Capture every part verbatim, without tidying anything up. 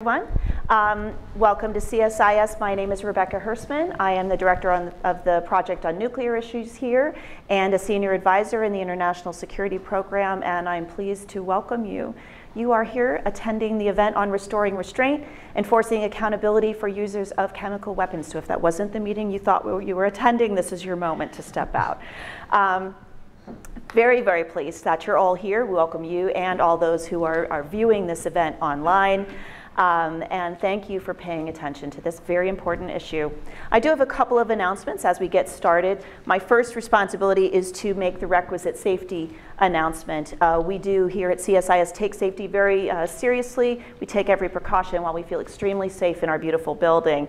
Everyone. Um, welcome to C S I S. My name is Rebecca Hersman. I am the director on, of the project on nuclear issues here and a senior advisor in the International Security Program, and I'm pleased to welcome you. You are here attending the event on restoring restraint, enforcing accountability for users of chemical weapons. So if that wasn't the meeting you thought you were attending, this is your moment to step out. Um, Very, very pleased that you're all here. We welcome you and all those who are, are viewing this event online. Um, and thank you for paying attention to this very important issue. I do have a couple of announcements as we get started. My first responsibility is to make the requisite safety announcement. Uh, we do here at C S I S take safety very uh, seriously. We take every precaution while we feel extremely safe in our beautiful building.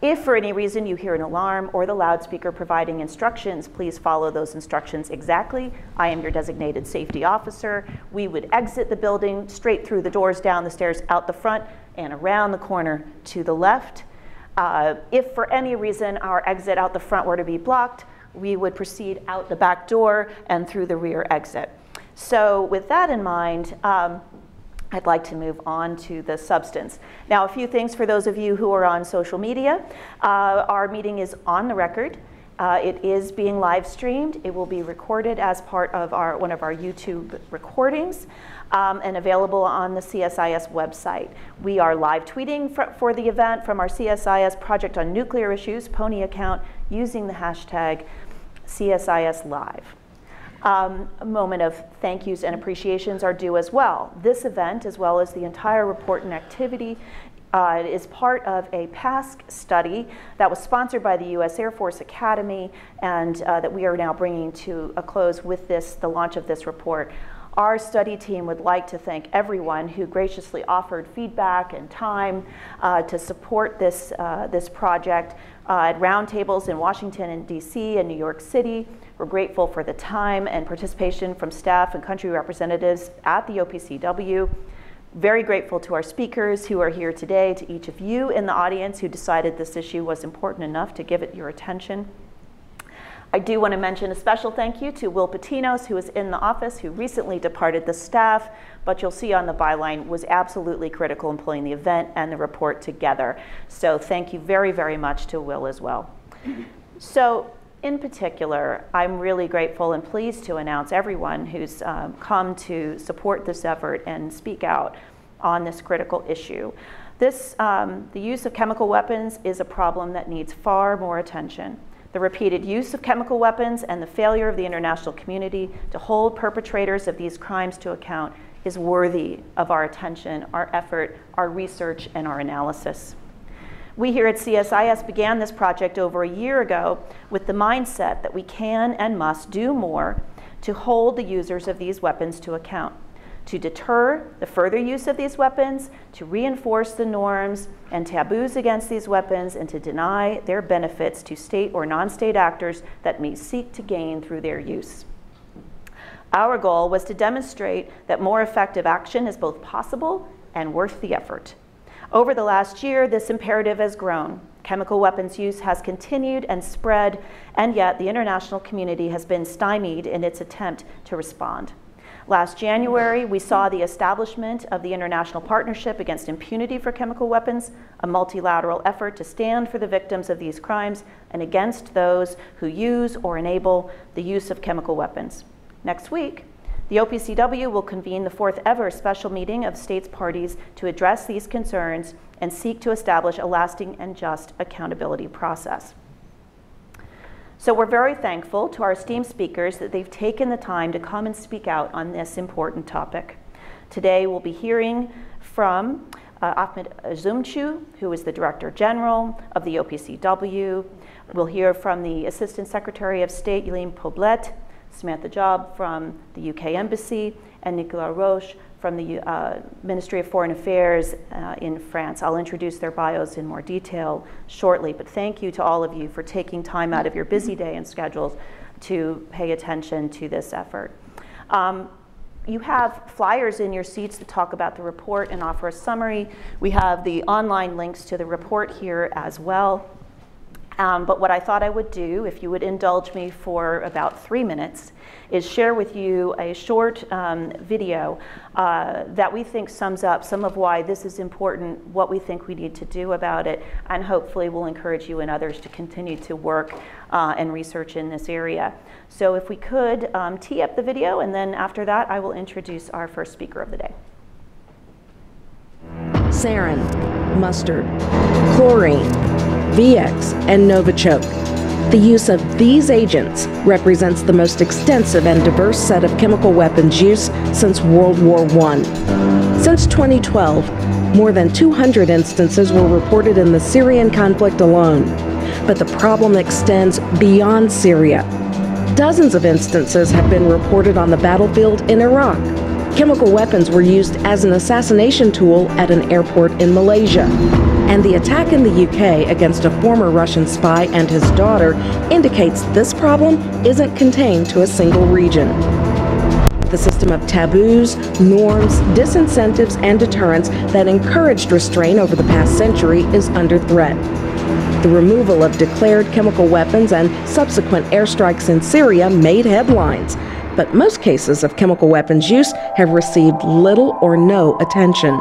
If for any reason you hear an alarm or the loudspeaker providing instructions, please follow those instructions exactly. I am your designated safety officer. We would exit the building straight through the doors, down the stairs, out the front, and around the corner to the left. Uh, if for any reason our exit out the front were to be blocked, we would proceed out the back door and through the rear exit. So with that in mind, um, I'd like to move on to the substance. Now, a few things for those of you who are on social media. Uh, our meeting is on the record. Uh, it is being live streamed. It will be recorded as part of our, one of our YouTube recordings um, and available on the C S I S website. We are live tweeting for, for the event from our C S I S Project on Nuclear Issues Pony account using the hashtag C S I S Live. Um, a moment of thank yous and appreciations are due as well. This event, as well as the entire report and activity, uh, is part of a P A S C study that was sponsored by the U S Air Force Academy and uh, that we are now bringing to a close with this, the launch of this report. Our study team would like to thank everyone who graciously offered feedback and time uh, to support this, uh, this project uh, at roundtables in Washington and D C and New York City. We're grateful for the time and participation from staff and country representatives at the O P C W. Very grateful to our speakers who are here today, to each of you in the audience who decided this issue was important enough to give it your attention. I do want to mention a special thank you to Will Patinos, who is in the office, who recently departed the staff, but you'll see on the byline was absolutely critical in pulling the event and the report together. So thank you very, very much to Will as well. So in particular, I'm really grateful and pleased to announce everyone who's um, come to support this effort and speak out on this critical issue. This, um, the use of chemical weapons is a problem that needs far more attention. The repeated use of chemical weapons and the failure of the international community to hold perpetrators of these crimes to account is worthy of our attention, our effort, our research, and our analysis. We here at C S I S began this project over a year ago with the mindset that we can and must do more to hold the users of these weapons to account, to deter the further use of these weapons, to reinforce the norms and taboos against these weapons, and to deny their benefits to state or non-state actors that may seek to gain through their use. Our goal was to demonstrate that more effective action is both possible and worth the effort. Over the last year, this imperative has grown. Chemical weapons use has continued and spread, and yet the international community has been stymied in its attempt to respond. Last January, we saw the establishment of the International Partnership Against Impunity for Chemical Weapons, a multilateral effort to stand for the victims of these crimes and against those who use or enable the use of chemical weapons. Next week, the O P C W will convene the fourth ever special meeting of states parties to address these concerns and seek to establish a lasting and just accountability process. So we're very thankful to our esteemed speakers that they've taken the time to come and speak out on this important topic. Today we'll be hearing from uh, Ahmet Üzümcü, who is the Director General of the O P C W. We'll hear from the Assistant Secretary of State, Yleem Poblete, Samantha Jobe from the U K Embassy, and Nicolas Roche from the uh, Ministry of Foreign Affairs uh, in France. I'll introduce their bios in more detail shortly, but thank you to all of you for taking time out of your busy day and schedules to pay attention to this effort. Um, you have flyers in your seats to talk about the report and offer a summary. We have the online links to the report here as well. Um, but what I thought I would do, if you would indulge me for about three minutes, is share with you a short um, video uh, that we think sums up some of why this is important, what we think we need to do about it, and hopefully will encourage you and others to continue to work uh, and research in this area. So if we could um, tee up the video, and then after that I will introduce our first speaker of the day. Sarin, mustard, chlorine, V X, and Novichok. The use of these agents represents the most extensive and diverse set of chemical weapons use since World War One. Since twenty twelve, more than two hundred instances were reported in the Syrian conflict alone. But the problem extends beyond Syria. Dozens of instances have been reported on the battlefield in Iraq. Chemical weapons were used as an assassination tool at an airport in Malaysia. And the attack in the U K against a former Russian spy and his daughter indicates this problem isn't contained to a single region. The system of taboos, norms, disincentives, and deterrence that encouraged restraint over the past century is under threat. The removal of declared chemical weapons and subsequent airstrikes in Syria made headlines, but most cases of chemical weapons use have received little or no attention.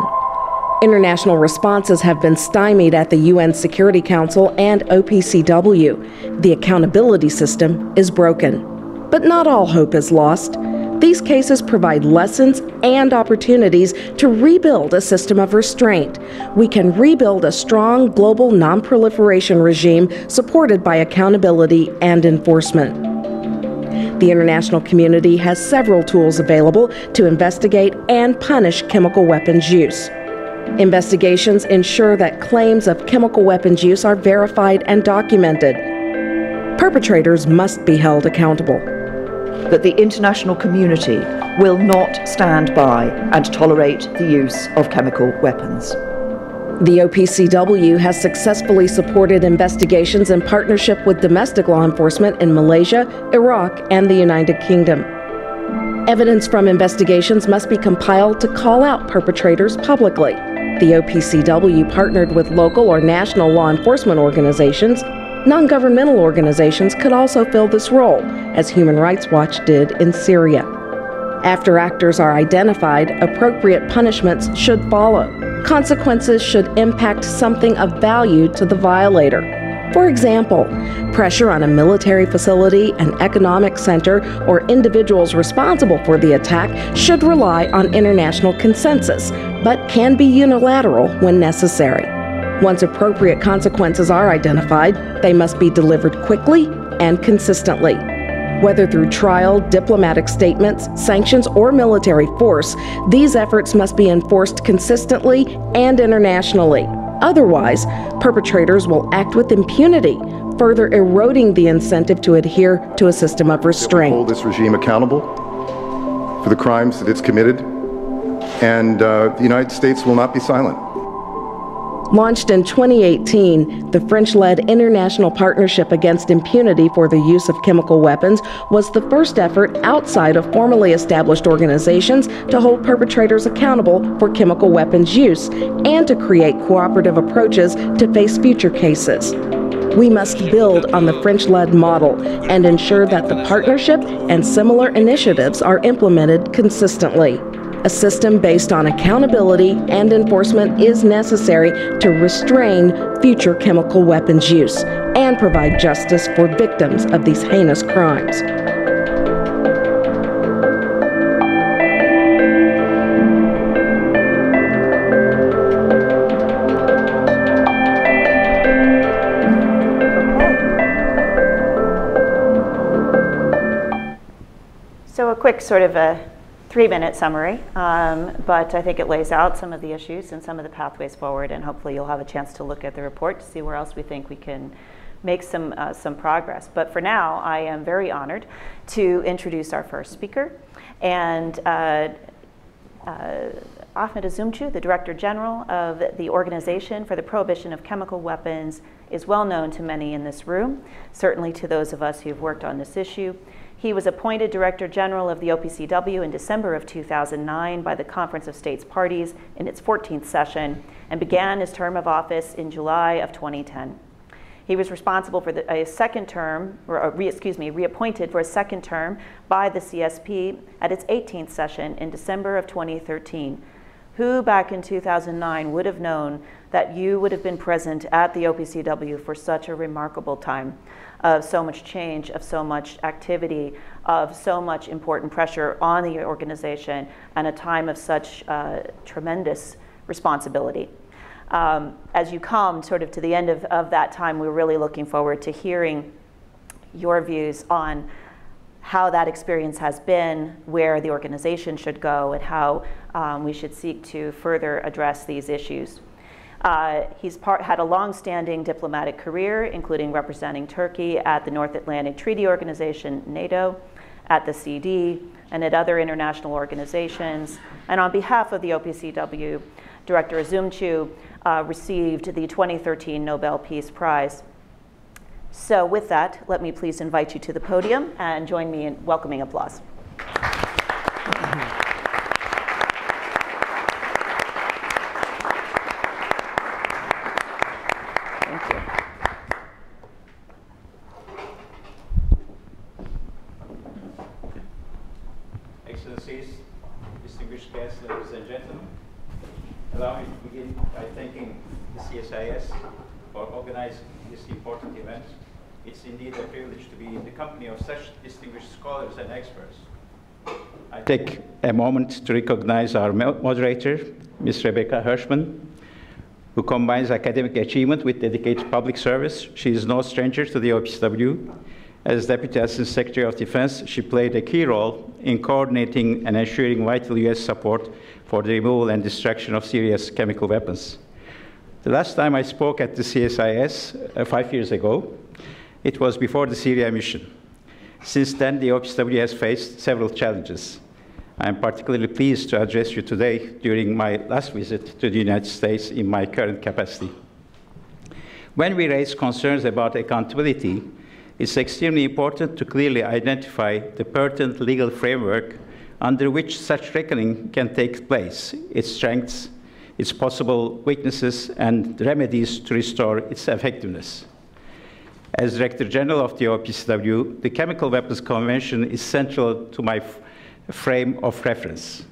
International responses have been stymied at the U N Security Council and O P C W. The accountability system is broken. But not all hope is lost. These cases provide lessons and opportunities to rebuild a system of restraint. We can rebuild a strong global non-proliferation regime supported by accountability and enforcement. The international community has several tools available to investigate and punish chemical weapons use. Investigations ensure that claims of chemical weapons use are verified and documented. Perpetrators must be held accountable. That the international community will not stand by and tolerate the use of chemical weapons. The O P C W has successfully supported investigations in partnership with domestic law enforcement in Malaysia, Iraq, and the United Kingdom. Evidence from investigations must be compiled to call out perpetrators publicly. The O P C W partnered with local or national law enforcement organizations. Non-governmental organizations could also fill this role, as Human Rights Watch did in Syria. After actors are identified, appropriate punishments should follow. Consequences should impact something of value to the violator. For example, pressure on a military facility, an economic center, or individuals responsible for the attack should rely on international consensus, but can be unilateral when necessary. Once appropriate consequences are identified, they must be delivered quickly and consistently. Whether through trial, diplomatic statements, sanctions, or military force, these efforts must be enforced consistently and internationally. Otherwise, perpetrators will act with impunity, further eroding the incentive to adhere to a system of restraint. Hold this regime accountable for the crimes that it's committed, and uh, the United States will not be silent. Launched in twenty eighteen, the French-led International Partnership Against Impunity for the Use of Chemical Weapons was the first effort outside of formally established organizations to hold perpetrators accountable for chemical weapons use and to create cooperative approaches to face future cases. We must build on the French-led model and ensure that the partnership and similar initiatives are implemented consistently. A system based on accountability and enforcement is necessary to restrain future chemical weapons use and provide justice for victims of these heinous crimes. So a quick sort of a three-minute summary, um, but I think it lays out some of the issues and some of the pathways forward, and hopefully you'll have a chance to look at the report to see where else we think we can make some, uh, some progress. But for now, I am very honored to introduce our first speaker, and uh, uh, Ahmet Üzümcü, the Director General of the Organization for the Prohibition of Chemical Weapons, is well known to many in this room, certainly to those of us who've worked on this issue. He was appointed Director General of the O P C W in December of two thousand nine by the Conference of States Parties in its fourteenth session and began his term of office in July of twenty ten. He was responsible for the, a second term, or re, excuse me, reappointed for a second term by the C S P at its eighteenth session in December of twenty thirteen. Who back in two thousand nine would have known that you would have been present at the O P C W for such a remarkable time of so much change, of so much activity, of so much important pressure on the organization, and a time of such uh, tremendous responsibility? Um, as you come sort of to the end of, of that time, we're really looking forward to hearing your views on how that experience has been, where the organization should go, and how um, we should seek to further address these issues. Uh, he's part, had a long-standing diplomatic career, including representing Turkey at the North Atlantic Treaty Organization, NATO, at the C D, and at other international organizations. And on behalf of the O P C W, Director Üzümcü uh, received the twenty thirteen Nobel Peace Prize. So with that, let me please invite you to the podium and join me in welcoming applause. And experts. I take a moment to recognize our moderator, Miz Rebecca Hersman, who combines academic achievement with dedicated public service. She is no stranger to the O P C W. As Deputy Assistant Secretary of Defense, she played a key role in coordinating and ensuring vital U S support for the removal and destruction of serious chemical weapons. The last time I spoke at the C S I S, uh, five years ago, it was before the Syria mission. Since then, the O P C W has faced several challenges. I am particularly pleased to address you today during my last visit to the United States in my current capacity. When we raise concerns about accountability, it's extremely important to clearly identify the pertinent legal framework under which such reckoning can take place, its strengths, its possible weaknesses, and remedies to restore its effectiveness. As Director General of the O P C W, the Chemical Weapons Convention is central to my frame of reference.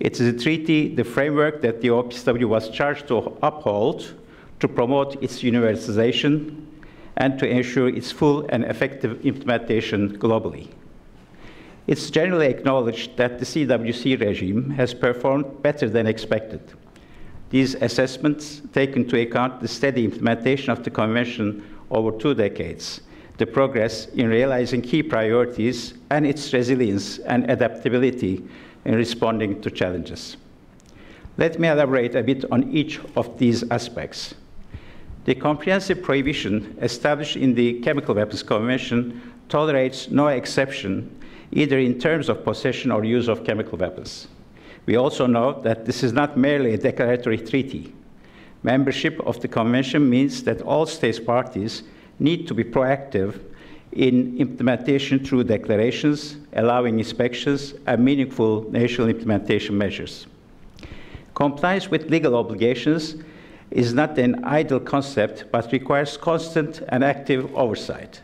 It is a treaty, the framework that the O P C W was charged to uphold, to promote its universalization, and to ensure its full and effective implementation globally. It's generally acknowledged that the C W C regime has performed better than expected. These assessments take into account the steady implementation of the Convention over two decades, the progress in realizing key priorities, and its resilience and adaptability in responding to challenges. Let me elaborate a bit on each of these aspects. The comprehensive prohibition established in the Chemical Weapons Convention tolerates no exception, either in terms of possession or use of chemical weapons. We also know that this is not merely a declaratory treaty. Membership of the Convention means that all states parties need to be proactive in implementation through declarations, allowing inspections, and meaningful national implementation measures. Compliance with legal obligations is not an idle concept, but requires constant and active oversight.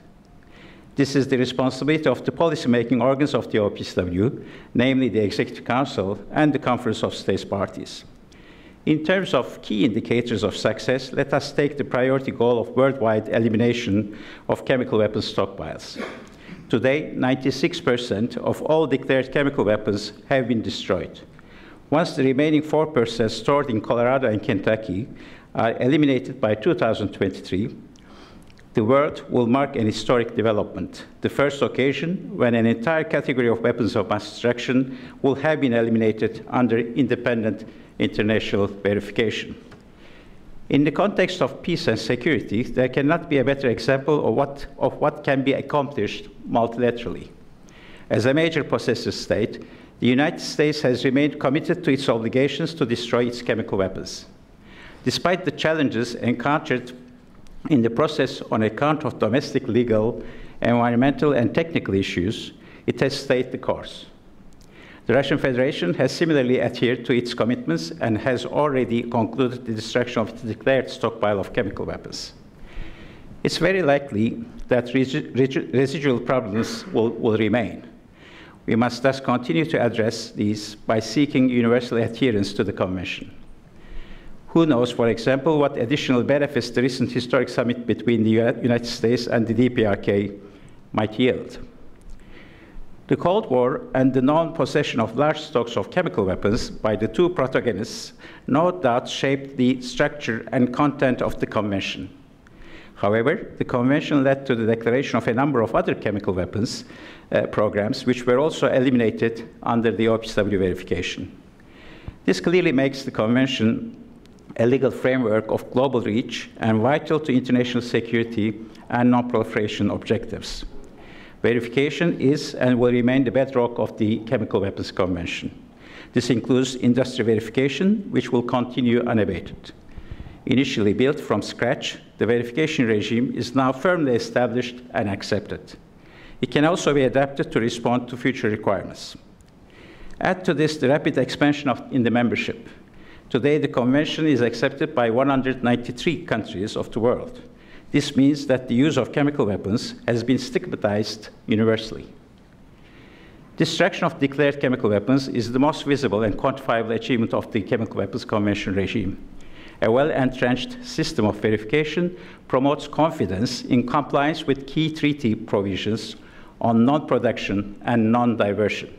This is the responsibility of the policymaking organs of the O P C W, namely the Executive Council and the Conference of States Parties. In terms of key indicators of success, let us take the priority goal of worldwide elimination of chemical weapons stockpiles. Today, ninety-six percent of all declared chemical weapons have been destroyed. Once the remaining four percent stored in Colorado and Kentucky are eliminated by two thousand twenty-three, the world will mark an historic development, the first occasion when an entire category of weapons of mass destruction will have been eliminated under independent international verification. In the context of peace and security, there cannot be a better example of what, of what can be accomplished multilaterally. As a major possessor state, the United States has remained committed to its obligations to destroy its chemical weapons. Despite the challenges encountered in the process on account of domestic legal, environmental, and technical issues, it has stayed the course. The Russian Federation has similarly adhered to its commitments and has already concluded the destruction of the declared stockpile of chemical weapons. it's very likely that residual problems will, will remain. We must thus continue to address these by seeking universal adherence to the Convention. Who knows, for example, what additional benefits the recent historic summit between the United States and the D P R K might yield. The Cold War and the non-possession of large stocks of chemical weapons by the two protagonists no doubt shaped the structure and content of the Convention. However, the Convention led to the declaration of a number of other chemical weapons uh, programs, which were also eliminated under the O P C W verification. This clearly makes the Convention a legal framework of global reach and vital to international security and non-proliferation objectives. Verification is and will remain the bedrock of the Chemical Weapons Convention. This includes industry verification, which will continue unabated. Initially built from scratch, the verification regime is now firmly established and accepted. It can also be adapted to respond to future requirements. Add to this the rapid expansion of, in the membership. Today, the Convention is accepted by one hundred ninety-three countries of the world. This means that the use of chemical weapons has been stigmatized universally. Destruction of declared chemical weapons is the most visible and quantifiable achievement of the Chemical Weapons Convention regime. A well-entrenched system of verification promotes confidence in compliance with key treaty provisions on non-production and non-diversion.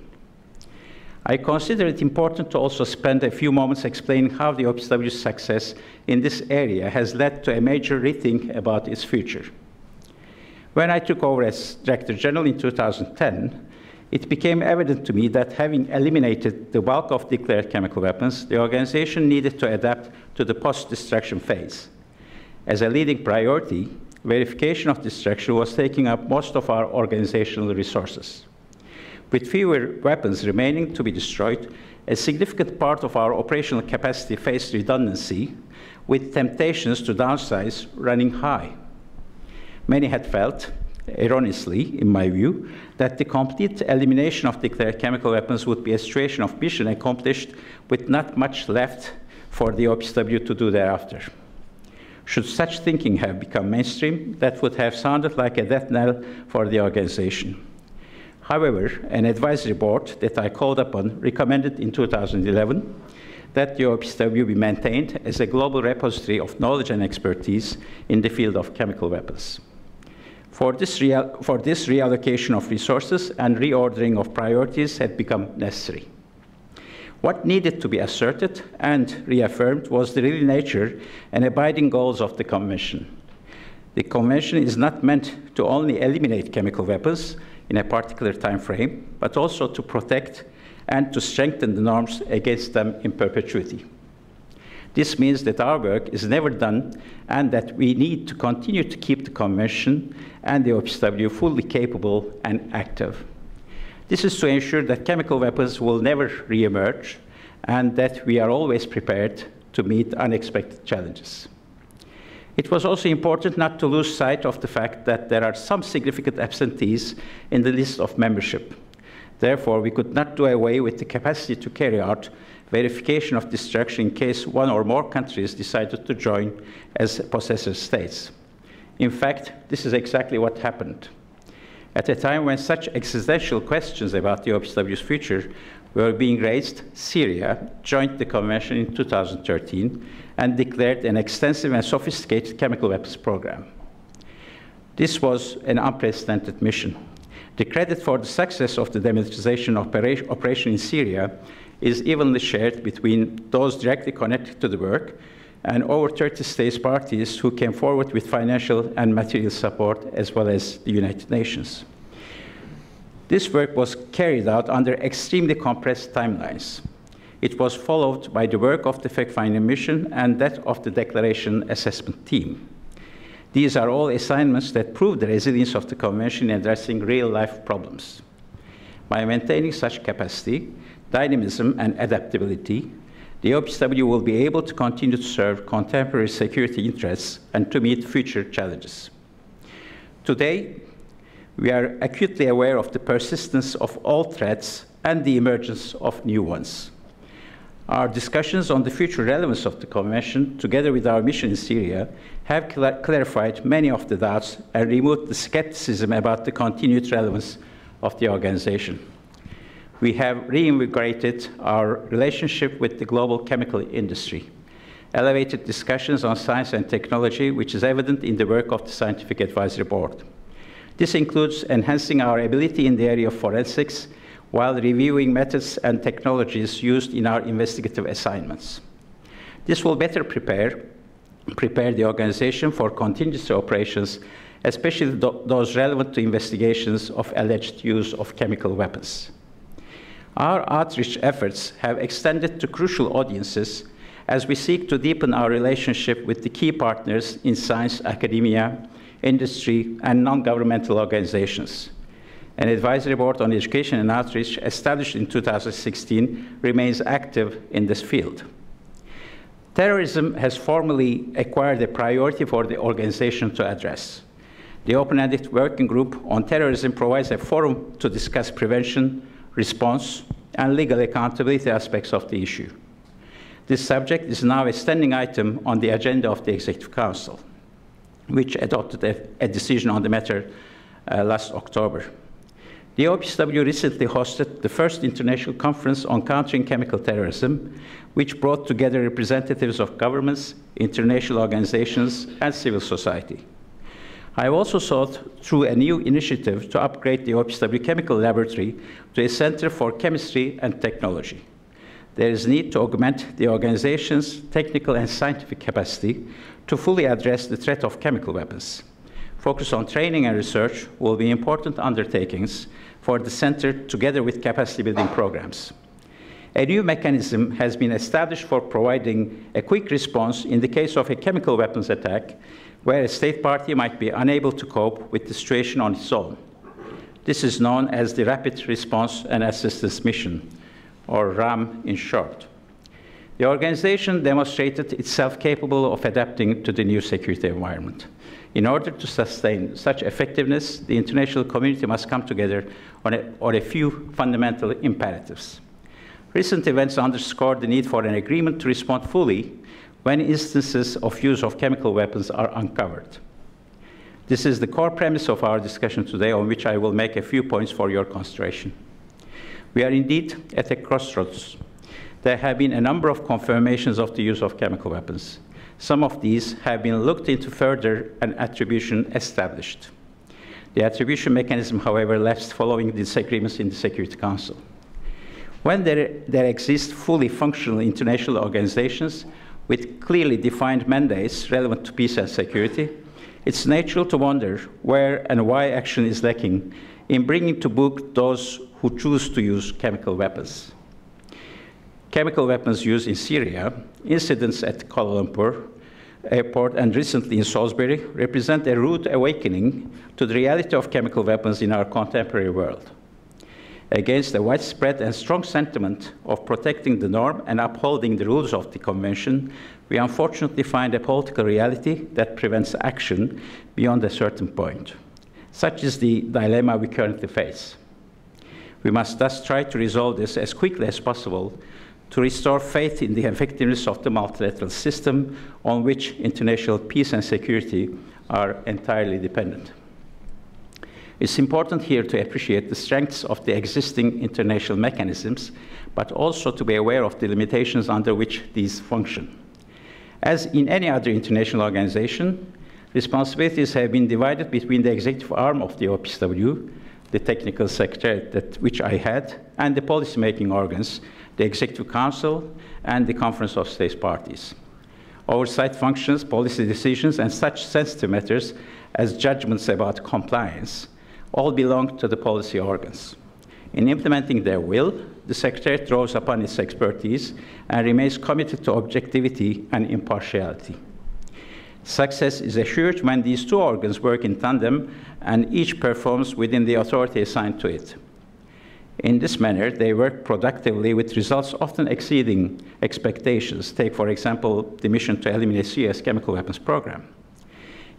I consider it important to also spend a few moments explaining how the O P C W's success in this area has led to a major rethink about its future. When I took over as Director General in two thousand ten, it became evident to me that having eliminated the bulk of declared chemical weapons, the organization needed to adapt to the post-destruction phase. As a leading priority, verification of destruction was taking up most of our organizational resources. With fewer weapons remaining to be destroyed, a significant part of our operational capacity faced redundancy, with temptations to downsize running high. Many had felt, erroneously, in my view, that the complete elimination of declared chemical weapons would be a situation of mission accomplished with not much left for the O P C W to do thereafter. Should such thinking have become mainstream, that would have sounded like a death knell for the organization. However, an advisory board that I called upon recommended in two thousand eleven that the O P C W be maintained as a global repository of knowledge and expertise in the field of chemical weapons. For this, for this reallocation of resources and reordering of priorities had become necessary. What needed to be asserted and reaffirmed was the real nature and abiding goals of the Convention. The Convention is not meant to only eliminate chemical weapons in a particular time frame, but also to protect and to strengthen the norms against them in perpetuity. This means that our work is never done and that we need to continue to keep the Convention and the O P C W fully capable and active. This is to ensure that chemical weapons will never reemerge and that we are always prepared to meet unexpected challenges. It was also important not to lose sight of the fact that there are some significant absentees in the list of membership. Therefore, we could not do away with the capacity to carry out verification of destruction in case one or more countries decided to join as possessor states. In fact, this is exactly what happened. At a time when such existential questions about the O P C W's future were being raised, Syria joined the Convention in two thousand thirteen and declared an extensive and sophisticated chemical weapons program. This was an unprecedented mission. The credit for the success of the demilitarization operation in Syria is evenly shared between those directly connected to the work and over thirty states parties who came forward with financial and material support, as well as the United Nations. This work was carried out under extremely compressed timelines. It was followed by the work of the Fact-Finding Mission and that of the Declaration Assessment Team. These are all assignments that prove the resilience of the Convention in addressing real-life problems. By maintaining such capacity, dynamism, and adaptability, the O P C W will be able to continue to serve contemporary security interests and to meet future challenges. Today, we are acutely aware of the persistence of old threats and the emergence of new ones. Our discussions on the future relevance of the Convention, together with our mission in Syria, have cl- clarified many of the doubts and removed the skepticism about the continued relevance of the organization. We have reinvigorated our relationship with the global chemical industry, elevated discussions on science and technology, which is evident in the work of the Scientific Advisory Board. This includes enhancing our ability in the area of forensics, while reviewing methods and technologies used in our investigative assignments. This will better prepare, prepare the organization for contingency operations, especially th those relevant to investigations of alleged use of chemical weapons. Our outreach efforts have extended to crucial audiences as we seek to deepen our relationship with the key partners in science, academia, industry, and non-governmental organizations. An advisory board on education and outreach established in two thousand sixteen remains active in this field. Terrorism has formally acquired a priority for the organization to address. The Open-Ended Working Group on Terrorism provides a forum to discuss prevention, response, and legal accountability aspects of the issue. This subject is now a standing item on the agenda of the Executive Council, which adopted a, a decision on the matter uh, last October. The O P C W recently hosted the first international conference on countering chemical terrorism, which brought together representatives of governments, international organizations, and civil society. I also sought, through a new initiative, to upgrade the O P C W Chemical Laboratory to a center for chemistry and technology. There is need to augment the organization's technical and scientific capacity to fully address the threat of chemical weapons. Focus on training and research will be important undertakings for the center, together with capacity building programs. A new mechanism has been established for providing a quick response in the case of a chemical weapons attack, where a state party might be unable to cope with the situation on its own. This is known as the Rapid Response and Assistance Mission, or RAM in short. The organization demonstrated itself capable of adapting to the new security environment. In order to sustain such effectiveness, the international community must come together on a, on a few fundamental imperatives. Recent events underscore the need for an agreement to respond fully when instances of use of chemical weapons are uncovered. This is the core premise of our discussion today, on which I will make a few points for your consideration. We are indeed at a crossroads. There have been a number of confirmations of the use of chemical weapons. Some of these have been looked into further and attribution established. The attribution mechanism, however, left following disagreements in the Security Council. When there, there exist fully functional international organizations with clearly defined mandates relevant to peace and security, it's natural to wonder where and why action is lacking in bringing to book those who choose to use chemical weapons. Chemical weapons use in Syria, incidents at Kuala Lumpur airport, and recently in Salisbury represent a rude awakening to the reality of chemical weapons in our contemporary world. Against the widespread and strong sentiment of protecting the norm and upholding the rules of the Convention, we unfortunately find a political reality that prevents action beyond a certain point. Such is the dilemma we currently face. We must thus try to resolve this as quickly as possible to restore faith in the effectiveness of the multilateral system on which international peace and security are entirely dependent. It's important here to appreciate the strengths of the existing international mechanisms, but also to be aware of the limitations under which these function. As in any other international organization, responsibilities have been divided between the executive arm of the O P C W, the Technical Secretariat, that, which I had, and the policymaking organs, the Executive Council, and the Conference of States Parties. Oversight functions, policy decisions, and such sensitive matters as judgments about compliance all belong to the policy organs. In implementing their will, the Secretariat draws upon its expertise and remains committed to objectivity and impartiality. Success is assured when these two organs work in tandem and each performs within the authority assigned to it. In this manner, they work productively with results often exceeding expectations. Take, for example, the mission to eliminate Syria's chemical weapons program.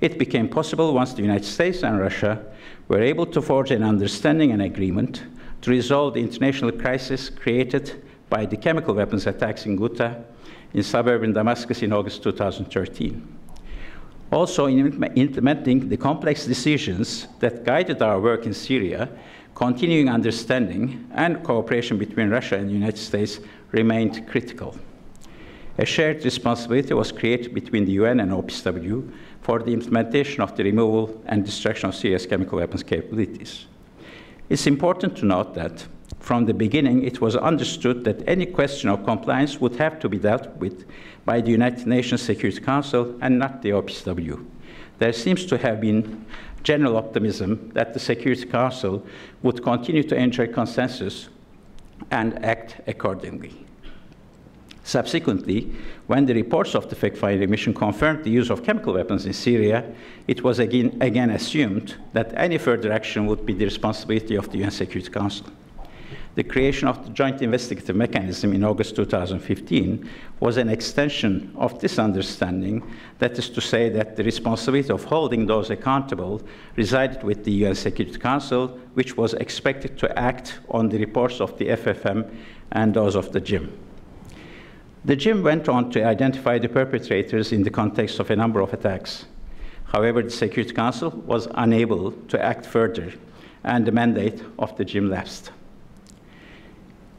It became possible once the United States and Russia were able to forge an understanding and agreement to resolve the international crisis created by the chemical weapons attacks in Ghouta in suburban Damascus in August two thousand thirteen. Also, in implementing the complex decisions that guided our work in Syria, continuing understanding and cooperation between Russia and the United States remained critical. A shared responsibility was created between the U N and O P C W for the implementation of the removal and destruction of Syria's chemical weapons capabilities. It's important to note that from the beginning, it was understood that any question of compliance would have to be dealt with by the United Nations Security Council and not the O P C W. There seems to have been general optimism that the Security Council would continue to enjoy consensus and act accordingly. Subsequently, when the reports of the Fact-Finding Mission confirmed the use of chemical weapons in Syria, it was again, again assumed that any further action would be the responsibility of the U N Security Council. The creation of the Joint Investigative Mechanism in August two thousand fifteen was an extension of this understanding, that is to say that the responsibility of holding those accountable resided with the U N Security Council, which was expected to act on the reports of the F F M and those of the J I M. The J I M went on to identify the perpetrators in the context of a number of attacks. However, the Security Council was unable to act further, and the mandate of the J I M lapsed.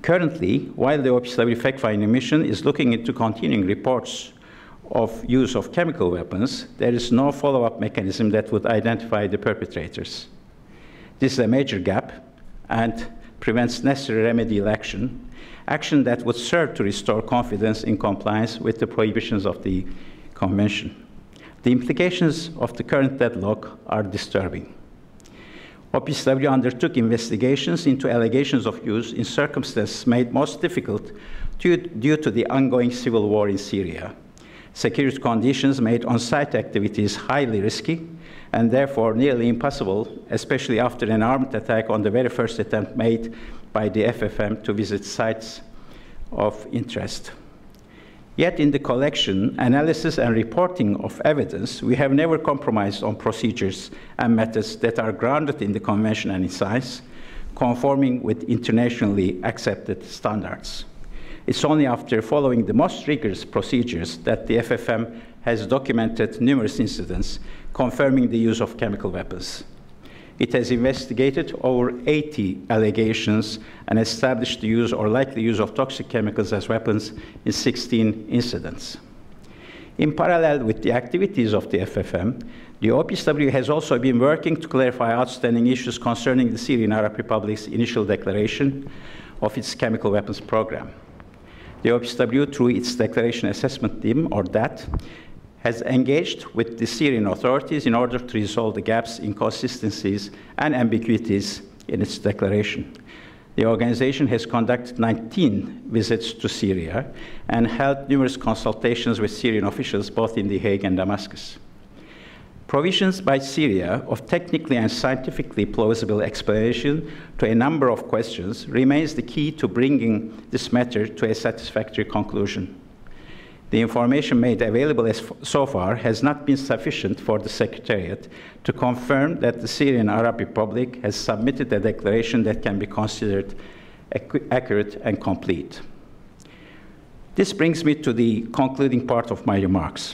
Currently, while the O P C W Fact-Finding Mission is looking into continuing reports of use of chemical weapons, there is no follow-up mechanism that would identify the perpetrators. This is a major gap and prevents necessary remedial action, action that would serve to restore confidence in compliance with the prohibitions of the Convention. The implications of the current deadlock are disturbing. O P C W undertook investigations into allegations of use in circumstances made most difficult due, due to the ongoing civil war in Syria. Security conditions made on-site activities highly risky and therefore nearly impossible, especially after an armed attack on the very first attempt made by the F F M to visit sites of interest. Yet in the collection, analysis, and reporting of evidence, we have never compromised on procedures and methods that are grounded in the Convention and its science, conforming with internationally accepted standards. It's only after following the most rigorous procedures that the F F M has documented numerous incidents confirming the use of chemical weapons. It has investigated over eighty allegations and established the use or likely use of toxic chemicals as weapons in sixteen incidents. In parallel with the activities of the F F M, the O P C W has also been working to clarify outstanding issues concerning the Syrian Arab Republic's initial declaration of its chemical weapons program. The O P C W, through its Declaration Assessment Team, or D A T, has engaged with the Syrian authorities in order to resolve the gaps, inconsistencies, and ambiguities in its declaration. The organization has conducted nineteen visits to Syria and held numerous consultations with Syrian officials both in The Hague and Damascus. Provisions by Syria of technically and scientifically plausible explanation to a number of questions remains the key to bringing this matter to a satisfactory conclusion. The information made available as so far has not been sufficient for the Secretariat to confirm that the Syrian Arab Republic has submitted a declaration that can be considered accurate and complete. This brings me to the concluding part of my remarks.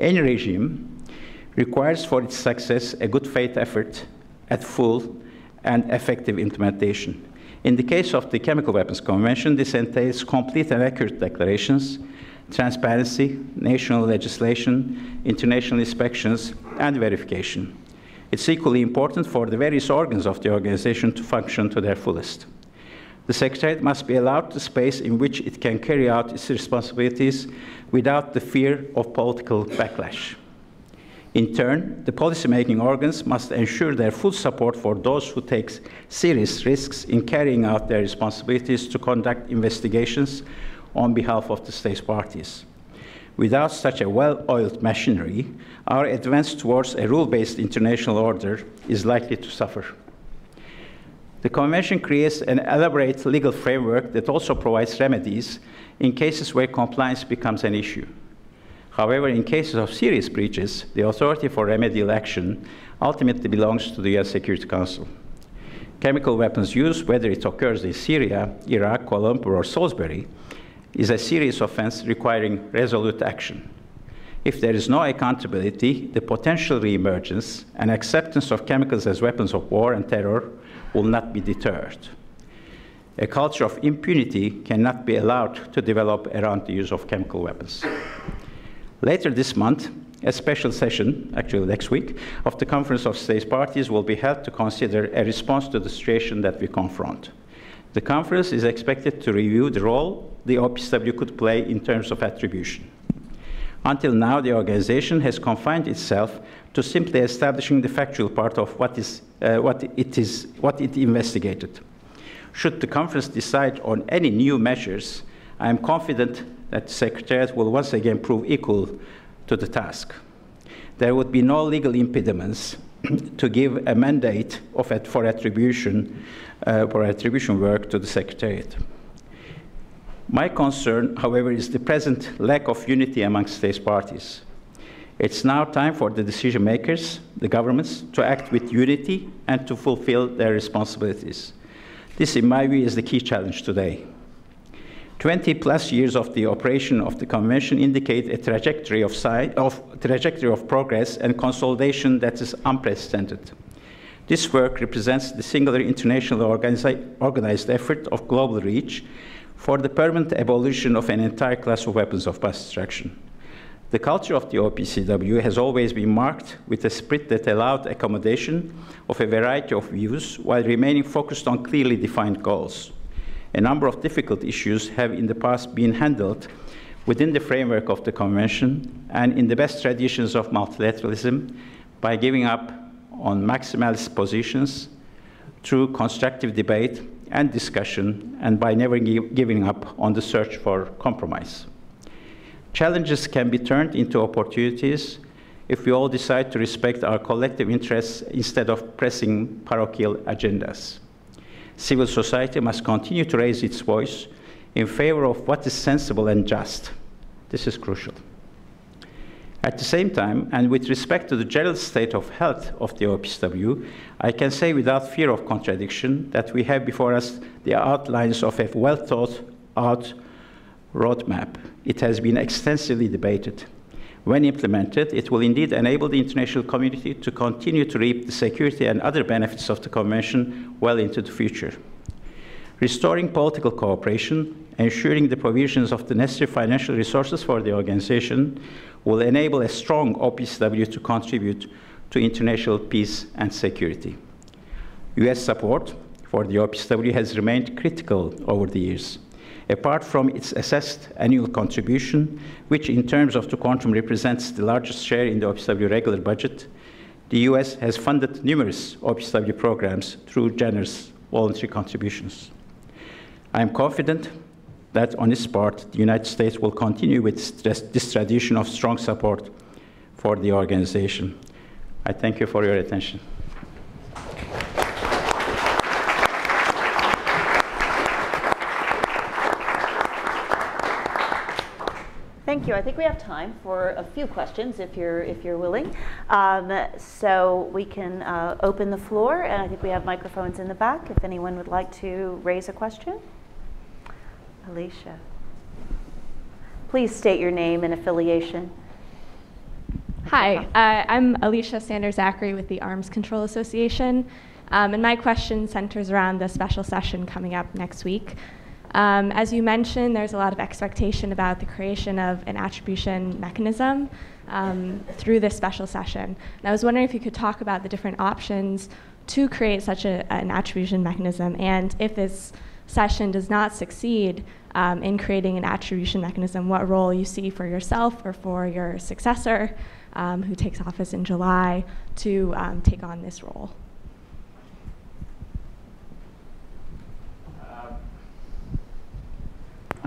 Any regime requires for its success a good faith effort at full and effective implementation. In the case of the Chemical Weapons Convention, this entails complete and accurate declarations, transparency, national legislation, international inspections, and verification. It's equally important for the various organs of the organization to function to their fullest. The Secretariat must be allowed the space in which it can carry out its responsibilities without the fear of political backlash. In turn, the policymaking organs must ensure their full support for those who take serious risks in carrying out their responsibilities to conduct investigations on behalf of the states' parties. Without such a well-oiled machinery, our advance towards a rule-based international order is likely to suffer. The Convention creates an elaborate legal framework that also provides remedies in cases where compliance becomes an issue. However, in cases of serious breaches, the authority for remedial action ultimately belongs to the U N Security Council. Chemical weapons use, whether it occurs in Syria, Iraq, Kuala Lumpur, or Salisbury, is a serious offense requiring resolute action. If there is no accountability, the potential reemergence and acceptance of chemicals as weapons of war and terror will not be deterred. A culture of impunity cannot be allowed to develop around the use of chemical weapons. Later this month, a special session, actually next week, of the Conference of States Parties will be held to consider a response to the situation that we confront. The conference is expected to review the role the O P C W could play in terms of attribution. Until now, the organization has confined itself to simply establishing the factual part of what, is, uh, what, it, is, what it investigated. Should the conference decide on any new measures, I am confident that the Secretariat will once again prove equal to the task. There would be no legal impediments to give a mandate of at, for, attribution, uh, for attribution work to the Secretariat. My concern, however, is the present lack of unity among states parties. It's now time for the decision makers, the governments, to act with unity and to fulfill their responsibilities. This, in my view, is the key challenge today. twenty plus years of the operation of the Convention indicate a trajectory of, side, of, trajectory of progress and consolidation that is unprecedented. This work represents the singular international organizi- organized effort of global reach for the permanent abolition of an entire class of weapons of mass destruction. The culture of the O P C W has always been marked with a spirit that allowed accommodation of a variety of views while remaining focused on clearly defined goals. A number of difficult issues have in the past been handled within the framework of the Convention and in the best traditions of multilateralism by giving up on maximalist positions through constructive debate and discussion and by never give, giving up on the search for compromise. Challenges can be turned into opportunities if we all decide to respect our collective interests instead of pressing parochial agendas. Civil society must continue to raise its voice in favor of what is sensible and just. This is crucial. At the same time, and with respect to the general state of health of the O P C W, I can say without fear of contradiction that we have before us the outlines of a well-thought-out roadmap. It has been extensively debated. When implemented, it will indeed enable the international community to continue to reap the security and other benefits of the Convention well into the future. Restoring political cooperation, ensuring the provisions of the necessary financial resources for the organization, will enable a strong O P C W to contribute to international peace and security. U S support for the O P C W has remained critical over the years. Apart from its assessed annual contribution, which in terms of the quantum represents the largest share in the O P C W regular budget, the U S has funded numerous O P C W programs through generous voluntary contributions. I am confident that on its part, the United States will continue with this tradition of strong support for the organization. I thank you for your attention. Thank you. I think we have time for a few questions, if you're if you're willing. Um, so we can uh, open the floor, and I think we have microphones in the back. If anyone would like to raise a question, Alicia, please state your name and affiliation. Hi, uh, I'm Alicia Sanders-Zachary with the Arms Control Association, um, and my question centers around the special session coming up next week. Um, as you mentioned, there's a lot of expectation about the creation of an attribution mechanism um, through this special session. And I was wondering if you could talk about the different options to create such a, an attribution mechanism, and if this session does not succeed um, in creating an attribution mechanism, what role you see for yourself or for your successor, um, who takes office in July, to um, take on this role.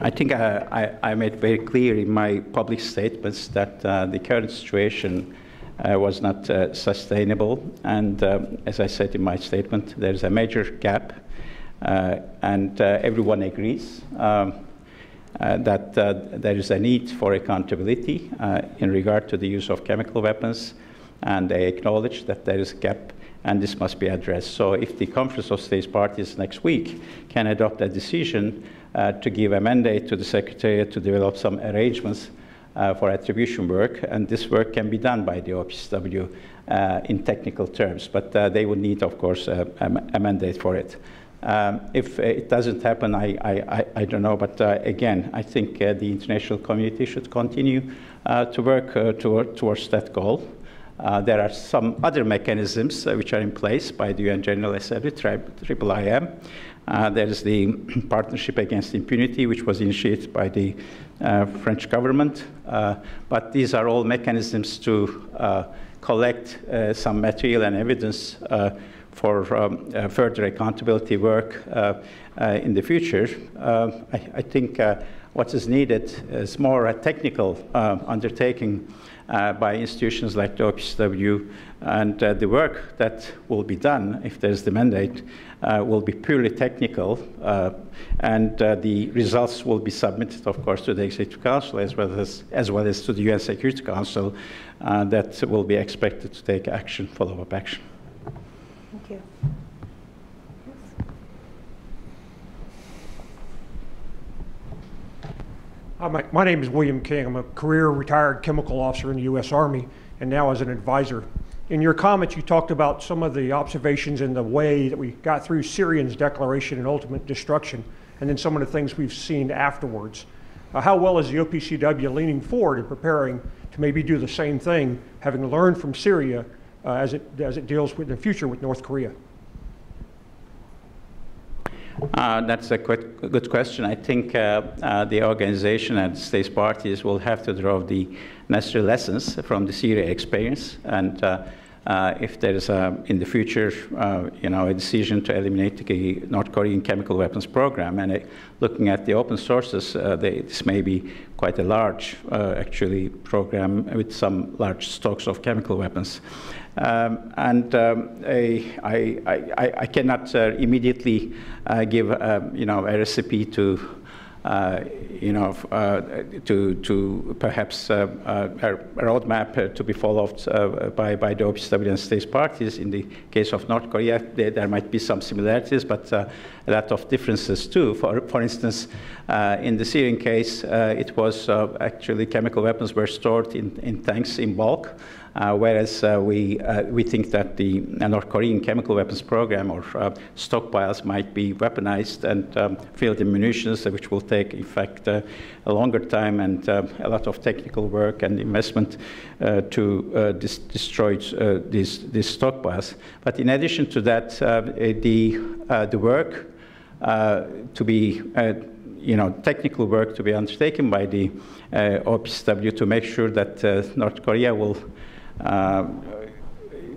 I think uh, I, I made very clear in my public statements that uh, the current situation uh, was not uh, sustainable. And um, as I said in my statement, there's a major gap. Uh, and uh, everyone agrees um, uh, that uh, there is a need for accountability uh, in regard to the use of chemical weapons. And they acknowledge that there is a gap. and this must be addressed. So if the Conference of States Parties next week can adopt a decision uh, to give a mandate to the Secretariat to develop some arrangements uh, for attribution work, and this work can be done by the O P C W uh, in technical terms, but uh, they would need, of course, a, a mandate for it. Um, if it doesn't happen, I, I, I don't know, but uh, again, I think uh, the international community should continue uh, to work uh, toward, towards that goal. Uh, there are some other mechanisms uh, which are in place by the U N General Assembly, triple I M. Uh, there is the Partnership Against Impunity, which was initiated by the uh, French government. Uh, but these are all mechanisms to uh, collect uh, some material and evidence uh, for um, uh, further accountability work uh, uh, in the future. Uh, I, I think uh, what is needed is more a technical uh, undertaking Uh, by institutions like the O P C W, and uh, the work that will be done, if there's the mandate, uh, will be purely technical, uh, and uh, the results will be submitted, of course, to the Executive Council as well as, as, well as to the U N Security Council uh, that will be expected to take action, follow-up action. Thank you. Hi, my, my name is William King. I'm a career retired chemical officer in the U S Army and now as an advisor. In your comments, you talked about some of the observations in the way that we got through Syrian's declaration and ultimate destruction, and then some of the things we've seen afterwards. Uh, how well is the O P C W leaning forward and preparing to maybe do the same thing, having learned from Syria uh, as, it, as it deals with the future with North Korea? Uh, that's a quite good question. I think uh, uh, the organization and states parties will have to draw the necessary lessons from the Syria experience. And uh, uh, if there is, a, in the future, uh, you know, a decision to eliminate the North Korean chemical weapons program, and uh, looking at the open sources, uh, they, this may be quite a large, uh, actually, program with some large stocks of chemical weapons. Um, and um, I, I, I, I cannot uh, immediately uh, give um, you know, a recipe to uh, you know uh, to to perhaps uh, uh, a roadmap to be followed uh, by by the O P C W and states parties. In the case of North Korea, there, there might be some similarities, but uh, a lot of differences too. For for instance, uh, in the Syrian case, uh, it was uh, actually chemical weapons were stored in in tanks in bulk. Uh, whereas uh, we, uh, we think that the North Korean chemical weapons program or uh, stockpiles might be weaponized and um, filled in munitions, which will take, in fact, uh, a longer time and uh, a lot of technical work and investment uh, to uh, dis destroy uh, these, these stockpiles. But in addition to that, uh, the, uh, the work uh, to be uh, you know, technical work to be undertaken by the uh, O P C W to make sure that uh, North Korea will uh,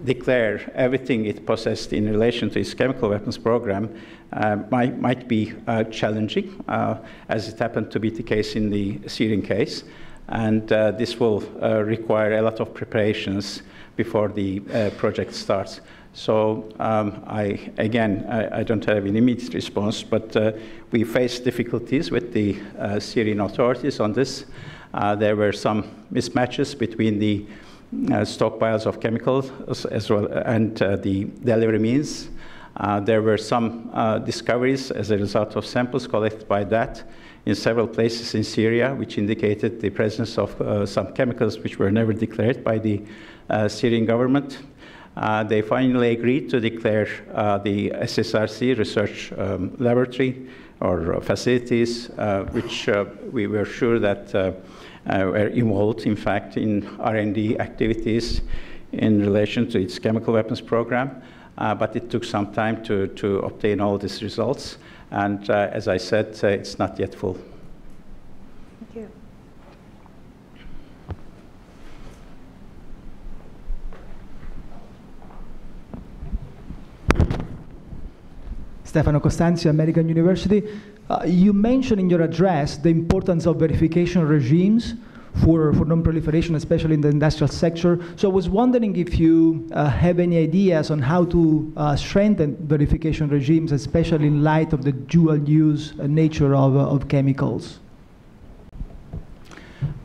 declare everything it possessed in relation to its chemical weapons program uh, might, might be uh, challenging, uh, as it happened to be the case in the Syrian case. And uh, this will uh, require a lot of preparations before the uh, project starts. So um, I, again, I, I don't have an immediate response, but uh, we faced difficulties with the uh, Syrian authorities on this. Uh, there were some mismatches between the uh, stockpiles of chemicals as, as well and uh, the delivery means. Uh, there were some uh, discoveries as a result of samples collected by that in several places in Syria, which indicated the presence of uh, some chemicals which were never declared by the uh, Syrian government. Uh, they finally agreed to declare uh, the S S R C research um, laboratory or uh, facilities, uh, which uh, we were sure that uh, uh, were involved, in fact, in R and D activities in relation to its chemical weapons program. Uh, but it took some time to, to obtain all these results. And uh, as I said, uh, it's not yet full. Thank you. Stefano Costanzi, American University. Uh, you mentioned in your address the importance of verification regimes for, for non-proliferation, especially in the industrial sector. So I was wondering if you uh, have any ideas on how to uh, strengthen verification regimes, especially in light of the dual-use uh, nature of, uh, of chemicals.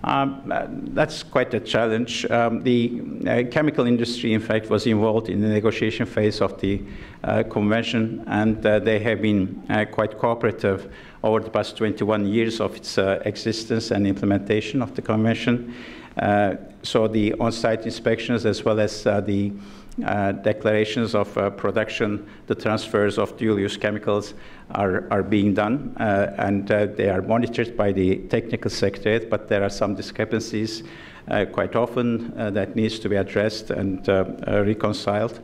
Um, uh, that's quite a challenge. Um, the uh, chemical industry, in fact, was involved in the negotiation phase of the uh, convention, and uh, they have been uh, quite cooperative over the past twenty-one years of its uh, existence and implementation of the convention. Uh, so the on-site inspections, as well as uh, the Uh, declarations of uh, production, the transfers of dual-use chemicals are, are being done, uh, and uh, they are monitored by the Technical Secretariat, but there are some discrepancies uh, quite often uh, that needs to be addressed and uh, uh, reconciled.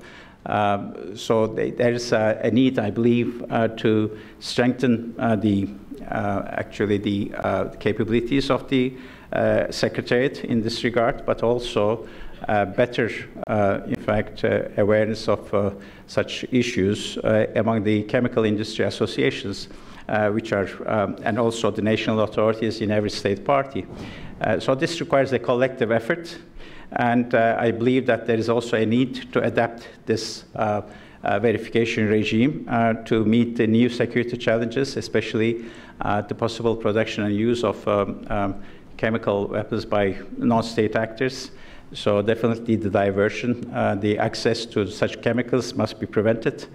Uh, so they, there's uh, a need, I believe, uh, to strengthen uh, the, uh, actually the uh, capabilities of the uh, Secretariat in this regard, but also Uh, better, uh, in fact, uh, awareness of uh, such issues uh, among the chemical industry associations, uh, which are, um, and also the national authorities in every state party. Uh, so this requires a collective effort, and uh, I believe that there is also a need to adapt this uh, uh, verification regime uh, to meet the new security challenges, especially uh, the possible production and use of um, um, chemical weapons by non-state actors. So definitely the diversion, uh, the access to such chemicals must be prevented.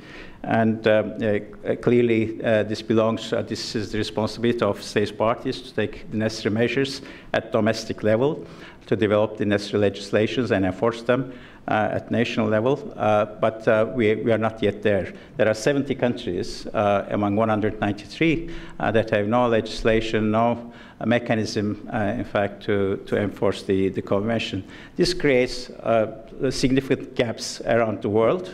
And um, uh, clearly uh, this belongs, uh, this is the responsibility of states parties to take the necessary measures at domestic level to develop the necessary legislations and enforce them uh, at national level. Uh, but uh, we, we are not yet there. There are seventy countries uh, among one hundred ninety-three uh, that have no legislation, no A mechanism, uh, in fact, to, to enforce the, the convention. This creates uh, significant gaps around the world.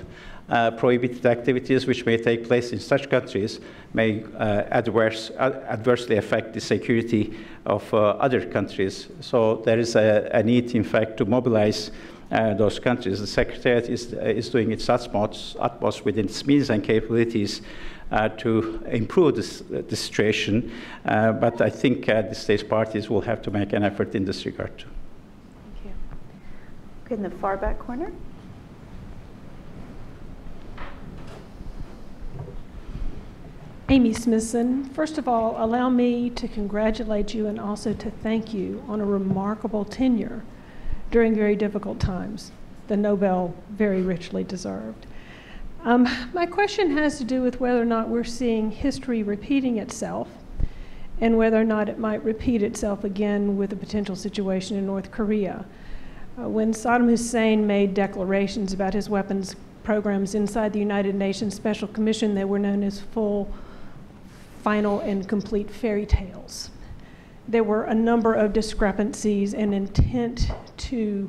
Uh, prohibited activities which may take place in such countries may uh, adverse, uh, adversely affect the security of uh, other countries. So there is a, a need, in fact, to mobilize uh, those countries. The Secretariat is, uh, is doing its utmost, utmost within its means and capabilities Uh, to improve this, uh, this situation, uh, but I think uh, the states parties will have to make an effort in this regard too. Thank you. Okay, in the far back corner. Amy Smithson, first of all, allow me to congratulate you and also to thank you on a remarkable tenure during very difficult times. The Nobel very richly deserved. Um, my question has to do with whether or not we're seeing history repeating itself and whether or not it might repeat itself again with a potential situation in North Korea. Uh, when Saddam Hussein made declarations about his weapons programs inside the United Nations Special Commission, they were known as full, final, and complete fairy tales. There were a number of discrepancies and intent to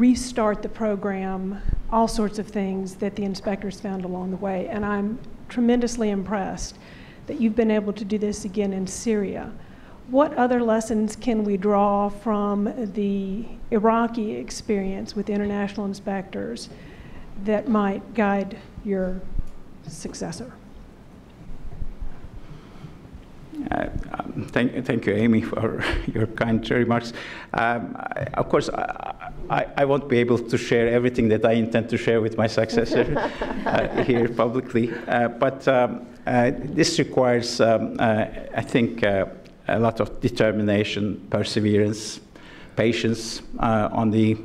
restart the program, all sorts of things that the inspectors found along the way. And I'm tremendously impressed that you've been able to do this again in Syria. What other lessons can we draw from the Iraqi experience with international inspectors that might guide your successor? Uh, um, thank, thank you, Amy, for your kind remarks. Um, I, of course, I, I, I won't be able to share everything that I intend to share with my successor uh, here publicly, uh, but um, uh, this requires, um, uh, I think, uh, a lot of determination, perseverance, patience uh, on the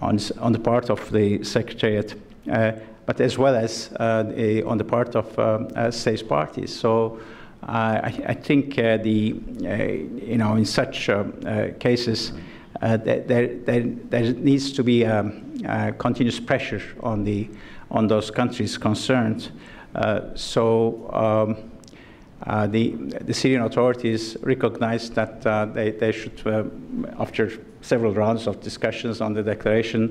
on, on the part of the Secretariat, uh, but as well as uh, a, on the part of um, uh, states parties. So. Uh, I, I think uh, the uh, you know in such uh, uh, cases uh, there, there there needs to be um, uh, continuous pressure on the on those countries concerned. Uh, so um, uh, the the Syrian authorities recognized that uh, they they should, uh, after several rounds of discussions on the declaration,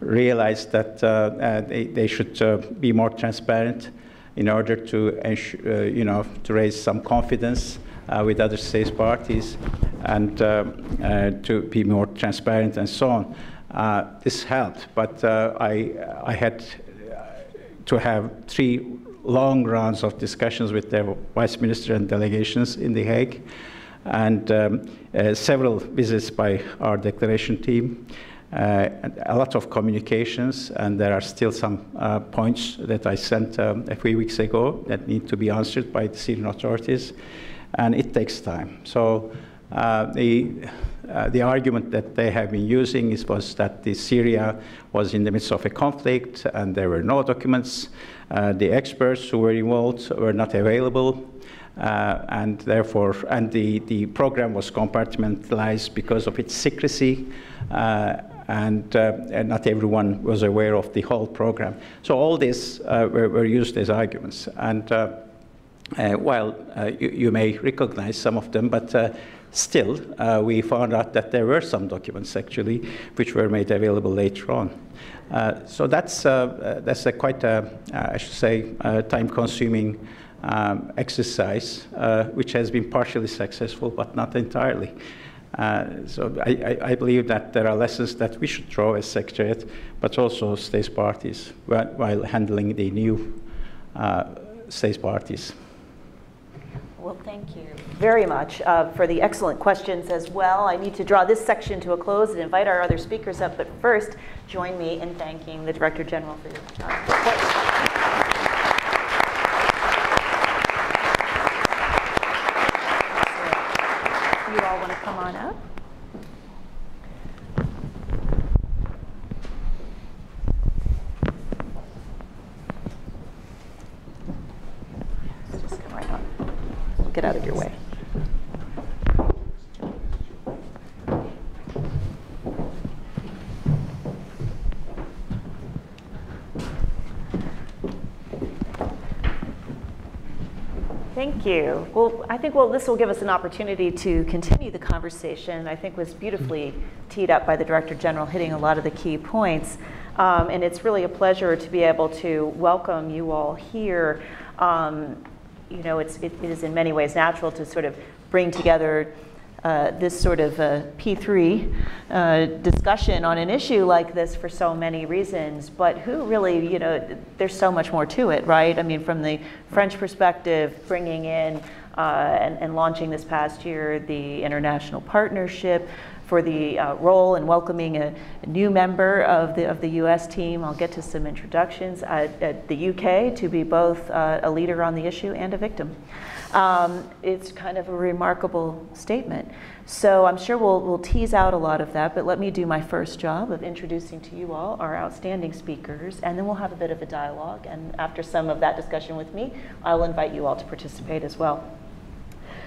realize that uh, uh, they they should uh, be more transparent, in order to, uh, you know, to raise some confidence uh, with other states parties and uh, uh, to be more transparent and so on. Uh, this helped, but uh, I, I had to have three long rounds of discussions with their vice minister and delegations in The Hague, and um, uh, several visits by our declaration team. Uh, a lot of communications, and there are still some uh, points that I sent um, a few weeks ago that need to be answered by the Syrian authorities, and it takes time. So uh, the, uh, the argument that they have been using is was that the Syria was in the midst of a conflict and there were no documents. Uh, the experts who were involved were not available. Uh, and therefore, and the, the program was compartmentalized because of its secrecy, uh, and, uh, and not everyone was aware of the whole program. So all this uh, were, were used as arguments. And uh, uh, while uh, you, you may recognize some of them, but uh, still, uh, we found out that there were some documents, actually, which were made available later on. Uh, so that's, uh, that's a quite, a, I should say, time-consuming Um, exercise, uh, which has been partially successful, but not entirely. Uh, so I, I, I believe that there are lessons that we should draw as Secretariat, but also states parties, while, while handling the new uh, states parties. Well, thank you very much uh, for the excellent questions as well. I need to draw this section to a close and invite our other speakers up, but first, join me in thanking the Director General for your time. Thank you. Well, I think well, this will give us an opportunity to continue the conversation. I think was beautifully teed up by the Director General, hitting a lot of the key points. Um, and it's really a pleasure to be able to welcome you all here. Um, you know, it's, it, it is in many ways natural to sort of bring together uh, this sort of a P three uh, discussion on an issue like this for so many reasons. But who really, you know, there's so much more to it, right? I mean, from the French perspective, bringing in uh, and, and launching this past year the International Partnership for the uh, role in welcoming a, a new member of the, of the U S team. I'll get to some introductions. At, at the U K, to be both uh, a leader on the issue and a victim. Um, it's kind of a remarkable statement. So I'm sure we'll, we'll tease out a lot of that, but let me do my first job of introducing to you all our outstanding speakers, and then we'll have a bit of a dialogue. And after some of that discussion with me, I'll invite you all to participate as well.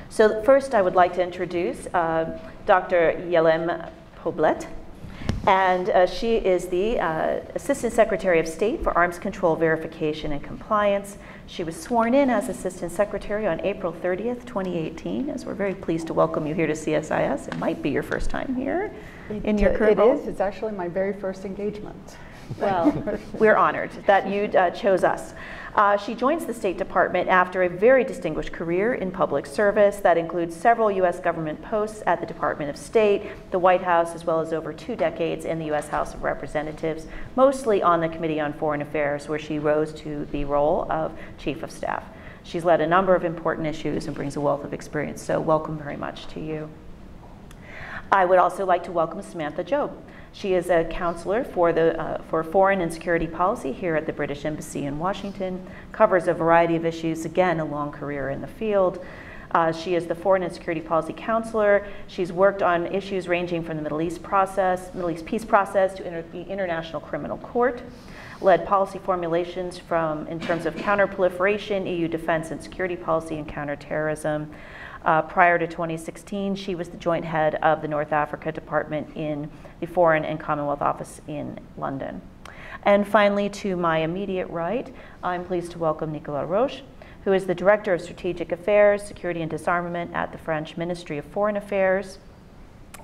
So first, I would like to introduce uh, Doctor Yleem Poblete. And uh, she is the uh, Assistant Secretary of State for Arms Control Verification and Compliance. She was sworn in as Assistant Secretary on April thirtieth, twenty eighteen, as we're very pleased to welcome you here to C S I S. It might be your first time here it, in your current role. It is. It's actually my very first engagement. Well, we're honored that you uh, chose us. Uh, she joins the State Department after a very distinguished career in public service that includes several U S government posts at the Department of State, the White House, as well as over two decades in the U S House of Representatives, mostly on the Committee on Foreign Affairs, where she rose to the role of Chief of Staff. She's led a number of important issues and brings a wealth of experience, so welcome very much to you. I would also like to welcome Samantha Jobe. She is a counselor for, the, uh, for foreign and security policy here at the British Embassy in Washington, covers a variety of issues, again, a long career in the field. Uh, she is the Foreign and Security Policy Counselor. She's worked on issues ranging from the Middle East process, Middle East peace process to inter the International Criminal Court, led policy formulations from in terms of counterproliferation, E U defense and security policy, and counterterrorism. Uh, prior to twenty sixteen, she was the joint head of the North Africa Department in the Foreign and Commonwealth Office in London. And finally, to my immediate right, I'm pleased to welcome Nicolas Roche, who is the Director of Strategic Affairs, Security and Disarmament at the French Ministry of Foreign Affairs.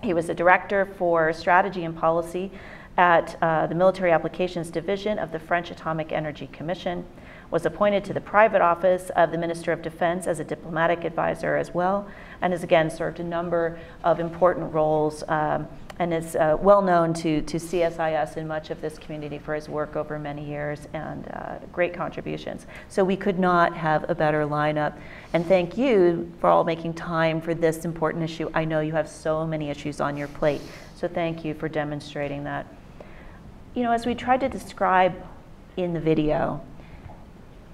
He was the Director for Strategy and Policy at uh, the Military Applications Division of the French Atomic Energy Commission, was appointed to the private office of the Minister of Defense as a diplomatic advisor as well, and has again served a number of important roles um, and is uh, well known to, to C S I S and much of this community for his work over many years and uh, great contributions. So we could not have a better lineup. And thank you for all making time for this important issue. I know you have so many issues on your plate, so thank you for demonstrating that. You know, as we tried to describe in the video,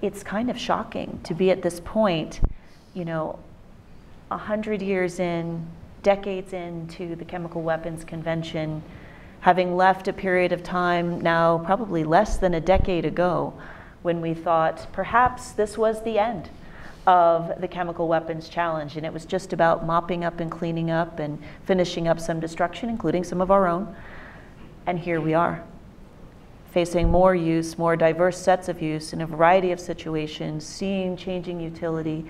it's kind of shocking to be at this point, you know, a hundred years in, decades into the Chemical Weapons Convention, having left a period of time now probably less than a decade ago when we thought perhaps this was the end of the chemical weapons challenge, and it was just about mopping up and cleaning up and finishing up some destruction, including some of our own. And here we are, facing more use, more diverse sets of use in a variety of situations, seeing changing utility.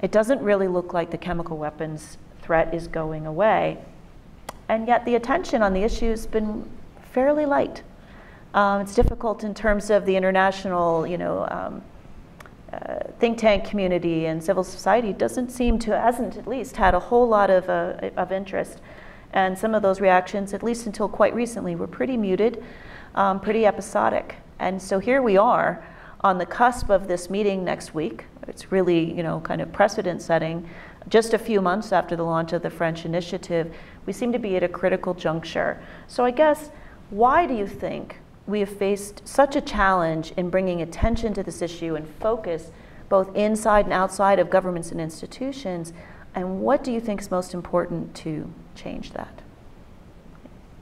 It doesn't really look like the chemical weapons threat is going away, and yet the attention on the issue has been fairly light. Um, it's difficult in terms of the international, you know, um, uh, think tank community and civil society doesn't seem to, hasn't at least, had a whole lot of, uh, of interest. And some of those reactions, at least until quite recently, were pretty muted, um, pretty episodic. And so here we are on the cusp of this meeting next week. It's really, you know, kind of precedent setting. Just a few months after the launch of the French initiative, we seem to be at a critical juncture. So I guess, why do you think we have faced such a challenge in bringing attention to this issue and focus both inside and outside of governments and institutions? And what do you think is most important to change that?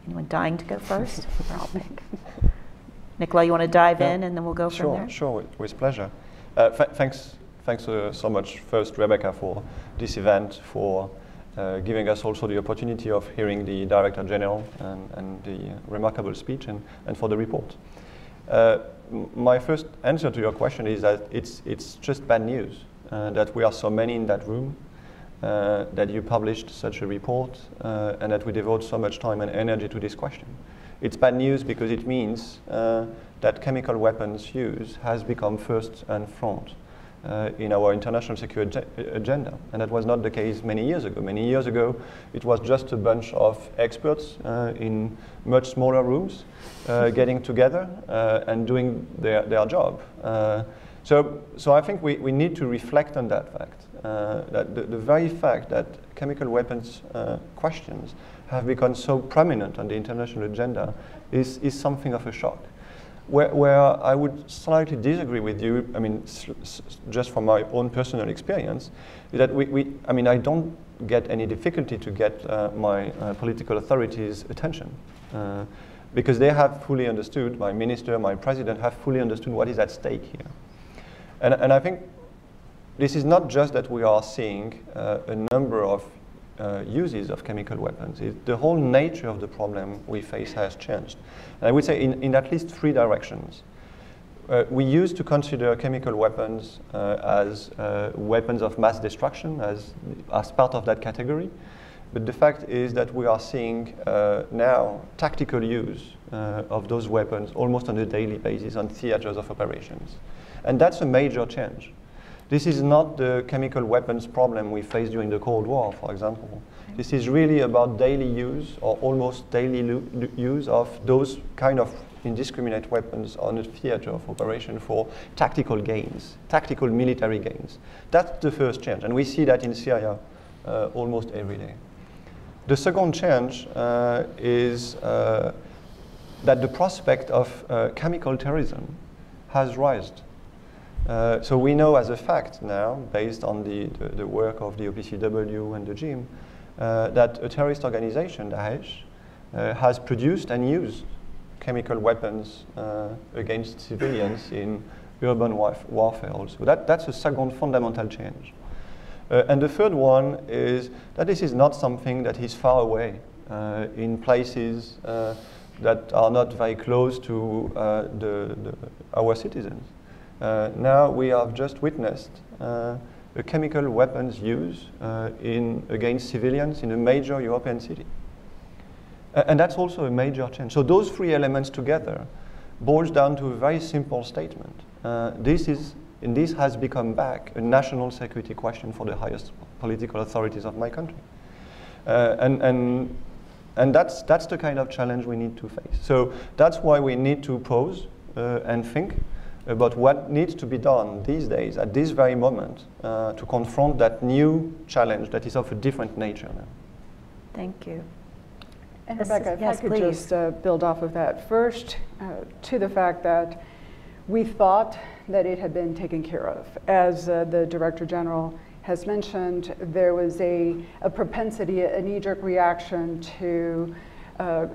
Anyone dying to go first? I'll pick. Nicolas, you want to dive yeah. in and then we'll go sure, from there? Sure, sure, with pleasure. Uh, thanks thanks uh, so much first, Rebecca, for this event, for uh, giving us also the opportunity of hearing the Director General and, and the uh, remarkable speech and, and for the report. Uh, my first answer to your question is that it's, it's just bad news uh, that we are so many in that room, uh, that you published such a report, uh, and that we devote so much time and energy to this question. It's bad news because it means uh, that chemical weapons use has become first and front uh, in our international security agenda. And that was not the case many years ago. Many years ago, it was just a bunch of experts uh, in much smaller rooms uh, getting together uh, and doing their, their job. Uh, so, so I think we, we need to reflect on that fact, uh, that the, the very fact that chemical weapons uh, questions have become so prominent on the international agenda is, is something of a shock. Where, where I would slightly disagree with you, I mean, s s just from my own personal experience, is that we, we, I mean, I don't get any difficulty to get uh, my uh, political authorities' attention, uh, because they have fully understood, my minister, my president, have fully understood what is at stake here. And, and I think this is not just that we are seeing uh, a number of Uh, uses of chemical weapons. It, the whole nature of the problem we face has changed. And I would say in, in at least three directions. Uh, we used to consider chemical weapons uh, as uh, weapons of mass destruction, as, as part of that category. But the fact is that we are seeing uh, now tactical use uh, of those weapons almost on a daily basis on theaters of operations. And that's a major change. This is not the chemical weapons problem we faced during the Cold War, for example. Okay. This is really about daily use or almost daily use of those kind of indiscriminate weapons on a theater of operation for tactical gains, tactical military gains. That's the first change, and we see that in Syria uh, almost every day. The second change uh, is uh, that the prospect of uh, chemical terrorism has risen. Uh, so we know as a fact now, based on the, the, the work of the O P C W and the J I M, uh, that a terrorist organization, Daesh, uh, has produced and used chemical weapons uh, against civilians in urban warf warfare also. That, that's a second fundamental change. Uh, and the third one is that this is not something that is far away uh, in places uh, that are not very close to uh, the, the, our citizens. Uh, now we have just witnessed uh, a chemical weapons use uh, in, against civilians in a major European city. Uh, and that's also a major change. So those three elements together boils down to a very simple statement. Uh, this is, and this has become back a national security question for the highest political authorities of my country. Uh, and, and, and that's, that's the kind of challenge we need to face. So that's why we need to pause uh, and think about what needs to be done these days, at this very moment, uh, to confront that new challenge that is of a different nature now. Thank you. And Rebecca, is, if yes, I could please. just uh, build off of that. First, uh, to the fact that we thought that it had been taken care of. As uh, the Director General has mentioned, there was a, a propensity, a knee-jerk reaction to uh,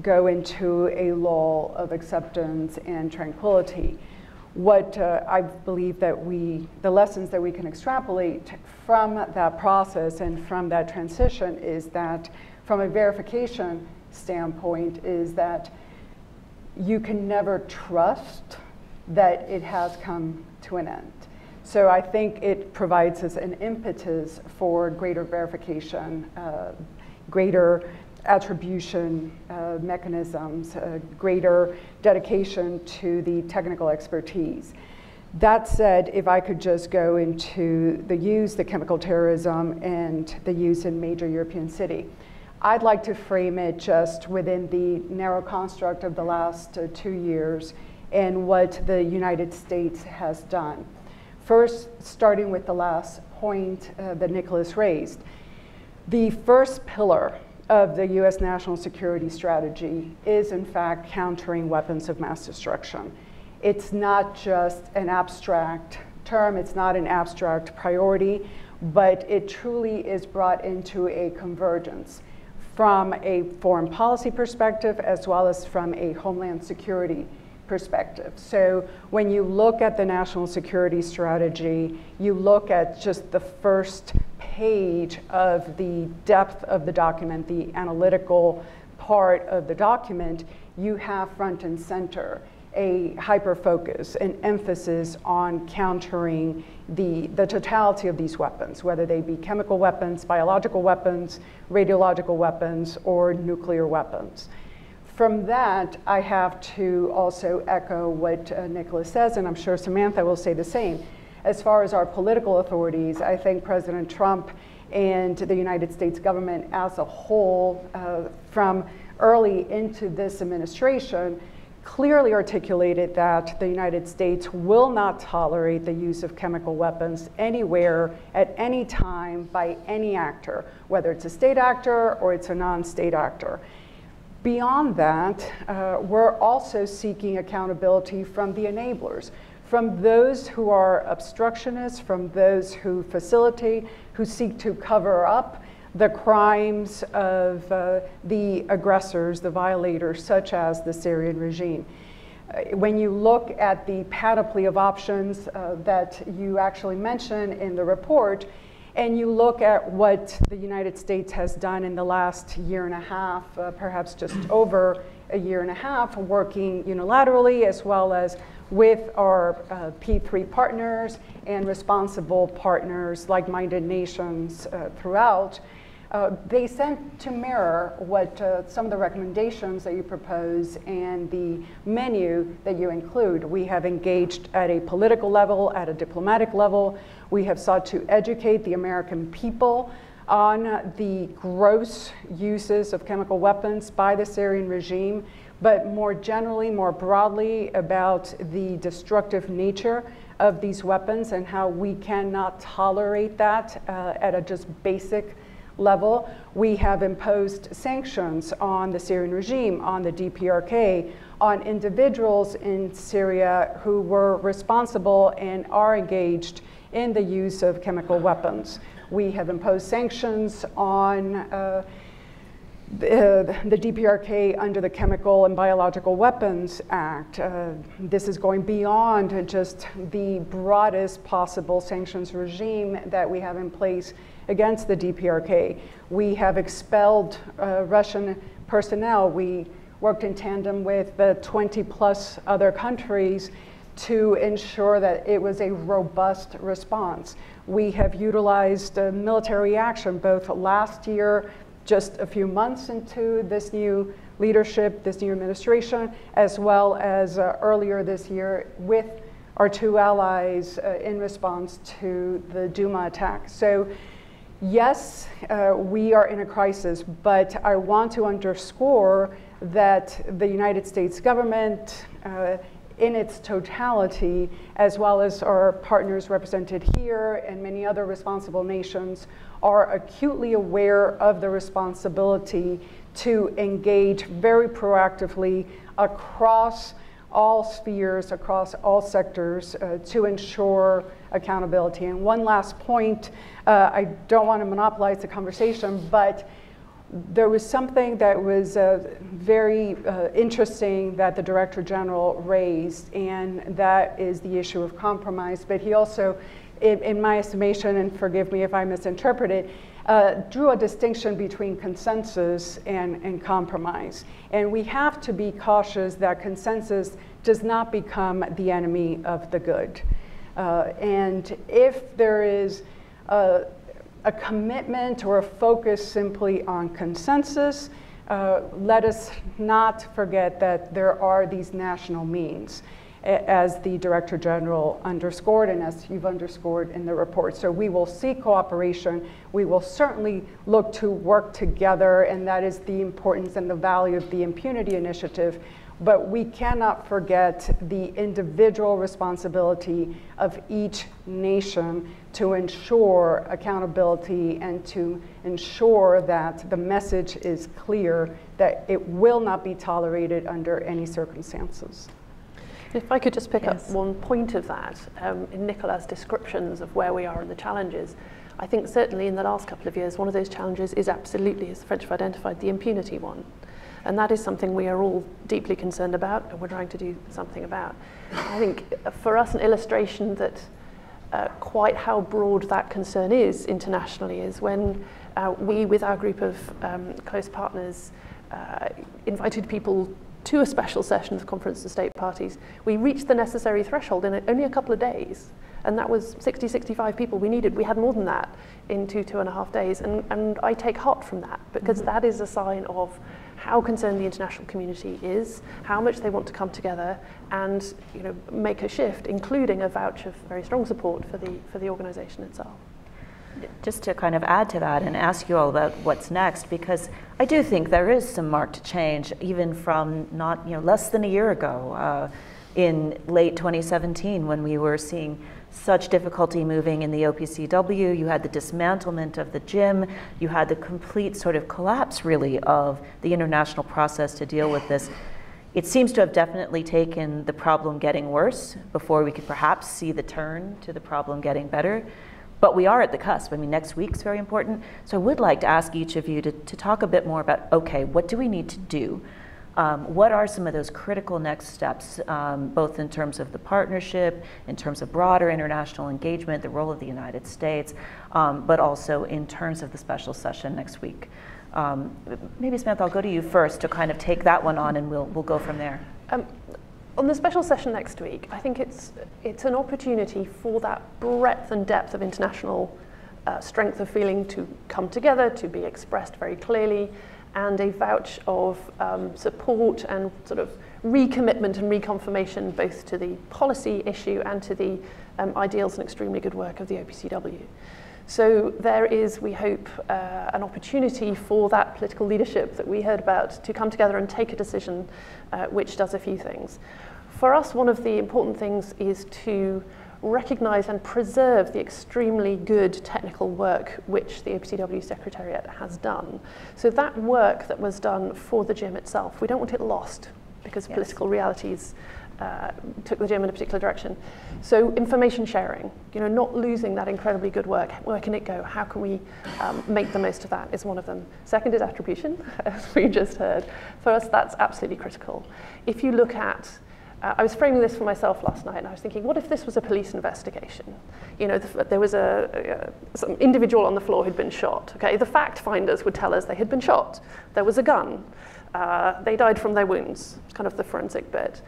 go into a lull of acceptance and tranquility. What uh, I believe that we, the lessons that we can extrapolate from that process and from that transition is that, from a verification standpoint, is that you can never trust that it has come to an end. So I think it provides us an impetus for greater verification, uh, greater attribution uh, mechanisms, uh, greater dedication to the technical expertise. That said, if I could just go into the use, the chemical terrorism, and the use in major European city, I'd like to frame it just within the narrow construct of the last uh, two years and what the United States has done. First, starting with the last point uh, that Nicolas raised, the first pillar of the U S national security strategy is, in fact, countering weapons of mass destruction. It's not just an abstract term, it's not an abstract priority, but it truly is brought into a convergence from a foreign policy perspective as well as from a homeland security perspective. So when you look at the national security strategy, you look at just the first page of the depth of the document, the analytical part of the document, you have front and center a hyper-focus, an emphasis on countering the, the totality of these weapons, whether they be chemical weapons, biological weapons, radiological weapons, or nuclear weapons. From that, I have to also echo what uh, Nicolas says, and I'm sure Samantha will say the same. As far as our political authorities, I think President Trump and the United States government as a whole, uh, from early into this administration, clearly articulated that the United States will not tolerate the use of chemical weapons anywhere, at any time, by any actor, whether it's a state actor or it's a non-state actor. Beyond that, uh, we're also seeking accountability from the enablers, from those who are obstructionists, from those who facilitate, who seek to cover up the crimes of uh, the aggressors, the violators, such as the Syrian regime. Uh, when you look at the panoply of options uh, that you actually mention in the report, and you look at what the United States has done in the last year and a half, uh, perhaps just over a year and a half, working unilaterally as well as with our uh, P three partners and responsible partners, like-minded nations uh, throughout, uh, they tend to mirror what uh, some of the recommendations that you propose and the menu that you include. We have engaged at a political level, at a diplomatic level. We have sought to educate the American people on the gross uses of chemical weapons by the Syrian regime, but more generally, more broadly, about the destructive nature of these weapons and how we cannot tolerate that uh, at a just basic level. We have imposed sanctions on the Syrian regime, on the D P R K, on individuals in Syria who were responsible and are engaged in the use of chemical weapons. We have imposed sanctions on uh, the, uh, the D P R K under the Chemical and Biological Weapons Act. Uh, this is going beyond just the broadest possible sanctions regime that we have in place against the D P R K. We have expelled uh, Russian personnel. We worked in tandem with the twenty plus other countries to ensure that it was a robust response. We have utilized uh, military action both last year, just a few months into this new leadership, this new administration, as well as uh, earlier this year with our two allies uh, in response to the Duma attack. So yes, uh, we are in a crisis, but I want to underscore that the United States government, uh, in its totality, as well as our partners represented here and many other responsible nations, are acutely aware of the responsibility to engage very proactively across all spheres, across all sectors, uh, to ensure accountability. And one last point, uh, I don't want to monopolize the conversation, but there was something that was uh, very uh, interesting that the Director General raised, and that is the issue of compromise. But he also, in, in my estimation, and forgive me if I misinterpret it, uh, drew a distinction between consensus and, and compromise. And we have to be cautious that consensus does not become the enemy of the good. Uh, and if there is a, a commitment or a focus simply on consensus, uh, let us not forget that there are these national means, as the Director General underscored and as you've underscored in the report. So we will see cooperation. We will certainly look to work together, and that is the importance and the value of the Impunity Initiative. But we cannot forget the individual responsibility of each nation to ensure accountability and to ensure that the message is clear that it will not be tolerated under any circumstances. If I could just pick yes. up one point of that, um, in Nicolas' descriptions of where we are and the challenges, I think certainly in the last couple of years, one of those challenges is absolutely, as the French have identified, the impunity one. And that is something we are all deeply concerned about and we're trying to do something about. I think for us an illustration that uh, quite how broad that concern is internationally is when uh, we, with our group of um, close partners, uh, invited people to a special session of the Conference of States Parties. We reached the necessary threshold in only a couple of days. And that was sixty, sixty-five people we needed. We had more than that in two, two and a half days. And, and I take heart from that, because mm-hmm. that is a sign of how concerned the international community is, how much they want to come together and, you know, make a shift, including a voucher for very strong support for the, for the organization itself. Just to kind of add to that and ask you all about what's next, because I do think there is some marked change, even from not, you know, less than a year ago, uh, in late twenty seventeen, when we were seeing such difficulty moving in the O P C W. You had the dismantlement of the J I M. You had the complete sort of collapse, really, of the international process to deal with this. It seems to have definitely taken the problem getting worse before we could perhaps see the turn to the problem getting better. But we are at the cusp. I mean, next week's very important. So I would like to ask each of you to, to talk a bit more about, okay, what do we need to do? Um, what are some of those critical next steps, um, both in terms of the partnership, in terms of broader international engagement, the role of the United States, um, but also in terms of the special session next week? Um, maybe, Samantha, I'll go to you first to kind of take that one on, and we'll, we'll go from there. Um, on the special session next week, I think it's, it's an opportunity for that breadth and depth of international uh, strength of feeling to come together, to be expressed very clearly, and a vouch of um, support and sort of recommitment and reconfirmation both to the policy issue and to the um, ideals and extremely good work of the O P C W. So there is, we hope, uh, an opportunity for that political leadership that we heard about to come together and take a decision uh, which does a few things. For us, one of the important things is to recognise and preserve the extremely good technical work which the O P C W Secretariat has done. So that work that was done for the J I M itself, we don't want it lost because yes. political realities uh, took the J I M in a particular direction. So information sharing, you know, not losing that incredibly good work. Where can it go? How can we um, make the most of that is one of them. Second is attribution, as we just heard. For us, that's absolutely critical. If you look at Uh, I was framing this for myself last night, and I was thinking, what if this was a police investigation? You know, the, there was a, a, some individual on the floor who'd been shot. Okay, the fact finders would tell us they had been shot. There was a gun. Uh, they died from their wounds. It's kind of the forensic bit.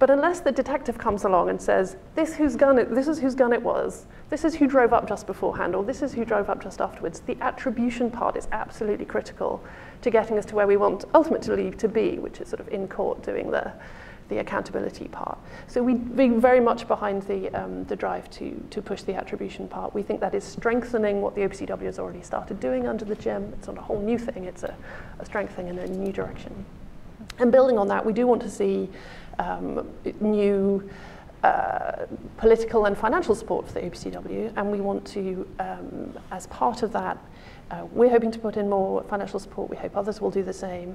But unless the detective comes along and says, this, whose gun it, this is whose gun it was, this is who drove up just beforehand, or this is who drove up just afterwards, the attribution part is absolutely critical to getting us to where we want ultimately to be, which is sort of in court doing the the accountability part. So we we're very much behind the, um, the drive to, to push the attribution part. We think that is strengthening what the O P C W has already started doing under the J I M. It's not a whole new thing, it's a, a strengthening in a new direction. And building on that, we do want to see um, new uh, political and financial support for the O P C W, and we want to, um, as part of that, uh, we're hoping to put in more financial support. We hope others will do the same.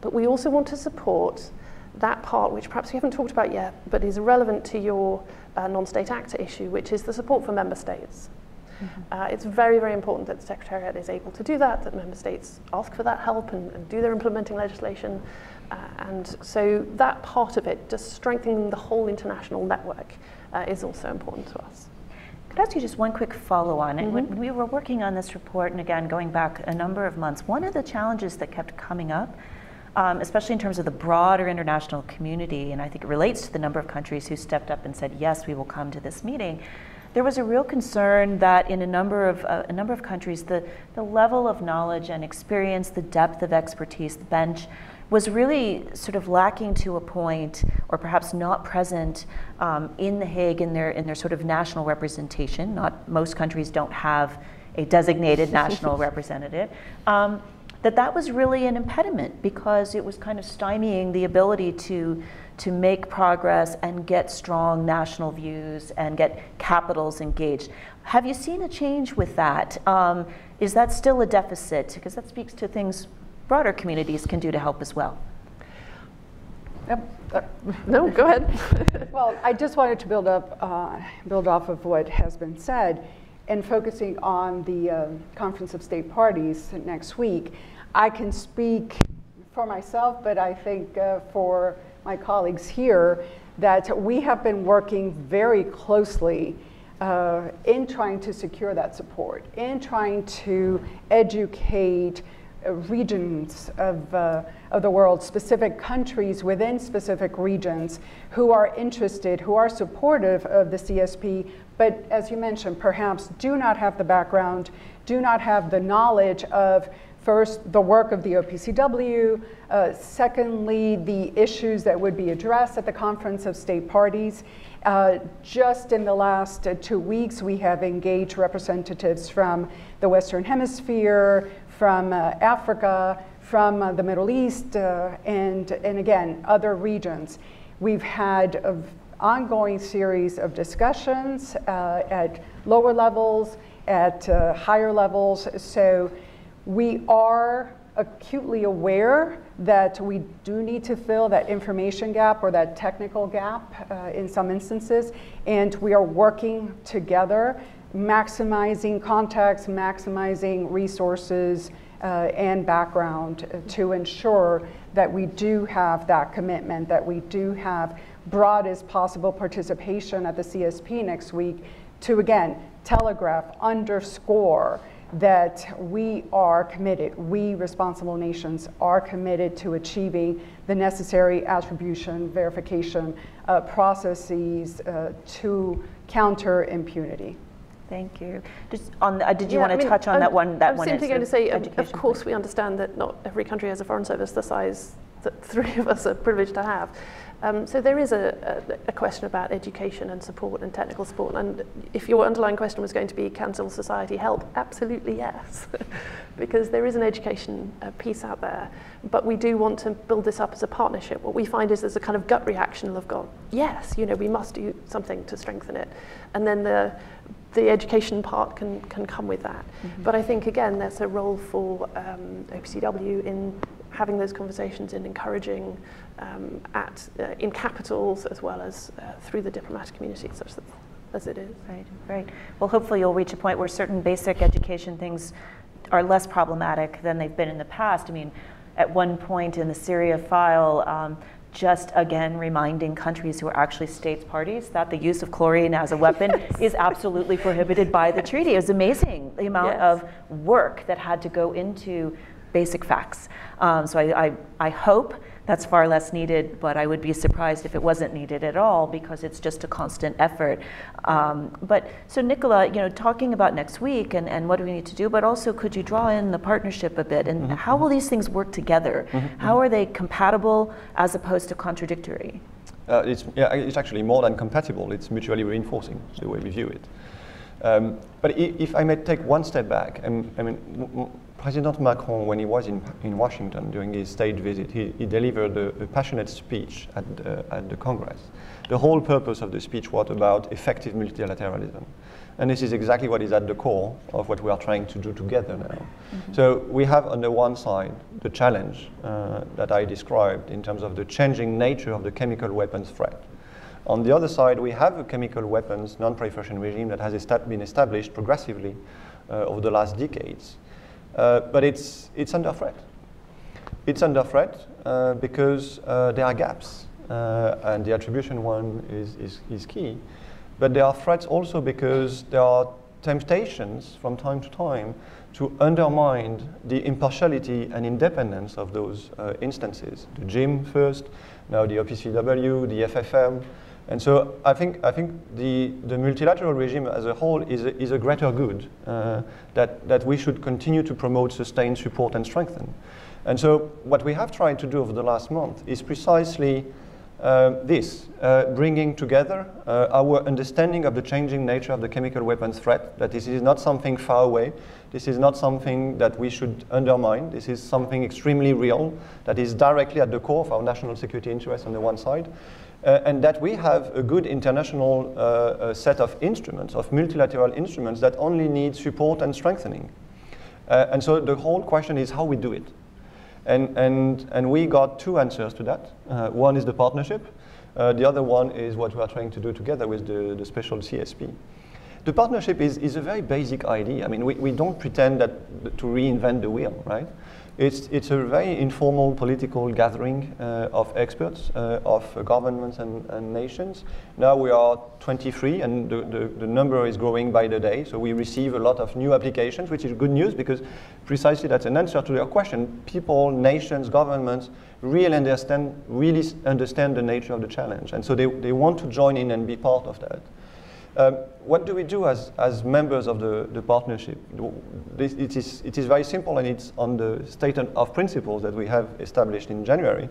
But we also want to support that part, which perhaps we haven't talked about yet, but is relevant to your uh, non-state actor issue, which is the support for member states. Mm-hmm. uh, it's very, very important that the Secretariat is able to do that, that member states ask for that help and, and do their implementing legislation. Uh, and so that part of it, just strengthening the whole international network, uh, is also important to us. Could I ask you just one quick follow-on? Mm-hmm. When we were working on this report, and again, going back a number of months, one of the challenges that kept coming up, um, especially in terms of the broader international community, and I think it relates to the number of countries who stepped up and said, yes, we will come to this meeting, there was a real concern that in a number of, uh, a number of countries, the, the level of knowledge and experience, the depth of expertise, the bench, was really sort of lacking to a point, or perhaps not present um, in The Hague in their in their sort of national representation. Not most countries don't have a designated national representative. Um, that that was really an impediment because it was kind of stymieing the ability to to make progress and get strong national views and get capitals engaged. Have you seen a change with that? Um, is that still a deficit? Because that speaks to things broader communities can do to help as well. Yep. Uh, no, go ahead. Well, I just wanted to build up, uh, build off of what has been said, and focusing on the uh, Conference of State Parties next week. I can speak for myself, but I think uh, for my colleagues here, that we have been working very closely uh, in trying to secure that support, in trying to educate regions of, uh, of the world, specific countries within specific regions who are interested, who are supportive of the C S P, but as you mentioned, perhaps do not have the background, do not have the knowledge of, first, the work of the O P C W, uh, secondly, the issues that would be addressed at the Conference of State Parties. Uh, just in the last uh, two weeks, we have engaged representatives from the Western Hemisphere, from uh, Africa, from uh, the Middle East, uh, and, and again, other regions. We've had an ongoing series of discussions uh, at lower levels, at uh, higher levels. So we are acutely aware that we do need to fill that information gap or that technical gap uh, in some instances, and we are working together, maximizing contacts, maximizing resources uh, and background uh, to ensure that we do have that commitment, that we do have broadest possible participation at the C S P next week to, again, telegraph, underscore that we are committed, we responsible nations are committed to achieving the necessary attribution, verification uh, processes uh, to counter impunity. Thank you. Just on, uh, did you yeah, want to I mean, touch on I'm, that one? That I was one simply going to say, um, of course, place. we understand that not every country has a foreign service the size that three of us are privileged to have. Um, so there is a, a, a question about education and support and technical support. And if your underlying question was going to be, can civil society help? Absolutely yes, because there is an education uh, piece out there. But we do want to build this up as a partnership. What we find is there's a kind of gut reaction of God, yes, you know, we must do something to strengthen it. And then the The education part can, can come with that. Mm-hmm. But I think, again, there's a role for um, O P C W in having those conversations and encouraging um, at, uh, in capitals as well as uh, through the diplomatic community, such that, as it is. Right, right. Well, hopefully you'll reach a point where certain basic education things are less problematic than they've been in the past. I mean, at one point in the Syria file, um, just again reminding countries who are actually states parties that the use of chlorine as a weapon yes. is absolutely prohibited by the treaty. It was amazing the amount yes. of work that had to go into basic facts. Um, so I, I, I hope that's far less needed, but I would be surprised if it wasn't needed at all because it's just a constant effort. Um, but so Nicola, you know, talking about next week and, and what do we need to do, but also could you draw in the partnership a bit and mm-hmm. how will these things work together? Mm-hmm. How are they compatible as opposed to contradictory? Uh, it's, yeah, it's actually more than compatible. It's mutually reinforcing the way we view it. Um, but if I may take one step back, I mean, President Macron, when he was in, in Washington during his state visit, he, he delivered a, a passionate speech at, uh, at the Congress. The whole purpose of the speech was about effective multilateralism. And this is exactly what is at the core of what we are trying to do together now. Mm-hmm. So we have on the one side the challenge uh, that I described in terms of the changing nature of the chemical weapons threat. On the other side, we have a chemical weapons non-proliferation regime that has estab- been established progressively uh, over the last decades. Uh, but it's, it's under threat. It's under threat uh, because uh, there are gaps, uh, and the attribution one is, is, is key. But there are threats also because there are temptations from time to time to undermine the impartiality and independence of those uh, instances. The J I M first, now the O P C W, the F F M. And so I think, I think the, the multilateral regime as a whole is a, is a greater good uh, that, that we should continue to promote, sustain, support, and strengthen. And so what we have tried to do over the last month is precisely uh, this, uh, bringing together uh, our understanding of the changing nature of the chemical weapons threat, that this is not something far away, this is not something that we should undermine, this is something extremely real, that is directly at the core of our national security interests on the one side, Uh, and that we have a good international uh, uh, set of instruments, of multilateral instruments that only need support and strengthening. Uh, and so the whole question is how we do it. And, and, and we got two answers to that. Uh, one is the partnership. Uh, the other one is what we are trying to do together with the, the special C S P. The partnership is, is a very basic idea. I mean, we, we don't pretend that to reinvent the wheel, right? It's, it's a very informal political gathering uh, of experts, uh, of uh, governments and, and nations. Now we are twenty-three, and the, the, the number is growing by the day, so we receive a lot of new applications, which is good news, because precisely that's an answer to your question. People, nations, governments really understand, really understand the nature of the challenge, and so they, they want to join in and be part of that. Um, what do we do as, as members of the, the partnership? This, it, is, it is very simple, and it's on the statement of principles that we have established in January.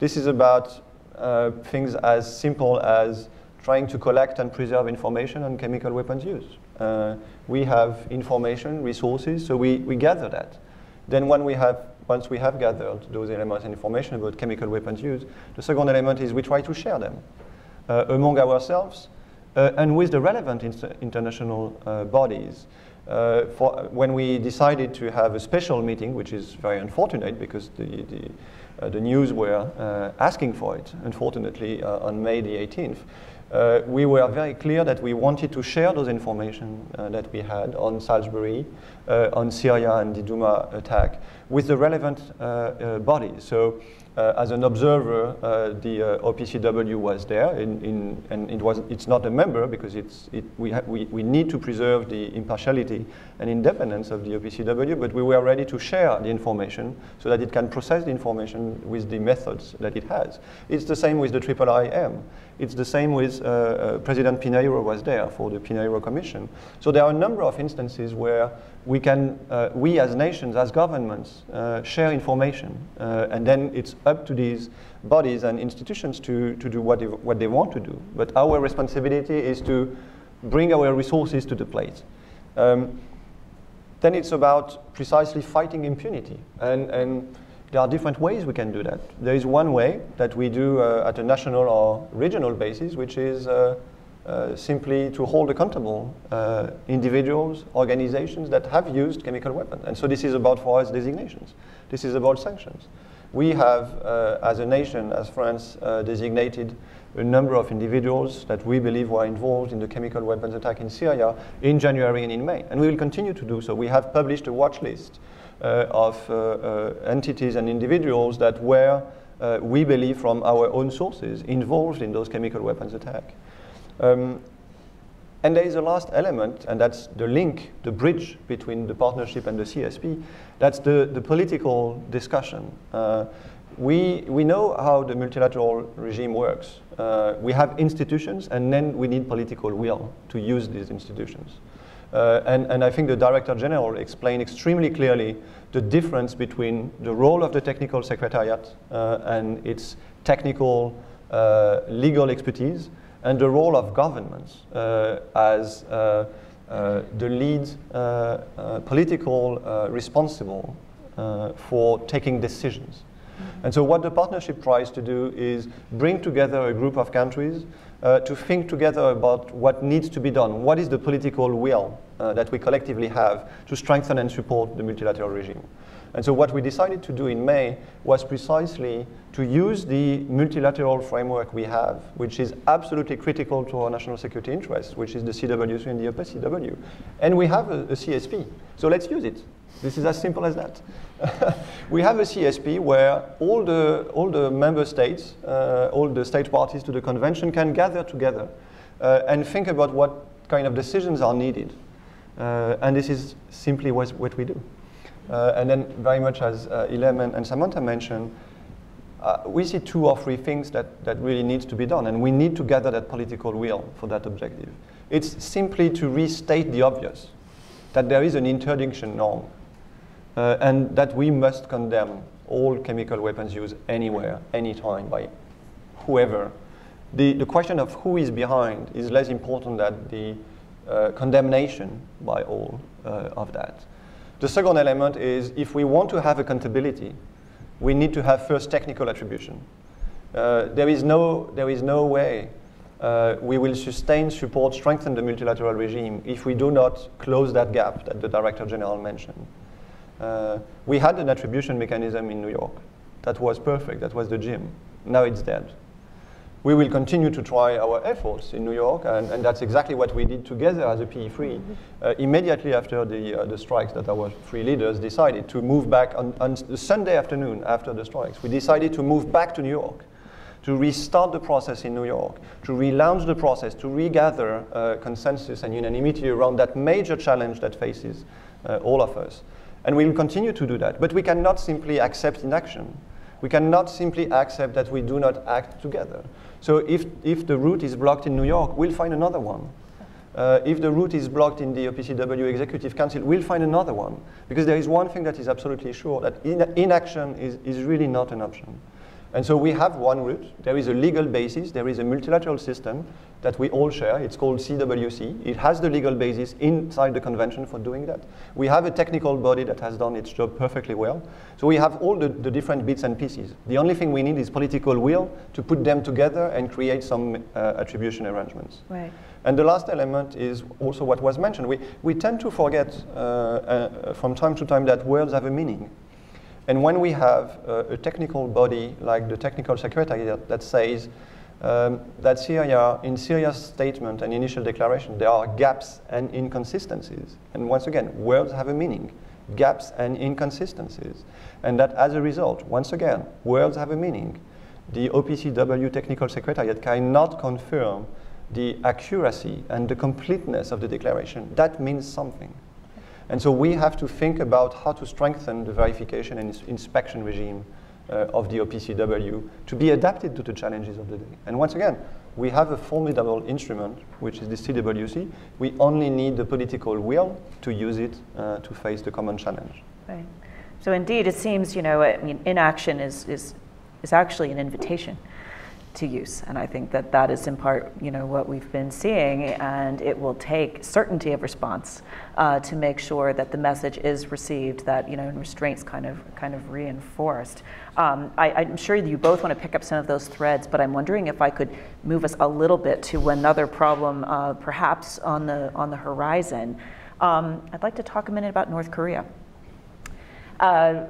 This is about uh, things as simple as trying to collect and preserve information on chemical weapons use. Uh, we have information, resources, so we, we gather that. Then when we have, once we have gathered those elements and information about chemical weapons use, the second element is we try to share them uh, among ourselves, Uh, and with the relevant international uh, bodies. Uh, for when we decided to have a special meeting, which is very unfortunate because the, the, uh, the news were uh, asking for it, unfortunately, uh, on May the eighteenth, uh, we were very clear that we wanted to share those information uh, that we had on Salisbury, uh, on Syria and the Duma attack, with the relevant uh, uh, bodies. So, Uh, as an observer, uh, the uh, O P C W was there, in, in, and it was, it's not a member because it's, it, we, ha we, we need to preserve the impartiality and independence of the O P C W, but we were ready to share the information so that it can process the information with the methods that it has. It's the same with the I I I M. It's the same with uh, uh, President Pinheiro was there for the Pinheiro Commission. So there are a number of instances where we can, uh, we as nations, as governments, uh, share information, uh, and then it's up to these bodies and institutions to, to do what they, what they want to do. But our responsibility is to bring our resources to the plate. Um, then it's about precisely fighting impunity. And, and there are different ways we can do that. There is one way that we do uh, at a national or regional basis, which is uh, uh, simply to hold accountable uh, individuals, organizations that have used chemical weapons. And so this is about, for us, designations. This is about sanctions. We have, uh, as a nation, as France, uh, designated a number of individuals that we believe were involved in the chemical weapons attack in Syria in January and in May. And we will continue to do so. We have published a watch list uh, of uh, uh, entities and individuals that were, uh, we believe from our own sources, involved in those chemical weapons attack. Um, And there is a last element, and that's the link, the bridge between the partnership and the C S P. That's the, the political discussion. Uh, we, we know how the multilateral regime works. Uh, we have institutions, and then we need political will to use these institutions. Uh, and, and I think the Director General explained extremely clearly the difference between the role of the Technical Secretariat uh, and its technical uh, legal expertise, and the role of governments uh, as uh, uh, the lead uh, uh, political uh, responsible uh, for taking decisions. And so what the partnership tries to do is bring together a group of countries uh, to think together about what needs to be done. What is the political will uh, that we collectively have to strengthen and support the multilateral regime? And so what we decided to do in May was precisely to use the multilateral framework we have, which is absolutely critical to our national security interests, which is the C W C and the O P C W. And we have a, a C S P, so let's use it. This is as simple as that. We have a C S P where all the, all the member states, uh, all the state parties to the convention can gather together uh, and think about what kind of decisions are needed. Uh, and this is simply what, what we do. Uh, and then very much as uh, Yleem and, and Samantha mentioned, uh, we see two or three things that, that really needs to be done, and we need to gather that political will for that objective. It's simply to restate the obvious, that there is an interdiction norm, uh, and that we must condemn all chemical weapons use anywhere, anytime, by whoever. The, the question of who is behind is less important than the uh, condemnation by all uh, of that. The second element is, if we want to have accountability, we need to have first technical attribution. Uh, there is no, there is no way uh, we will sustain, support, strengthen the multilateral regime if we do not close that gap that the Director General mentioned. Uh, we had an attribution mechanism in New York. That was perfect. That was the J I M. Now it's dead. We will continue to try our efforts in New York, and, and that's exactly what we did together as a P E three, uh, immediately after the, uh, the strikes that our three leaders decided to move back on, on the Sunday afternoon after the strikes. We decided to move back to New York, to restart the process in New York, to relaunch the process, to regather uh, consensus and unanimity around that major challenge that faces uh, all of us. And we will continue to do that, but we cannot simply accept inaction. We cannot simply accept that we do not act together. So if, if the route is blocked in New York, we'll find another one. Uh, if the route is blocked in the O P C W Executive Council, we'll find another one. Because there is one thing that is absolutely sure, that in, inaction is, is really not an option. And so we have one route. There is a legal basis. There is a multilateral system that we all share. It's called C W C. It has the legal basis inside the convention for doing that. We have a technical body that has done its job perfectly well. So we have all the, the different bits and pieces. The only thing we need is political will to put them together and create some uh, attribution arrangements. Right. And the last element is also what was mentioned. We, we tend to forget uh, uh, from time to time that words have a meaning. And when we have uh, a technical body like the Technical Secretariat that says um, that Syria, in Syria's statement and initial declaration, there are gaps and inconsistencies. And once again, words have a meaning, gaps and inconsistencies. And that as a result, once again, words have a meaning. The O P C W Technical Secretariat cannot confirm the accuracy and the completeness of the declaration. That means something. And so we have to think about how to strengthen the verification and inspection regime uh, of the O P C W to be adapted to the challenges of the day. And once again, we have a formidable instrument, which is the C W C. We only need the political will to use it uh, to face the common challenge. Right. So indeed, it seems, you know, I mean, inaction is, is, is actually an invitation to use. And I think that that is in part, you know, what we've been seeing, and it will take certainty of response uh, to make sure that the message is received, that, you know, and restraints kind of kind of reinforced. Um, I, I'm sure you both want to pick up some of those threads, but I'm wondering if I could move us a little bit to another problem, uh, perhaps on the on the horizon. Um, I'd like to talk a minute about North Korea. Uh,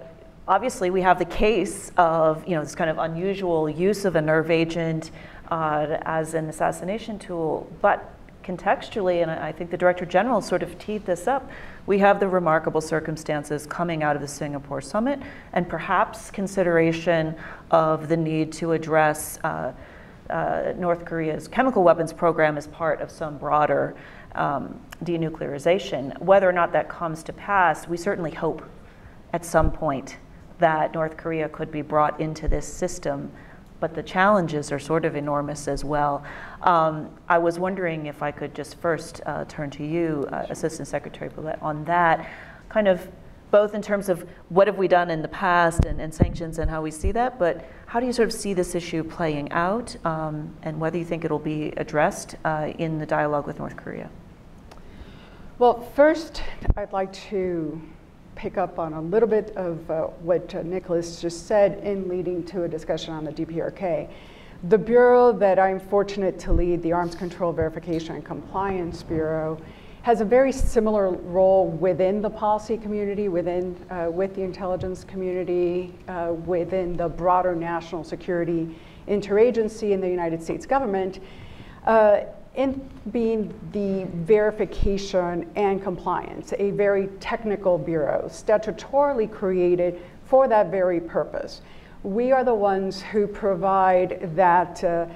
Obviously, we have the case of, you know, this kind of unusual use of a nerve agent uh, as an assassination tool. But contextually, and I think the Director General sort of teed this up, we have the remarkable circumstances coming out of the Singapore summit, and perhaps consideration of the need to address uh, uh, North Korea's chemical weapons program as part of some broader um, denuclearization. Whether or not that comes to pass, we certainly hope at some point that North Korea could be brought into this system, but the challenges are sort of enormous as well. Um, I was wondering if I could just first uh, turn to you, uh, Assistant Secretary Poblete, on that, kind of both in terms of what have we done in the past and, and sanctions and how we see that, but how do you sort of see this issue playing out, um, and whether you think it'll be addressed uh, in the dialogue with North Korea? Well, first, I'd like to pick up on a little bit of uh, what uh, Nicolas just said in leading to a discussion on the D P R K. The bureau that I'm fortunate to lead, the Arms Control Verification and Compliance Bureau, has a very similar role within the policy community, within, uh, with the intelligence community, uh, within the broader national security interagency in the United States government, uh, in being the verification and compliance, a very technical bureau, statutorily created for that very purpose. We are the ones who provide that, uh,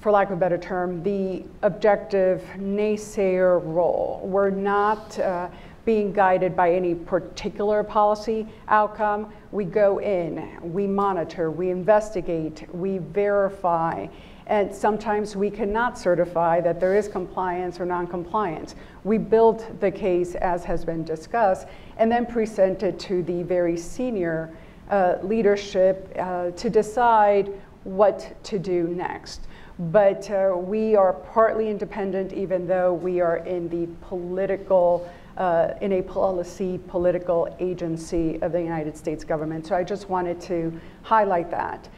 for lack of a better term, the objective naysayer role. We're not uh, being guided by any particular policy outcome. We go in, we monitor, we investigate, we verify, and sometimes we cannot certify that there is compliance or non-compliance. We build the case, as has been discussed, and then present it to the very senior uh, leadership uh, to decide what to do next. But uh, we are partly independent, even though we are in the political, uh, in a policy political agency of the United States government. So I just wanted to highlight that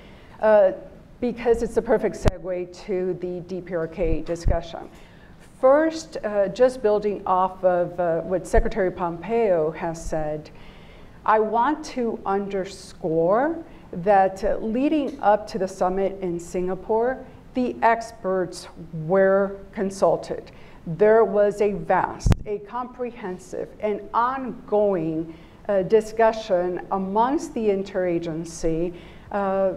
uh, because it's the perfect segue to the D P R K discussion. First, uh, just building off of uh, what Secretary Pompeo has said, I want to underscore that uh, leading up to the summit in Singapore, the experts were consulted. There was a vast, a comprehensive, and ongoing uh, discussion amongst the interagency. Uh,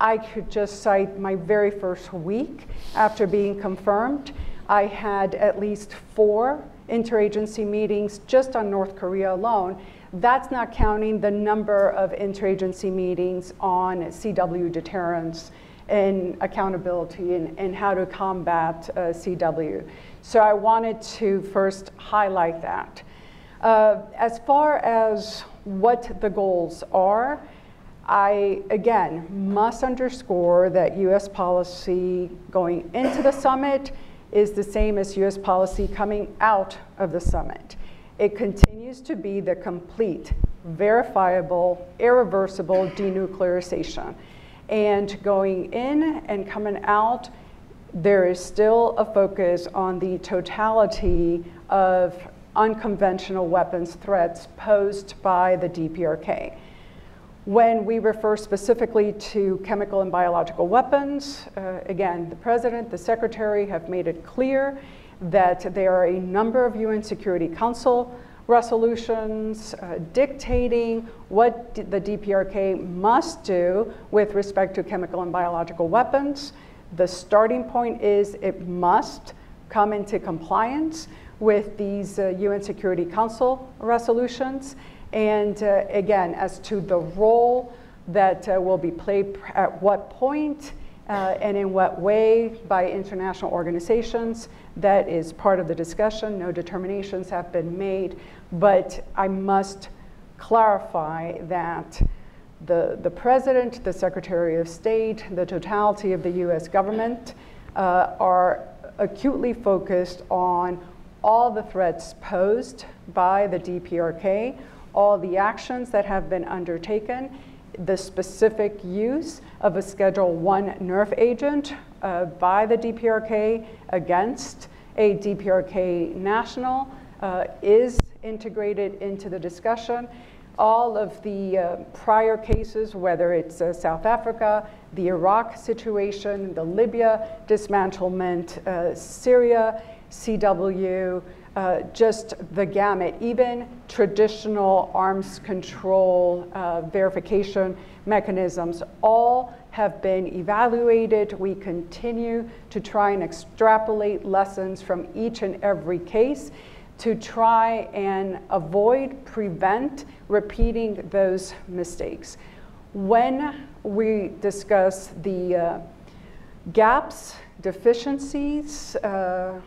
I could just cite my very first week after being confirmed. I had at least four interagency meetings just on North Korea alone. That's not counting the number of interagency meetings on C W deterrence and accountability and, and how to combat uh, C W. So I wanted to first highlight that. Uh, as far as what the goals are, I, again, must underscore that U S policy going into the summit is the same as U S policy coming out of the summit. It continues to be the complete, verifiable, irreversible denuclearization. And going in and coming out, there is still a focus on the totality of unconventional weapons threats posed by the D P R K. When we refer specifically to chemical and biological weapons, uh, again, the President, the Secretary have made it clear that there are a number of U N Security Council resolutions uh, dictating what the D P R K must do with respect to chemical and biological weapons. The starting point is it must come into compliance with these uh, U N Security Council resolutions. And uh, again, as to the role that uh, will be played at what point uh, and in what way by international organizations, that is part of the discussion. No determinations have been made, but I must clarify that the, the President, the Secretary of State, the totality of the U S government uh, are acutely focused on all the threats posed by the D P R K, all the actions that have been undertaken, the specific use of a Schedule one nerve agent uh, by the D P R K against a D P R K national uh, is integrated into the discussion. All of the uh, prior cases, whether it's uh, South Africa, the Iraq situation, the Libya dismantlement, uh, Syria, C W, uh, just the gamut, even traditional arms control uh, verification mechanisms, all have been evaluated. We continue to try and extrapolate lessons from each and every case to try and avoid, prevent repeating those mistakes. When we discuss the uh, gaps, deficiencies uh,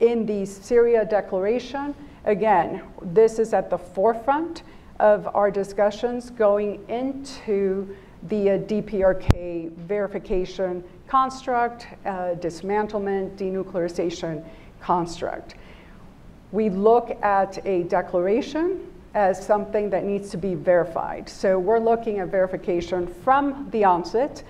in the Syria declaration, again, this is at the forefront of our discussions going into the uh, D P R K verification construct, uh, dismantlement, denuclearization construct. we look at a declaration as something that needs to be verified. So we're looking at verification from the onset.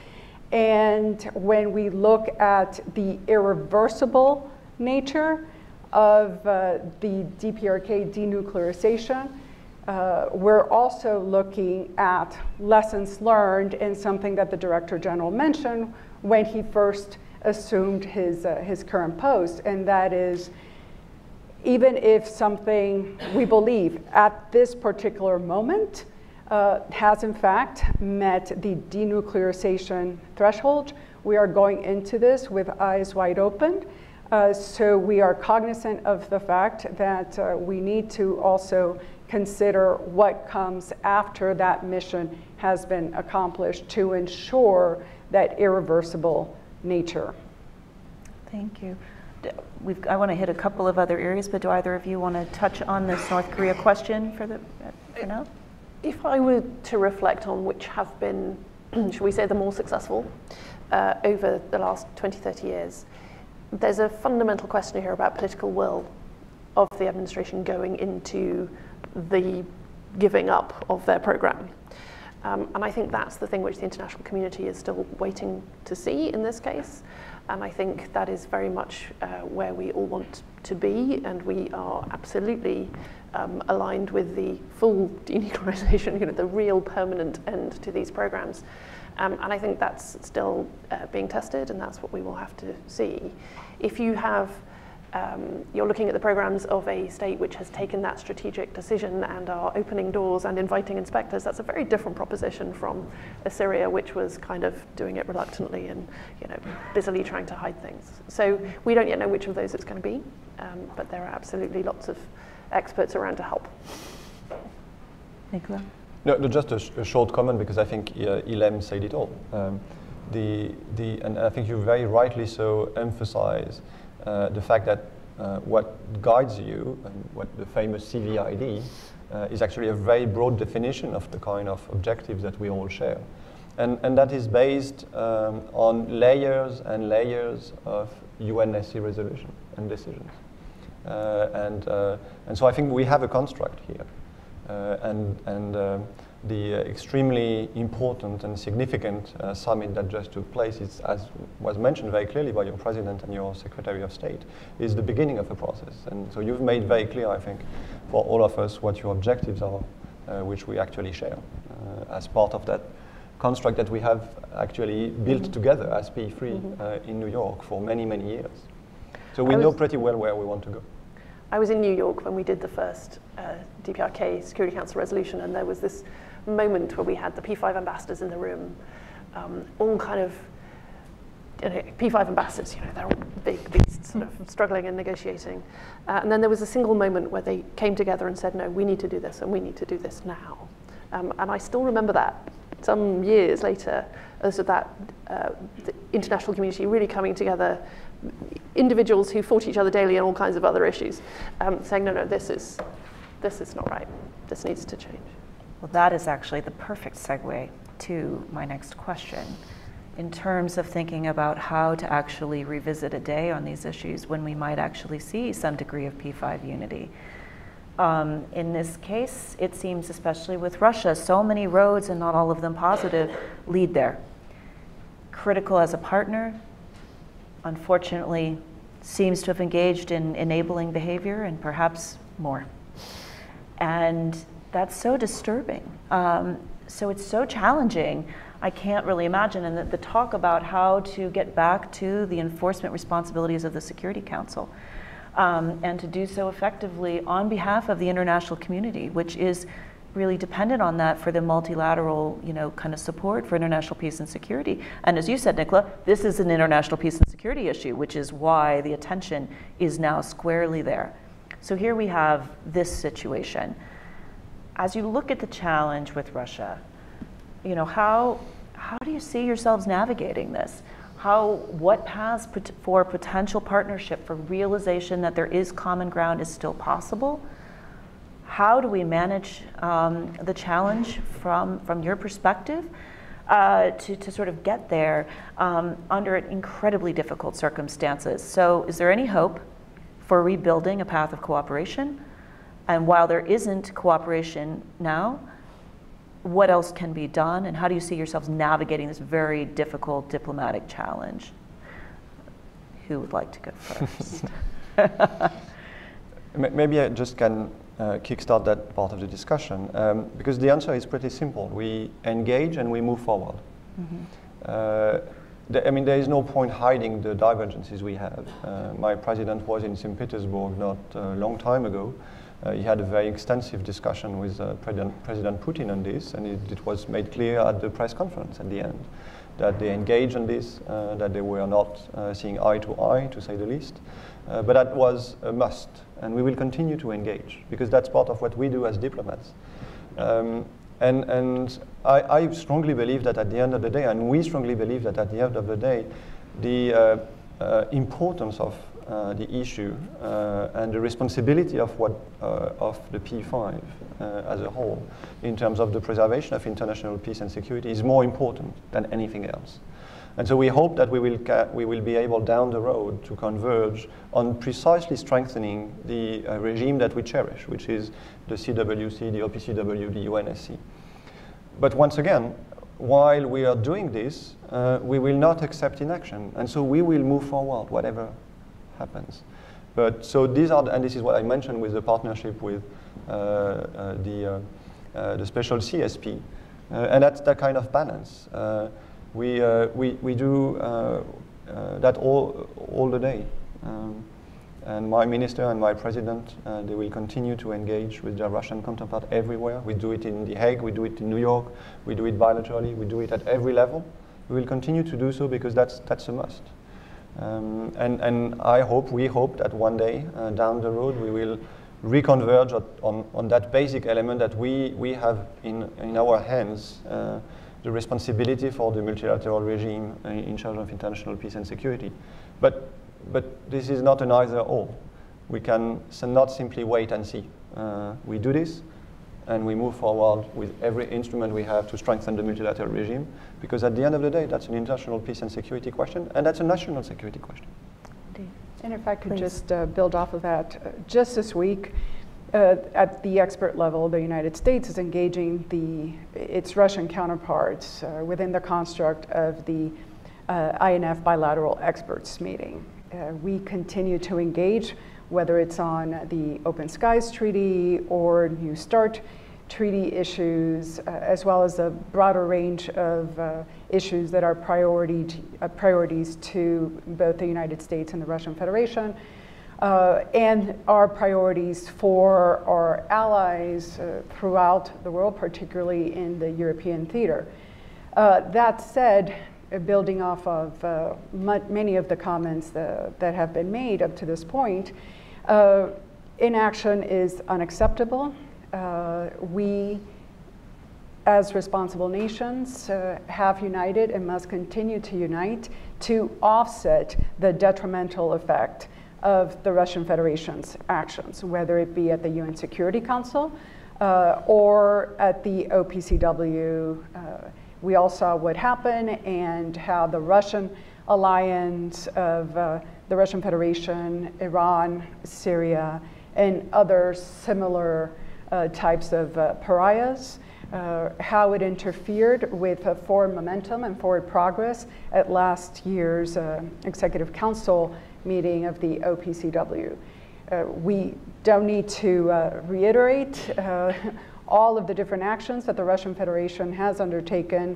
And when we look at the irreversible nature of uh, the D P R K denuclearization, uh, we're also looking at lessons learned and something that the Director General mentioned when he first assumed his, uh, his current post, and that is, even if something we believe at this particular moment uh, has in fact met the denuclearization threshold, we are going into this with eyes wide open. Uh, so we are cognizant of the fact that uh, we need to also consider what comes after that mission has been accomplished to ensure that irreversible nature. Thank you. We've, I want to hit a couple of other areas, but do either of you want to touch on this North Korea question for the for now? If I were to reflect on which have been, should we say, the more successful uh, over the last twenty, thirty years, there's a fundamental question here about political will of the administration going into the giving up of their program. Um, and I think that's the thing which the international community is still waiting to see in this case. And I think that is very much uh, where we all want to be, and we are absolutely um, aligned with the full denuclearization, you know, the real permanent end to these programs. Um, and I think that's still uh, being tested, and that's what we will have to see. If you have, um, you're looking at the programs of a state which has taken that strategic decision and are opening doors and inviting inspectors, that's a very different proposition from Syria, which was kind of doing it reluctantly and, you know, busily trying to hide things. So we don't yet know which of those it's going to be, um, but there are absolutely lots of experts around to help. Nicolas. No, no, just a, sh a short comment, because I think uh, Yleem said it all. Um, the, the, and I think you very rightly so emphasize uh, the fact that uh, what guides you, and what the famous C V I D, uh, is actually a very broad definition of the kind of objectives that we all share. And, and that is based um, on layers and layers of U N S C resolution and decisions. Uh, and, uh, and so I think we have a construct here. Uh, and and uh, the uh, extremely important and significant uh, summit that just took place, is, as was mentioned very clearly by your President and your Secretary of State, is the beginning of a process. And so you've made very clear, I think, for all of us what your objectives are, uh, which we actually share uh, as part of that construct that we have actually built mm-hmm. together as P three mm-hmm. uh, in New York for many, many years. So we know pretty well where we want to go. I was in New York when we did the first uh, D P R K Security Council resolution, and there was this moment where we had the P five ambassadors in the room, um, all kind of, you know, P five ambassadors, you know, they're all big beasts, sort of struggling and negotiating. Uh, and then there was a single moment where they came together and said, no, we need to do this, and we need to do this now. Um, and I still remember that some years later, as of that uh, the international community really coming together, individuals who fought each other daily on all kinds of other issues, um, saying, no, no, this is, this is not right. This needs to change. Well, that is actually the perfect segue to my next question, in terms of thinking about how to actually revisit a day on these issues when we might actually see some degree of P five unity. Um, in this case, it seems, especially with Russia, so many roads, and not all of them positive, lead there. Critical as a partner, unfortunately, seems to have engaged in enabling behavior, and perhaps more. And that's so disturbing. Um, so it's so challenging. I can't really imagine. And the, the talk about how to get back to the enforcement responsibilities of the Security Council, um, and to do so effectively on behalf of the international community, which is really dependent on that for the multilateral, you know, kind of support for international peace and security. And as you said, Nicola, this is an international peace and security issue, which is why the attention is now squarely there. So here we have this situation. As you look at the challenge with Russia, you know, how, how do you see yourselves navigating this? How, what paths for potential partnership, for realization that there is common ground, is still possible? How do we manage um, the challenge from, from your perspective uh, to, to sort of get there um, under incredibly difficult circumstances? So is there any hope for rebuilding a path of cooperation. And while there isn't cooperation now, what else can be done? And how do you see yourselves navigating this very difficult diplomatic challenge? Who would like to go first? Maybe I just can uh, kickstart that part of the discussion, um, because the answer is pretty simple. We engage and we move forward. Mm-hmm. uh, the, I mean, there is no point hiding the divergences we have. Uh, my president was in Saint Petersburg not a uh, long time ago. Uh, he had a very extensive discussion with uh, President, President Putin on this, and it, it was made clear at the press conference at the end that they engaged on this, uh, that they were not uh, seeing eye to eye, to say the least. Uh, but that was a must, and we will continue to engage, because that's part of what we do as diplomats. Um, and and I, I strongly believe that at the end of the day, and we strongly believe that at the end of the day, the uh, uh, importance of Uh, the issue uh, and the responsibility of what uh, of the P five uh, as a whole in terms of the preservation of international peace and security is more important than anything else. And so we hope that we will ca we will be able down the road to converge on precisely strengthening the uh, regime that we cherish, which is the C W C, the O P C W, the U N S C. But once again, while we are doing this, uh, we will not accept inaction, and so we will move forward whatever happens. But so these are, the, and this is what I mentioned with the partnership with uh, uh, the, uh, uh, the special C S P, uh, and that's that kind of balance. Uh, we, uh, we, we do uh, uh, that all, all the day. Um, and my minister and my president, uh, they will continue to engage with their Russian counterpart everywhere. We do it in The Hague, we do it in New York, we do it bilaterally, we do it at every level. We will continue to do so because that's, that's a must. Um, and, and I hope, we hope that one day uh, down the road we will reconverge on, on, on that basic element that we, we have in, in our hands, uh, the responsibility for the multilateral regime in charge of international peace and security. But, but this is not an either or. We can not simply wait and see. Uh, we do this and we move forward with every instrument we have to strengthen the multilateral regime, because at the end of the day, that's an international peace and security question, and that's a national security question. Indeed. And if I could Please. just uh, build off of that, uh, just this week, uh, at the expert level, the United States is engaging the, its Russian counterparts uh, within the construct of the uh, I N F bilateral experts meeting. Uh, we continue to engage, whether it's on the Open Skies Treaty or New START treaty issues, uh, as well as a broader range of uh, issues that are priority to, uh, priorities to both the United States and the Russian Federation, uh, and are priorities for our allies uh, throughout the world, particularly in the European theater. Uh, that said, uh, building off of uh, many of the comments uh, that have been made up to this point, uh, inaction is unacceptable. Uh, we, as responsible nations, uh, have united and must continue to unite to offset the detrimental effect of the Russian Federation's actions, whether it be at the U N Security Council uh, or at the O P C W. Uh, we all saw what happened and how the Russian alliance of uh, the Russian Federation, Iran, Syria, and other similar Uh, types of uh, pariahs, uh, how it interfered with uh, forward momentum and forward progress at last year's uh, Executive Council meeting of the O P C W. Uh, we don't need to uh, reiterate uh, all of the different actions that the Russian Federation has undertaken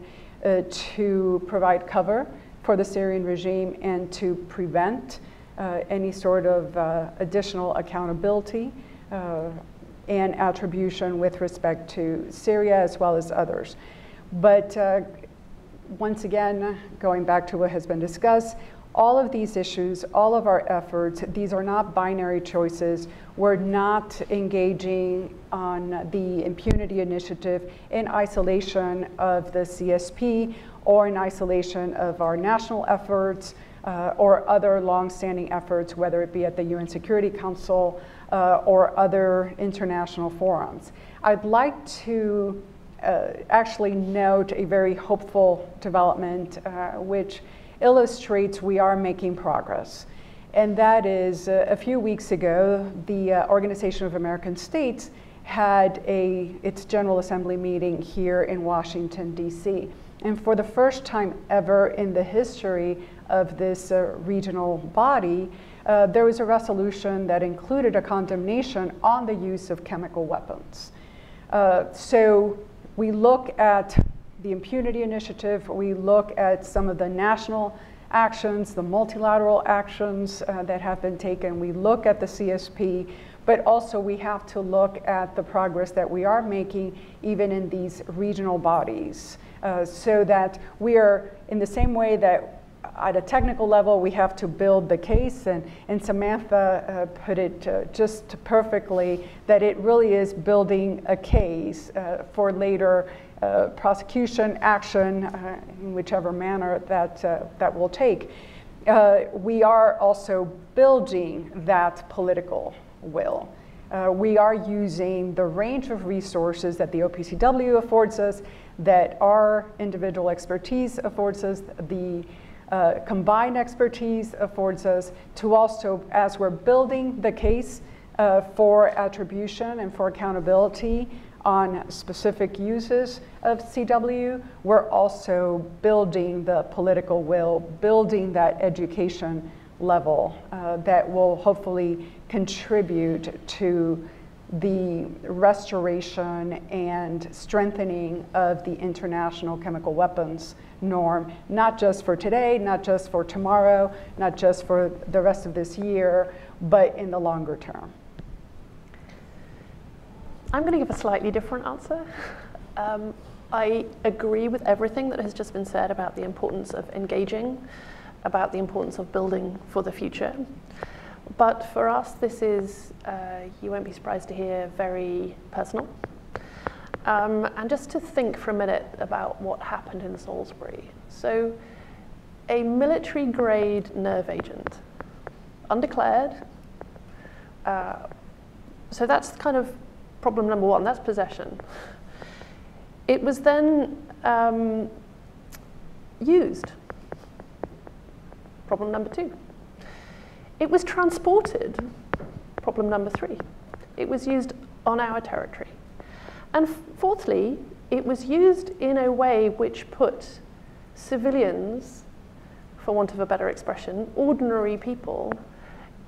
uh, to provide cover for the Syrian regime and to prevent uh, any sort of uh, additional accountability uh, and attribution with respect to Syria as well as others. But uh, once again, going back to what has been discussed, all of these issues, all of our efforts, these are not binary choices. We're not engaging on the impunity initiative in isolation of the C S P or in isolation of our national efforts uh, or other long-standing efforts, whether it be at the U N Security Council Uh, or other international forums. I'd like to uh, actually note a very hopeful development uh, which illustrates we are making progress. And that is, uh, a few weeks ago, the uh, Organization of American States had a, its General Assembly meeting here in Washington, D C. And for the first time ever in the history of this uh, regional body, uh, there was a resolution that included a condemnation on the use of chemical weapons. Uh, so we look at the impunity initiative, we look at some of the national actions, the multilateral actions uh, that have been taken, we look at the C S P, but also we have to look at the progress that we are making even in these regional bodies, uh, so that we are, in the same way that at a technical level we have to build the case, and, and Samantha uh, put it uh, just perfectly, that it really is building a case uh, for later Uh, prosecution, action, uh, in whichever manner that, uh, that will take. Uh, we are also building that political will. Uh, we are using the range of resources that the O P C W affords us, that our individual expertise affords us, the uh, combined expertise affords us, to also, as we're building the case uh, for attribution and for accountability, on specific uses of C W, we're also building the political will, building that education level uh, that will hopefully contribute to the restoration and strengthening of the international chemical weapons norm, not just for today, not just for tomorrow, not just for the rest of this year, but in the longer term. I'm going to give a slightly different answer. Um, I agree with everything that has just been said about the importance of engaging, about the importance of building for the future. But for us, this is, uh, you won't be surprised to hear, very personal. Um, and just to think for a minute about what happened in Salisbury. So a military-grade nerve agent, undeclared. Uh, so that's kind of problem number one, that's possession. It was then um, used. Problem number two. It was transported. Problem number three. It was used on our territory. And fourthly, it was used in a way which put civilians, for want of a better expression, ordinary people,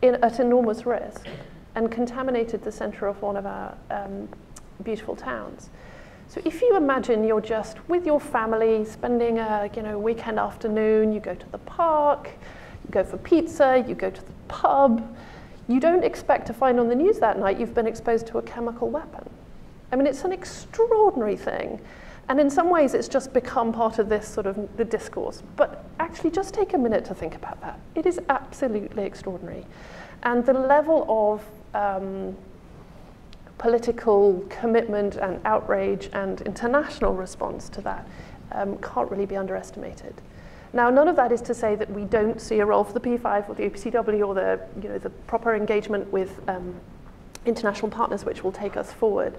in, at enormous risk, and contaminated the center of one of our um, beautiful towns. So if you imagine you're just with your family, spending a you know, weekend afternoon, you go to the park, you go for pizza, you go to the pub, you don't expect to find on the news that night you've been exposed to a chemical weapon. I mean, it's an extraordinary thing. And in some ways, it's just become part of this sort of the discourse. But actually, just take a minute to think about that. It is absolutely extraordinary. And the level of Um, political commitment and outrage and international response to that um, can't really be underestimated. Now, none of that is to say that we don't see a role for the P five or the O P C W or the, you know, the proper engagement with um, international partners, which will take us forward.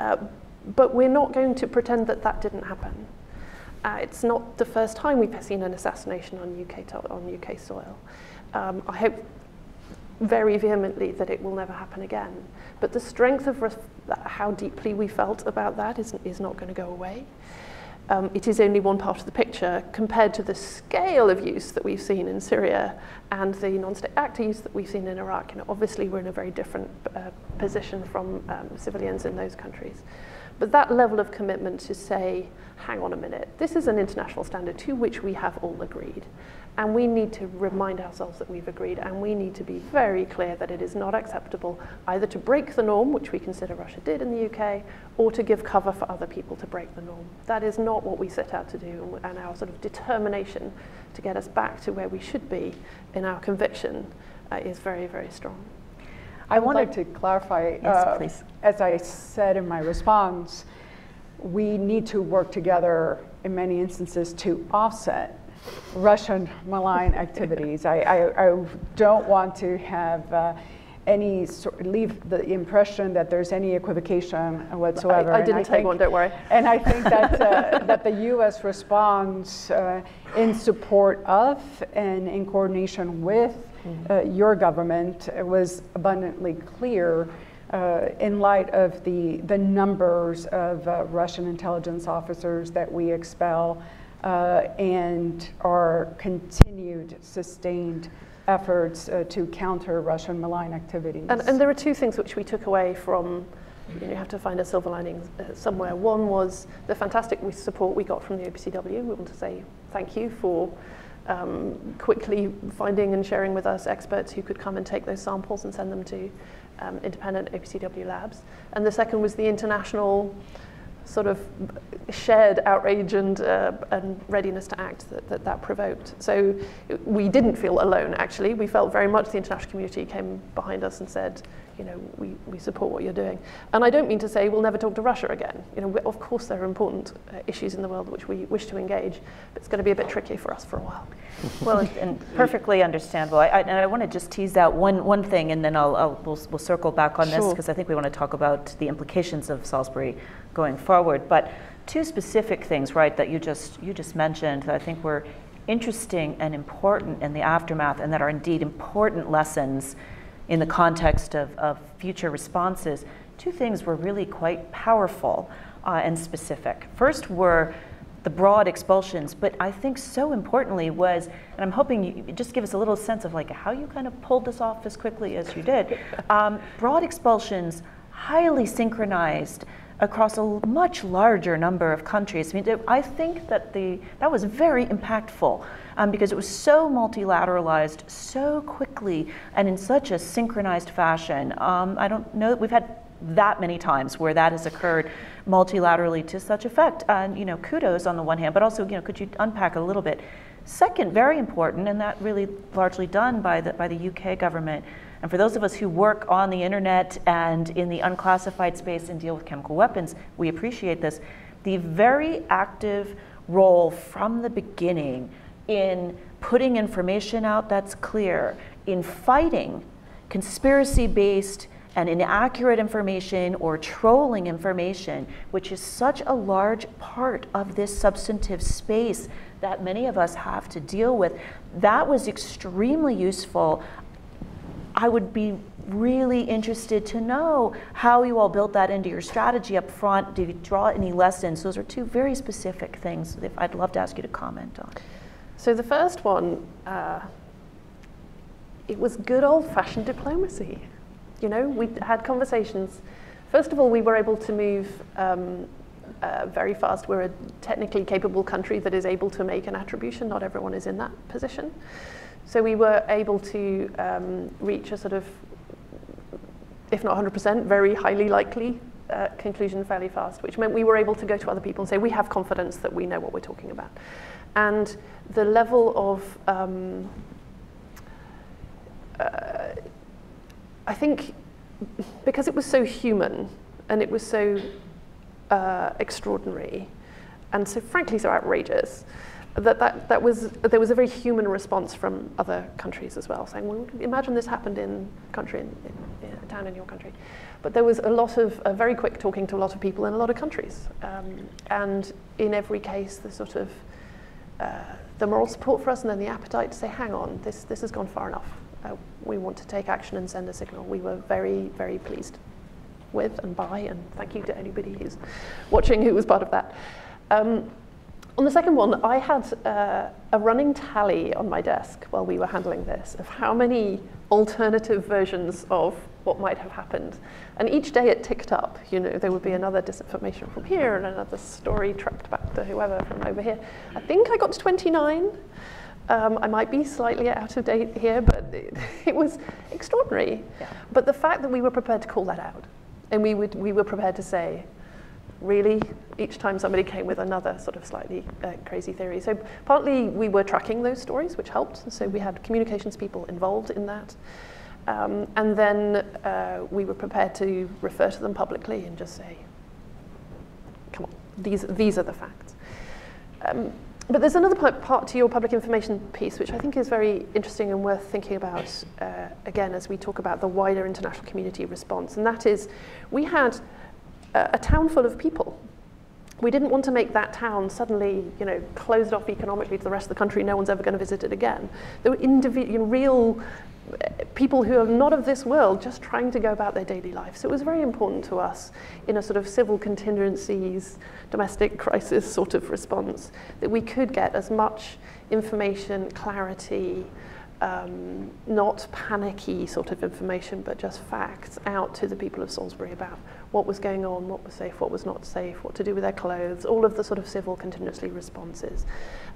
Uh, but we're not going to pretend that that didn't happen. Uh, it's not the first time we've seen an assassination on U K, on U K soil. Um, I hope very vehemently that it will never happen again. But the strength of how deeply we felt about that is, is not going to go away. Um, it is only one part of the picture compared to the scale of use that we've seen in Syria and the non-state actor use that we've seen in Iraq. And obviously we're in a very different uh, position from um, civilians in those countries. But that level of commitment to say, hang on a minute, this is an international standard to which we have all agreed. And we need to remind ourselves that we've agreed, and we need to be very clear that it is not acceptable either to break the norm, which we consider Russia did in the U K, or to give cover for other people to break the norm. That is not what we set out to do, and our sort of determination to get us back to where we should be in our conviction uh, is very, very strong. I, I wanted like to clarify, yes, uh, please. As I said in my response, we need to work together in many instances to offset Russian malign activities. I, I, I don't want to have uh, any sort, leave the impression that there's any equivocation whatsoever. I, I didn't I take think, one, don't worry. And I think that uh, that the U S responds uh, in support of and in coordination with Mm-hmm. uh, your government was abundantly clear uh, in light of the, the numbers of uh, Russian intelligence officers that we expel uh, and our continued sustained efforts uh, to counter Russian malign activities. And, and there are two things which we took away from, you know, you have to find a silver lining somewhere. One was the fantastic support we got from the O P C W. We want to say thank you for um, quickly finding and sharing with us experts who could come and take those samples and send them to um, independent O P C W labs. And the second was the international sort of shared outrage and, uh, and readiness to act that, that that provoked. So we didn't feel alone, actually. We felt very much the international community came behind us and said, you know, we, we support what you're doing. And I don't mean to say we'll never talk to Russia again. You know, we, of course there are important uh, issues in the world which we wish to engage, but it's going to be a bit tricky for us for a while. Well, and, and perfectly understandable. I, I, and I want to just tease out one, one thing, and then I'll, I'll, we'll, we'll circle back on sure. this, because I think we want to talk about the implications of Salisbury going forward. But two specific things, right, that you just, you just mentioned that I think were interesting and important in the aftermath, and that are indeed important lessons in the context of, of future responses. Two things were really quite powerful uh, and specific. First were the broad expulsions, but I think so importantly was, and I'm hoping you just give us a little sense of like how you kind of pulled this off as quickly as you did. Um, broad expulsions, highly synchronized across a much larger number of countries. I mean, I think that the that was very impactful um, because it was so multilateralized so quickly and in such a synchronized fashion. Um, I don't know that we've had that many times where that has occurred multilaterally to such effect. And, you know, kudos on the one hand, but also, you know, could you unpack a little bit? Second, very important, and that really largely done by the, by the U K government, and for those of us who work on the internet and in the unclassified space and deal with chemical weapons, we appreciate this, the very active role from the beginning in putting information out that's clear, in fighting conspiracy-based and inaccurate information or trolling information, which is such a large part of this substantive space that many of us have to deal with. That was extremely useful. I would be really interested to know how you all built that into your strategy up front. Did you draw any lessons? Those are two very specific things that I'd love to ask you to comment on. So the first one, uh, it was good old-fashioned diplomacy. You know, we had conversations. First of all, we were able to move um, uh, very fast. We're a technically capable country that is able to make an attribution. Not everyone is in that position. So we were able to um, reach a sort of, if not one hundred percent, very highly likely uh, conclusion fairly fast, which meant we were able to go to other people and say, we have confidence that we know what we're talking about. And the level of, um, uh, I think, because it was so human and it was so uh, extraordinary and so frankly so outrageous, That, that, that was, there was a very human response from other countries as well, saying, well, imagine this happened in country, in, in, in, down in your country. But there was a lot of a very quick talking to a lot of people in a lot of countries. Um, and in every case, the sort of, uh, the moral support for us and then the appetite to say, hang on, this, this has gone far enough. Uh, we want to take action and send a signal. We were very, very pleased with and by, and thank you to anybody who's watching who was part of that. Um, On the second one, I had uh, a running tally on my desk while we were handling this of how many alternative versions of what might have happened. And each day it ticked up. You know, there would be another disinformation from here and another story tracked back to whoever from over here. I think I got to twenty-nine. Um, I might be slightly out of date here, but it, it was extraordinary. Yeah. But the fact that we were prepared to call that out, and we, would, we were prepared to say, really, each time somebody came with another sort of slightly uh, crazy theory. So partly we were tracking those stories, which helped. So we had communications people involved in that. Um, and then uh, we were prepared to refer to them publicly and just say, come on, these, these are the facts. Um, but there's another part, part to your public information piece, which I think is very interesting and worth thinking about, uh, again, as we talk about the wider international community response. And that is, we had a town full of people we didn't want to make that town suddenly, you know, closed off economically to the rest of the country. No one's ever going to visit it again. There were individual, real people who are not of this world just trying to go about their daily life. So it was very important to us in a sort of civil contingencies, domestic crisis sort of response that we could get as much information, clarity, um, not panicky sort of information, but just facts out to the people of Salisbury about what was going on, what was safe, what was not safe, what to do with their clothes, all of the sort of civil contingency responses.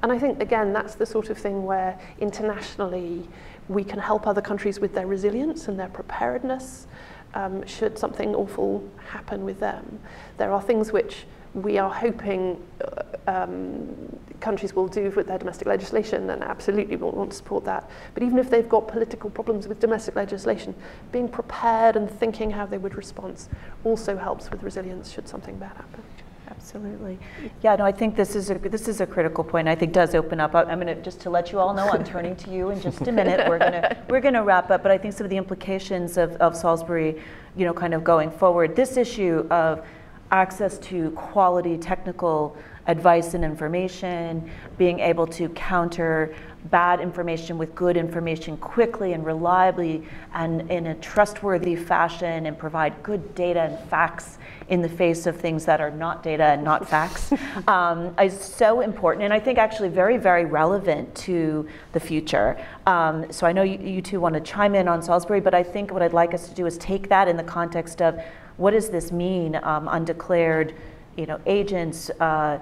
And I think, again, that's the sort of thing where internationally we can help other countries with their resilience and their preparedness um, should something awful happen with them. There are things which we are hoping uh, um, countries will do with their domestic legislation, and absolutely will want to support that. But even if they've got political problems with domestic legislation, being prepared and thinking how they would respond also helps with resilience should something bad happen. Absolutely. Yeah, no, I think this is a, this is a critical point. I think does open up. I'm going to, just to let you all know, I'm turning to you in just a minute. We're going to we're going to wrap up, but I think some of the implications of, of Salisbury, you know, kind of going forward, this issue of access to quality technical advice and information, being able to counter bad information with good information quickly and reliably and in a trustworthy fashion, and provide good data and facts in the face of things that are not data and not facts um, is so important, and I think actually very, very relevant to the future. Um, so I know you, you two want to chime in on Salisbury, but I think what I'd like us to do is take that in the context of what does this mean, um, undeclared, you know, agents, uh,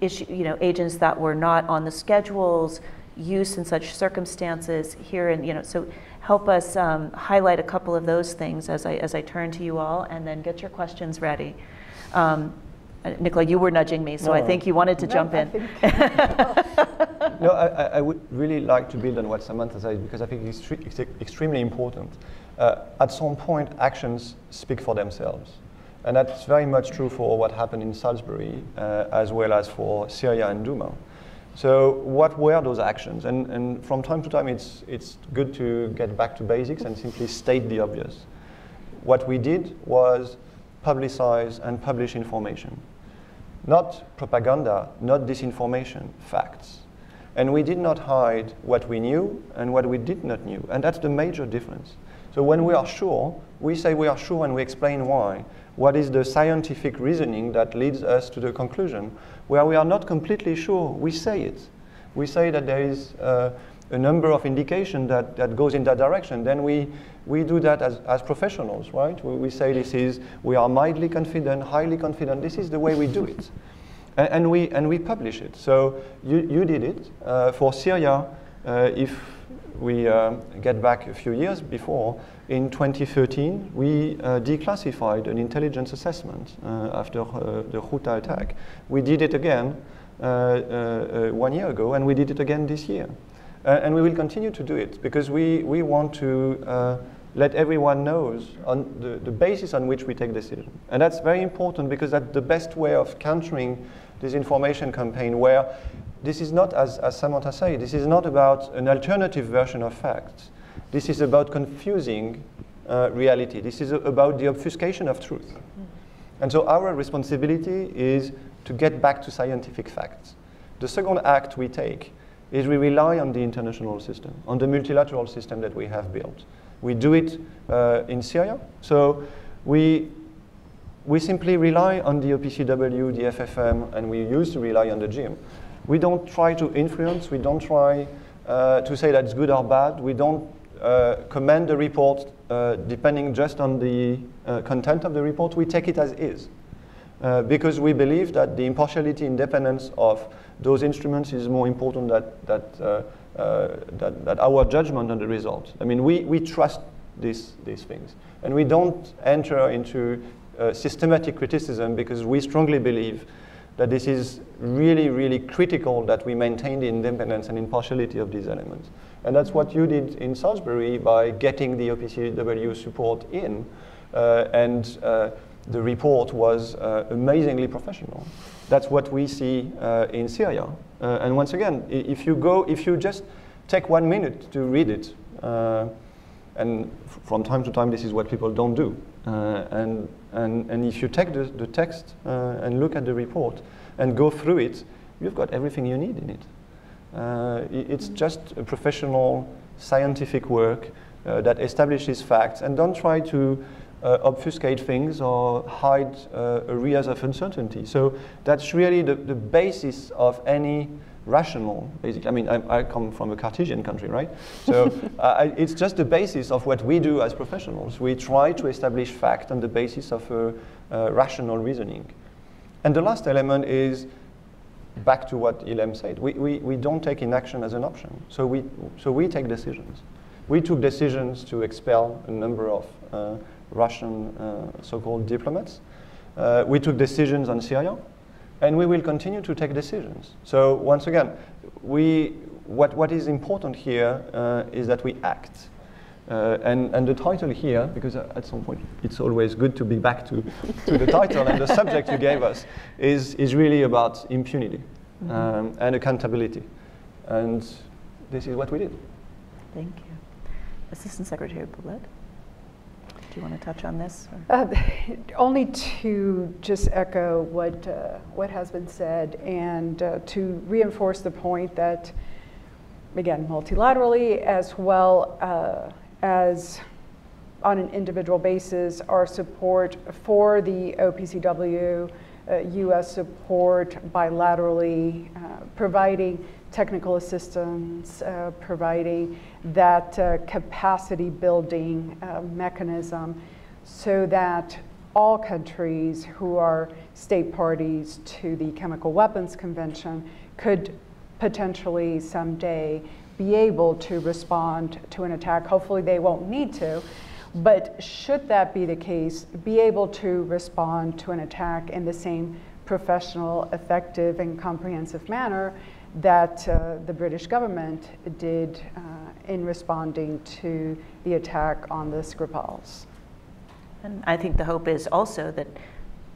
issue, you know, agents that were not on the schedules, use in such circumstances here, and you know, so help us um, highlight a couple of those things as I as I turn to you all, and then get your questions ready. Um, Nicola, you were nudging me, so no, I think you wanted to no, jump in. I no, I, I would really like to build on what Samantha said, because I think it's, it's extremely important. Uh, at some point, actions speak for themselves. And that's very much true for what happened in Salisbury, uh, as well as for Syria and Duma. So what were those actions? And, and from time to time, it's, it's good to get back to basics and simply state the obvious. What we did was publicize and publish information. Not propaganda, not disinformation, facts. And we did not hide what we knew and what we did not knew. And that's the major difference. So when we are sure, we say we are sure and we explain why. What is the scientific reasoning that leads us to the conclusion? Where we are not completely sure, we say it. We say that there is uh, a number of indications that, that goes in that direction. Then we, we do that as, as professionals, right? We, we say this is, we are mildly confident, highly confident. This is the way we do it. And, and, we, and we publish it. So you, you did it. Uh, for Syria, uh, if we uh, get back a few years before, in twenty thirteen, we uh, declassified an intelligence assessment uh, after uh, the Ghouta attack. We did it again uh, uh, uh, one year ago, and we did it again this year. Uh, and we will continue to do it, because we, we want to uh, let everyone knows on the, the basis on which we take decisions. And that's very important, because that's the best way of countering this information campaign, where this is not, as, as Samantha said, this is not about an alternative version of facts. This is about confusing uh, reality. This is about the obfuscation of truth. And so our responsibility is to get back to scientific facts. The second act we take is we rely on the international system, on the multilateral system that we have built. We do it uh, in Syria. So we we simply rely on the O P C W, the F F M, and we used to rely on the J I M. We don't try to influence. We don't try uh, to say that's good or bad. We don't uh, comment the report uh, depending just on the uh, content of the report. We take it as is, uh, because we believe that the impartiality, independence of those instruments is more important that, that, uh, uh, that, that our judgment on the result. I mean, we, we trust these, these things. And we don't enter into uh, systematic criticism, because we strongly believe that this is really, really critical that we maintain the independence and impartiality of these elements. And that's what you did in Salisbury by getting the O P C W support in. Uh, and uh, the report was uh, amazingly professional. That's what we see uh, in Syria. Uh, and once again, if you go, if you just take one minute to read it, uh, And from time to time, this is what people don't do. Uh, and, and, and if you take the, the text uh, and look at the report and go through it, you've got everything you need in it. Uh, it's just a professional, scientific work uh, that establishes facts, and don't try to uh, obfuscate things or hide uh, areas of uncertainty. So that's really the, the basis of any rational, basically. I mean, I, I come from a Cartesian country, right? So uh, it's just the basis of what we do as professionals. We try to establish fact on the basis of uh, uh, rational reasoning. And the last element is back to what Yleem said. We, we, we don't take inaction as an option. So we, so we take decisions. We took decisions to expel a number of uh, Russian uh, so-called diplomats. Uh, we took decisions on Syria. And we will continue to take decisions. So once again, we, what, what is important here uh, is that we act. Uh, and, and the title here, because at some point it's always good to be back to, to the title and the subject you gave us, is, is really about impunity mm-hmm. um, and accountability. And this is what we did. Thank you. Assistant Secretary Poblete. Do you want to touch on this? Uh, only to just echo what, uh, what has been said, and uh, to reinforce the point that, again, multilaterally as well uh, as on an individual basis, our support for the O P C W, uh, U S support bilaterally, uh, providing technical assistance, uh, providing that uh, capacity building uh, mechanism so that all countries who are state parties to the Chemical Weapons Convention could potentially someday be able to respond to an attack. Hopefully they won't need to, but should that be the case, be able to respond to an attack in the same professional, effective, and comprehensive manner that uh, the British government did uh, in responding to the attack on the Skripals. And I think the hope is also that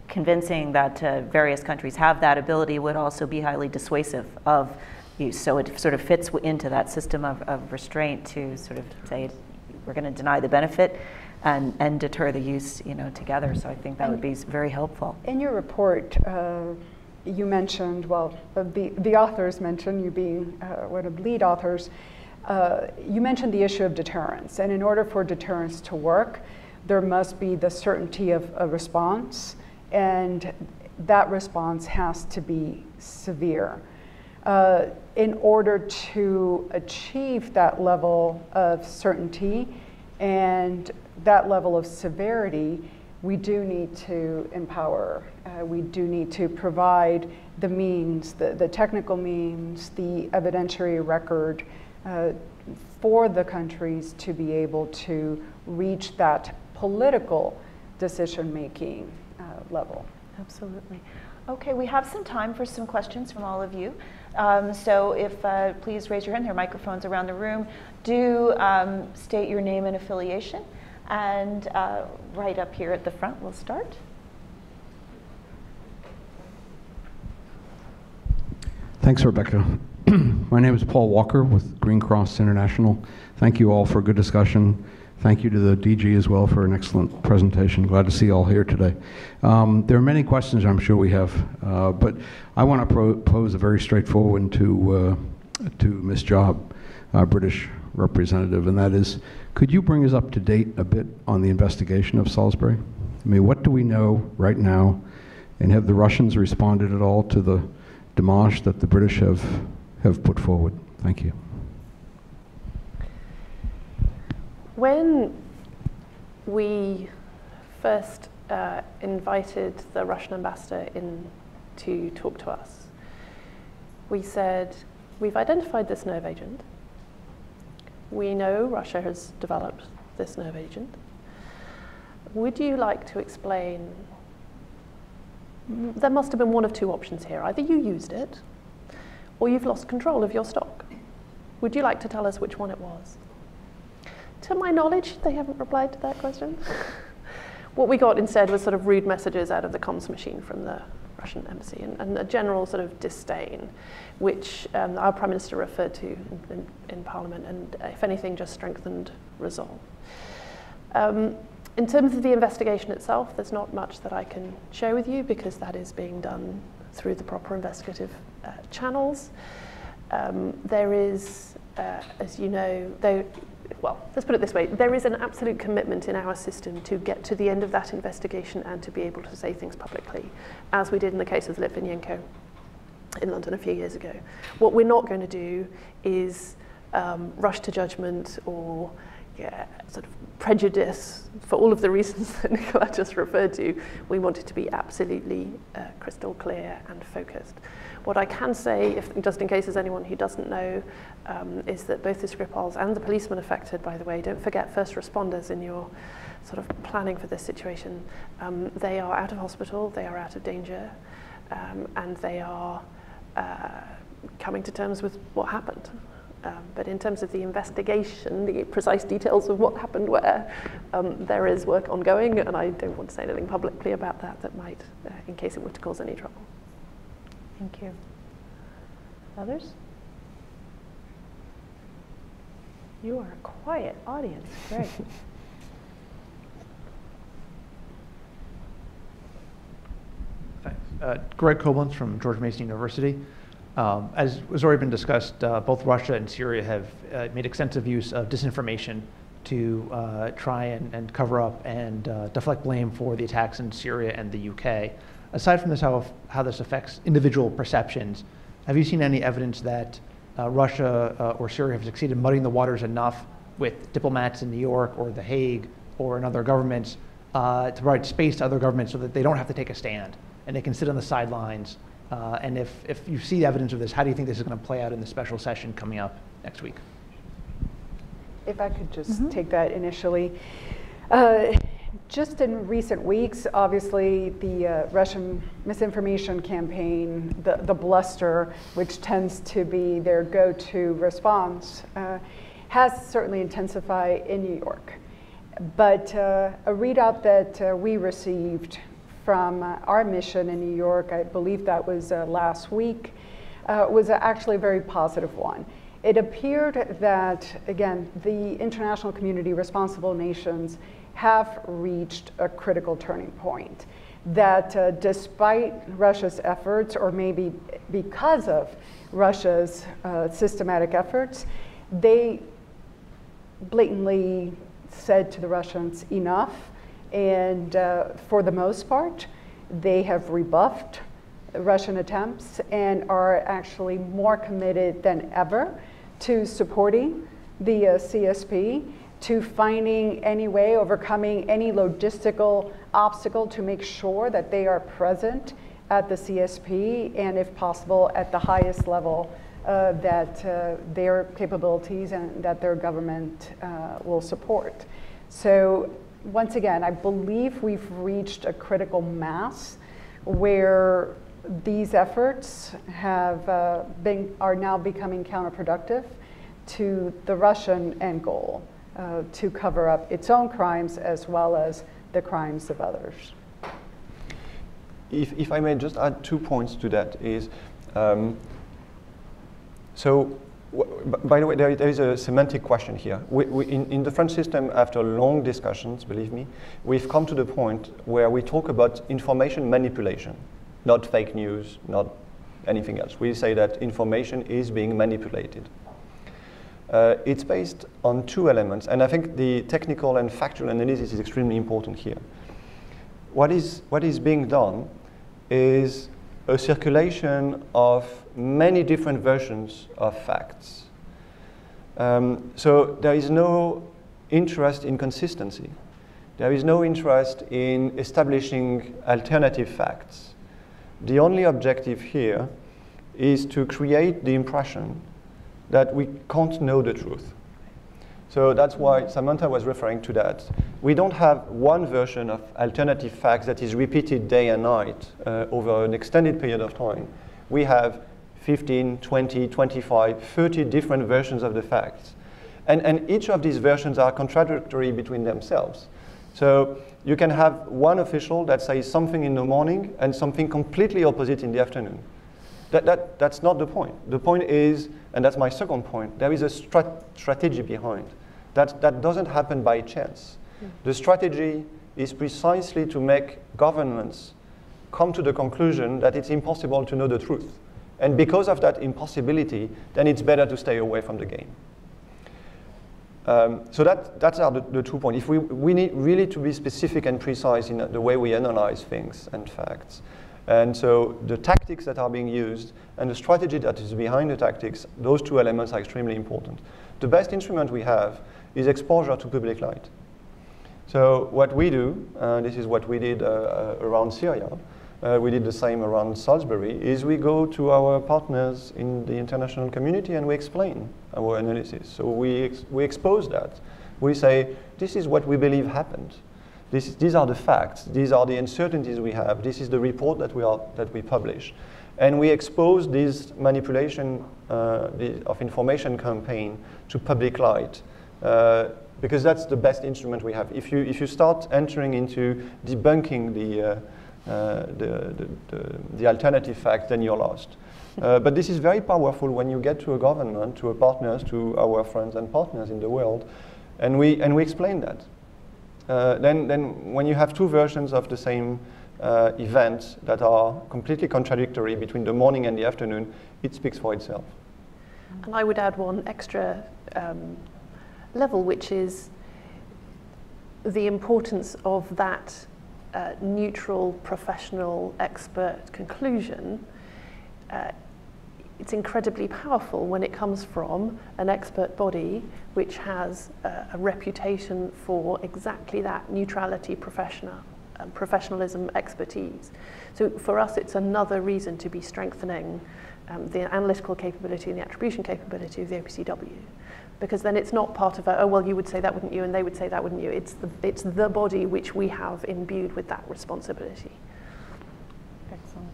convincing that uh, various countries have that ability would also be highly dissuasive of use. So it sort of fits into that system of, of restraint to sort of say, we're going to deny the benefit and, and deter the use, you know, together. So I think that would be very helpful. In your report, uh, you mentioned, well, the, the authors mentioned, you being uh, one of the lead authors, uh, you mentioned the issue of deterrence. And in order for deterrence to work, there must be the certainty of a response, and that response has to be severe. Uh, in order to achieve that level of certainty and that level of severity, we do need to empower. Uh, we do need to provide the means, the, the technical means, the evidentiary record uh, for the countries to be able to reach that political decision-making uh, level. Absolutely. Okay, we have some time for some questions from all of you. Um, so if uh, please raise your hand. There are microphones around the room. Do um, state your name and affiliation. And uh, right up here at the front, we'll start. Thanks, Rebecca. My name is Paul Walker with Green Cross International. Thank you all for a good discussion. Thank you to the D G as well for an excellent presentation. Glad to see you all here today. Um, there are many questions I'm sure we have, uh, but I want to pose a very straightforward one to, uh, to Miz Jobe, our British representative, and that is, could you bring us up to date a bit on the investigation of Salisbury? I mean, what do we know right now, and have the Russians responded at all to the demarche that the British have, have put forward? Thank you. When we first uh, invited the Russian ambassador in to talk to us, we said, we've identified this nerve agent. We know Russia has developed this nerve agent. Would you like to explain? There must have been one of two options here. Either you used it, or you've lost control of your stock. Would you like to tell us which one it was? To my knowledge, they haven't replied to that question. What we got instead was sort of rude messages out of the comms machine from the Russian embassy, and, and a general sort of disdain, which um, our Prime Minister referred to in, in, in Parliament, and if anything, just strengthened resolve. Um, in terms of the investigation itself, there's not much that I can share with you because that is being done through the proper investigative uh, channels. Um, there is, uh, as you know, though, well, let's put it this way, there is an absolute commitment in our system to get to the end of that investigation and to be able to say things publicly, as we did in the case of Litvinenko in London a few years ago. What we're not going to do is um, rush to judgment or yeah, sort of prejudice for all of the reasons that Nicola just referred to. We want it to be absolutely uh, crystal clear and focused. What I can say, if, just in case there's anyone who doesn't know, um, is that both the Skripals and the policemen affected, by the way, don't forget first responders in your sort of planning for this situation. Um, they are out of hospital, they are out of danger, um, and they are uh, coming to terms with what happened. Um, but in terms of the investigation, the precise details of what happened where, um, there is work ongoing, and I don't want to say anything publicly about that that might, uh, in case it were to cause any trouble. Thank you. Others? You are a quiet audience, great. Thanks. Uh, Greg Koblenz from George Mason University. Um, as has already been discussed, uh, both Russia and Syria have uh, made extensive use of disinformation to uh, try and, and cover up and uh, deflect blame for the attacks in Syria and the U K. Aside from this, how, how this affects individual perceptions, have you seen any evidence that uh, Russia uh, or Syria have succeeded in muddying the waters enough with diplomats in New York or The Hague or in other governments uh, to provide space to other governments so that they don't have to take a stand and they can sit on the sidelines? Uh, and if, if you see evidence of this, how do you think this is going to play out in the special session coming up next week? If I could just mm-hmm. take that initially. Uh, Just in recent weeks, obviously, the uh, Russian misinformation campaign, the, the bluster, which tends to be their go-to response, uh, has certainly intensified in New York. But uh, a readout that uh, we received from uh, our mission in New York, I believe that was uh, last week, uh, was actually a very positive one. It appeared that, again, the international community, responsible nations, have reached a critical turning point. That uh, despite Russia's efforts, or maybe because of Russia's uh, systematic efforts, they blatantly said to the Russians, enough. And uh, for the most part, they have rebuffed Russian attempts and are actually more committed than ever to supporting the uh, C S P, to finding any way, overcoming any logistical obstacle to make sure that they are present at the C S P and, if possible, at the highest level uh, that uh, their capabilities and that their government uh, will support. So, once again, I believe we've reached a critical mass where these efforts have uh, been, are now becoming counterproductive to the Russian end goal. Uh, to cover up its own crimes as well as the crimes of others. If, if I may just add two points to that is, um, so by the way, there, there is a semantic question here. We, we, in, in the French system, after long discussions, believe me, we've come to the point where we talk about information manipulation, not fake news, not anything else. We say that information is being manipulated. Uh, it's based on two elements, and I think the technical and factual analysis is extremely important here. What is, what is being done is a circulation of many different versions of facts. Um, so there is no interest in consistency. There is no interest in establishing alternative facts. The only objective here is to create the impression that we can't know the truth. So that's why Samantha was referring to that. We don't have one version of alternative facts that is repeated day and night uh, over an extended period of time. We have fifteen, twenty, twenty-five, thirty different versions of the facts. And, and each of these versions are contradictory between themselves. So you can have one official that says something in the morning and something completely opposite in the afternoon. That, that, that's not the point. The point is, and that's my second point, there is a strat- strategy behind. That, that doesn't happen by chance. Mm. The strategy is precisely to make governments come to the conclusion that it's impossible to know the truth. And because of that impossibility, then it's better to stay away from the game. Um, so that, that's our, the, the two points. If we, we need really to be specific and precise in the way we analyze things and facts. And so the tactics that are being used and the strategy that is behind the tactics, those two elements are extremely important. The best instrument we have is exposure to public light. So what we do, uh, this is what we did uh, around Syria, uh, we did the same around Salisbury, is we go to our partners in the international community and we explain our analysis. So we, ex we expose that. We say, this is what we believe happened. This, these are the facts. These are the uncertainties we have. This is the report that we, are, that we publish. And we expose this manipulation uh, the, of information campaign to public light, uh, because that's the best instrument we have. If you, if you start entering into debunking the, uh, uh, the, the, the, the alternative facts, then you're lost. Uh, but this is very powerful when you get to a government, to our partners, to our friends and partners in the world, and we, and we explain that. Uh, then, then when you have two versions of the same uh, event that are completely contradictory between the morning and the afternoon, it speaks for itself. And I would add one extra um, level, which is the importance of that uh, neutral, professional, expert conclusion. Uh, it's incredibly powerful when it comes from an expert body which has a, a reputation for exactly that neutrality, professional, um, professionalism, expertise. So for us it's another reason to be strengthening um, the analytical capability and the attribution capability of the O P C W, because then it's not part of a, oh well you would say that wouldn't you and they would say that wouldn't you. It's the, it's the body which we have imbued with that responsibility. Excellent.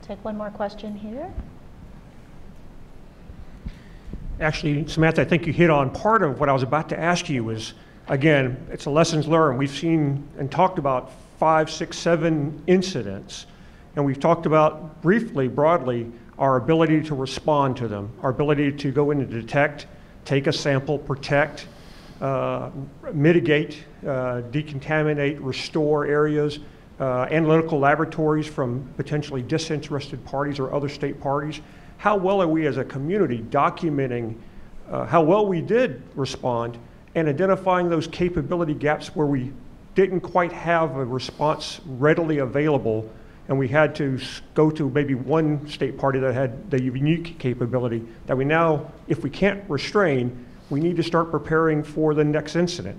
Take one more question here. Actually, Samantha, I think you hit on part of what I was about to ask you is, again, it's a lessons learned. We've seen and talked about five, six, seven incidents, and we've talked about briefly, broadly, our ability to respond to them, our ability to go in and detect, take a sample, protect, uh, mitigate, uh, decontaminate, restore areas, Uh, analytical laboratories from potentially disinterested parties or other state parties. How well are we as a community documenting uh, how well we did respond and identifying those capability gaps where we didn't quite have a response readily available and we had to go to maybe one state party that had the unique capability that we now, if we can't restrain, we need to start preparing for the next incident.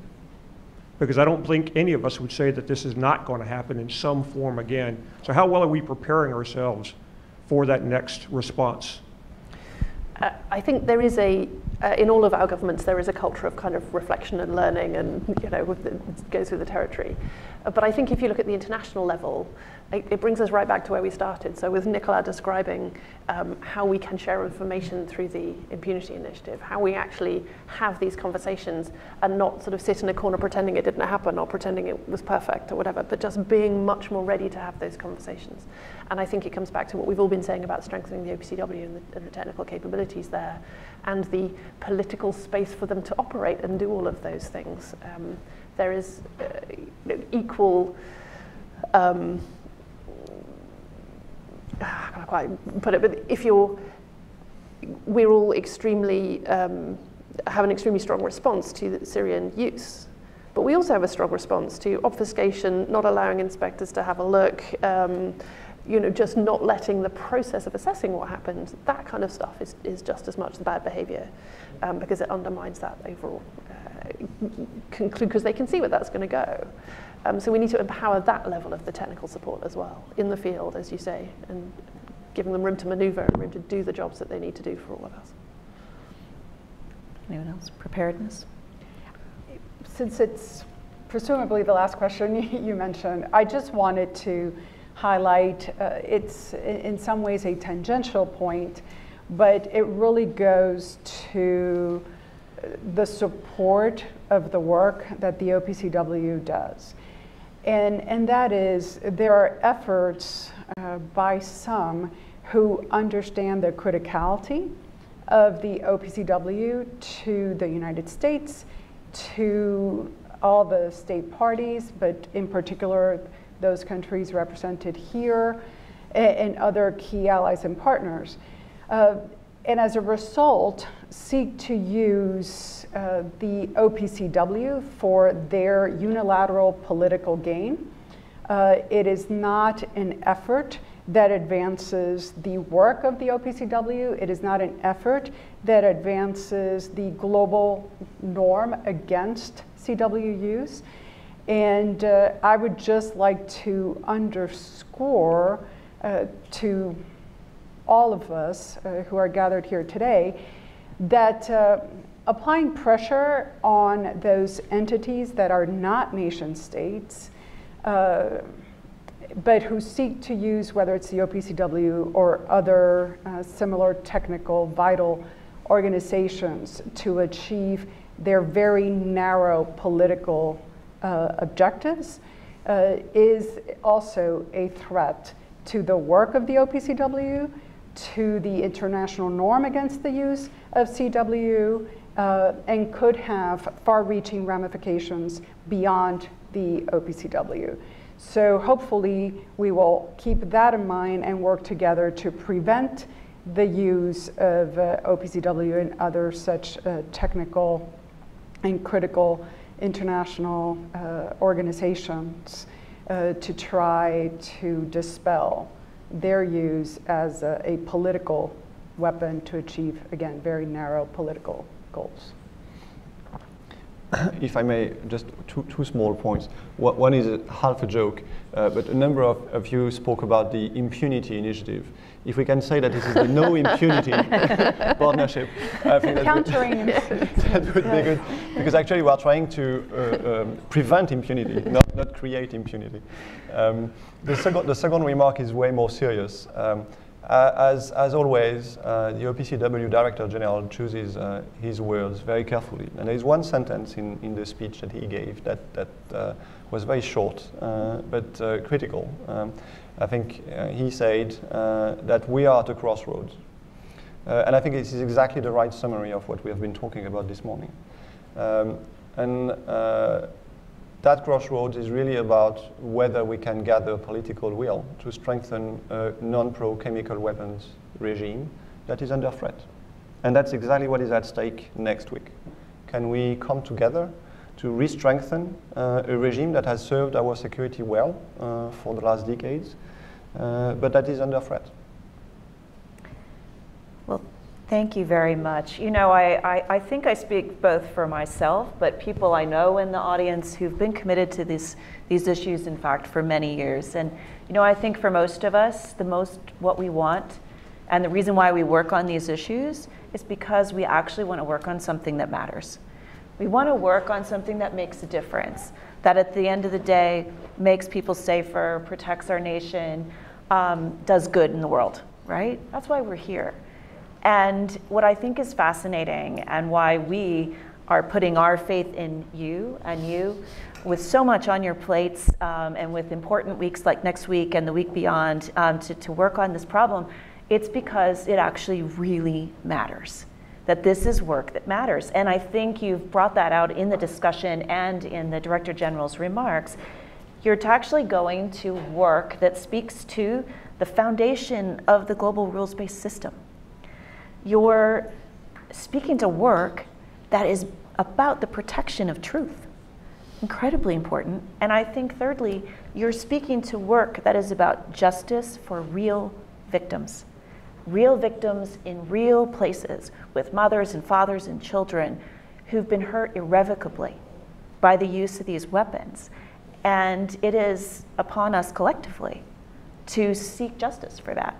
Because I don't think any of us would say that this is not going to happen in some form again. So how well are we preparing ourselves for that next response? Uh, I think there is a, uh, in all of our governments, there is a culture of kind of reflection and learning and, you know, it goes through the territory. Uh, but I think if you look at the international level, it, it brings us right back to where we started. So with Nicolas describing um, how we can share information through the Impunity Initiative, how we actually have these conversations and not sort of sit in a corner pretending it didn't happen or pretending it was perfect or whatever, but just being much more ready to have those conversations. And I think it comes back to what we've all been saying about strengthening the O P C W and the, and the technical capabilities there and the political space for them to operate and do all of those things. Um, there is uh, you know, equal, um, how can I quite put it, but if you're, we're all extremely, um, have an extremely strong response to the Syrian use, but we also have a strong response to obfuscation, not allowing inspectors to have a look, um, you know, just not letting the process of assessing what happened, that kind of stuff is, is just as much the bad behavior um, because it undermines that overall conclude, because they can see where that's going to go. Um, so we need to empower that level of the technical support as well, in the field, as you say, and giving them room to maneuver and room to do the jobs that they need to do for all of us. Anyone else? Preparedness? Since it's presumably the last question you mentioned, I just wanted to highlight, uh, it's in some ways a tangential point, but it really goes to the support of the work that the O P C W does. And, and that is, there are efforts uh, by some who understand the criticality of the O P C W to the United States, to all the state parties, but in particular those countries represented here, and, and other key allies and partners. Uh, and as a result, seek to use uh, the O P C W for their unilateral political gain. Uh, it is not an effort that advances the work of the O P C W. It is not an effort that advances the global norm against C W use. And uh, I would just like to underscore uh, to all of us uh, who are gathered here today that uh, applying pressure on those entities that are not nation states, uh, but who seek to use, whether it's the O P C W or other uh, similar technical vital organizations, to achieve their very narrow political uh, objectives, uh, is also a threat to the work of the O P C W, to the international norm against the use of C W, uh, and could have far-reaching ramifications beyond the O P C W. So hopefully we will keep that in mind and work together to prevent the use of uh, O P C W and other such uh, technical and critical international uh, organizations uh, to try to dispel their use as a, a political weapon to achieve, again, very narrow political goals. If I may, just two, two small points. One is half a joke, uh, but a number of, of you spoke about the impunity initiative. If we can say that this is the no impunity partnership, I think that countering that would be good. Because actually we are trying to uh, um, prevent impunity, not, not create impunity. Um, the, second, the second remark is way more serious. Um, Uh, as, as always, uh, the O P C W Director General chooses uh, his words very carefully. And there is one sentence in, in the speech that he gave that, that uh, was very short, uh, but uh, critical. Um, I think uh, he said uh, that we are at a crossroads. Uh, and I think this is exactly the right summary of what we have been talking about this morning. Um, and uh, that crossroads is really about whether we can gather political will to strengthen a non-pro chemical weapons regime that is under threat. And that's exactly what is at stake next week. Can we come together to re-strengthen uh, a regime that has served our security well uh, for the last decades, uh, but that is under threat? Well, thank you very much. You know, I, I, I think I speak both for myself, but people I know in the audience who've been committed to this, these issues, in fact, for many years. And, you know, I think for most of us, the most what we want and the reason why we work on these issues is because we actually want to work on something that matters. We want to work on something that makes a difference, that at the end of the day makes people safer, protects our nation, um, does good in the world, right? That's why we're here. And what I think is fascinating and why we are putting our faith in you and you with so much on your plates um, and with important weeks like next week and the week beyond um, to, to work on this problem, it's because it actually really matters, that this is work that matters. And I think you've brought that out in the discussion and in the Director General's remarks. You're actually going to work that speaks to the foundation of the global rules-based system. You're speaking to work that is about the protection of truth. Incredibly important. And I think thirdly, you're speaking to work that is about justice for real victims. Real victims in real places with mothers and fathers and children who've been hurt irrevocably by the use of these weapons. And it is upon us collectively to seek justice for that.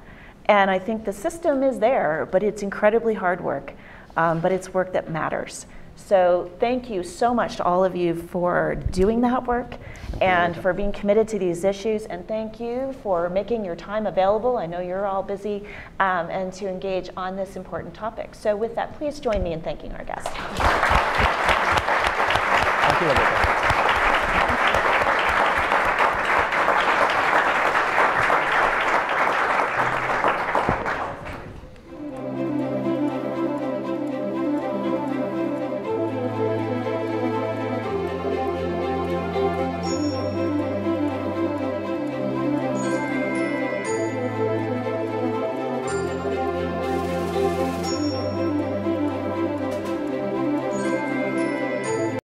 And I think the system is there, but it's incredibly hard work, um, but it's work that matters. So thank you so much to all of you for doing that work and for being committed to these issues. And thank you for making your time available. I know you're all busy, um, and to engage on this important topic. So with that, please join me in thanking our guests. Thank you, Rebecca.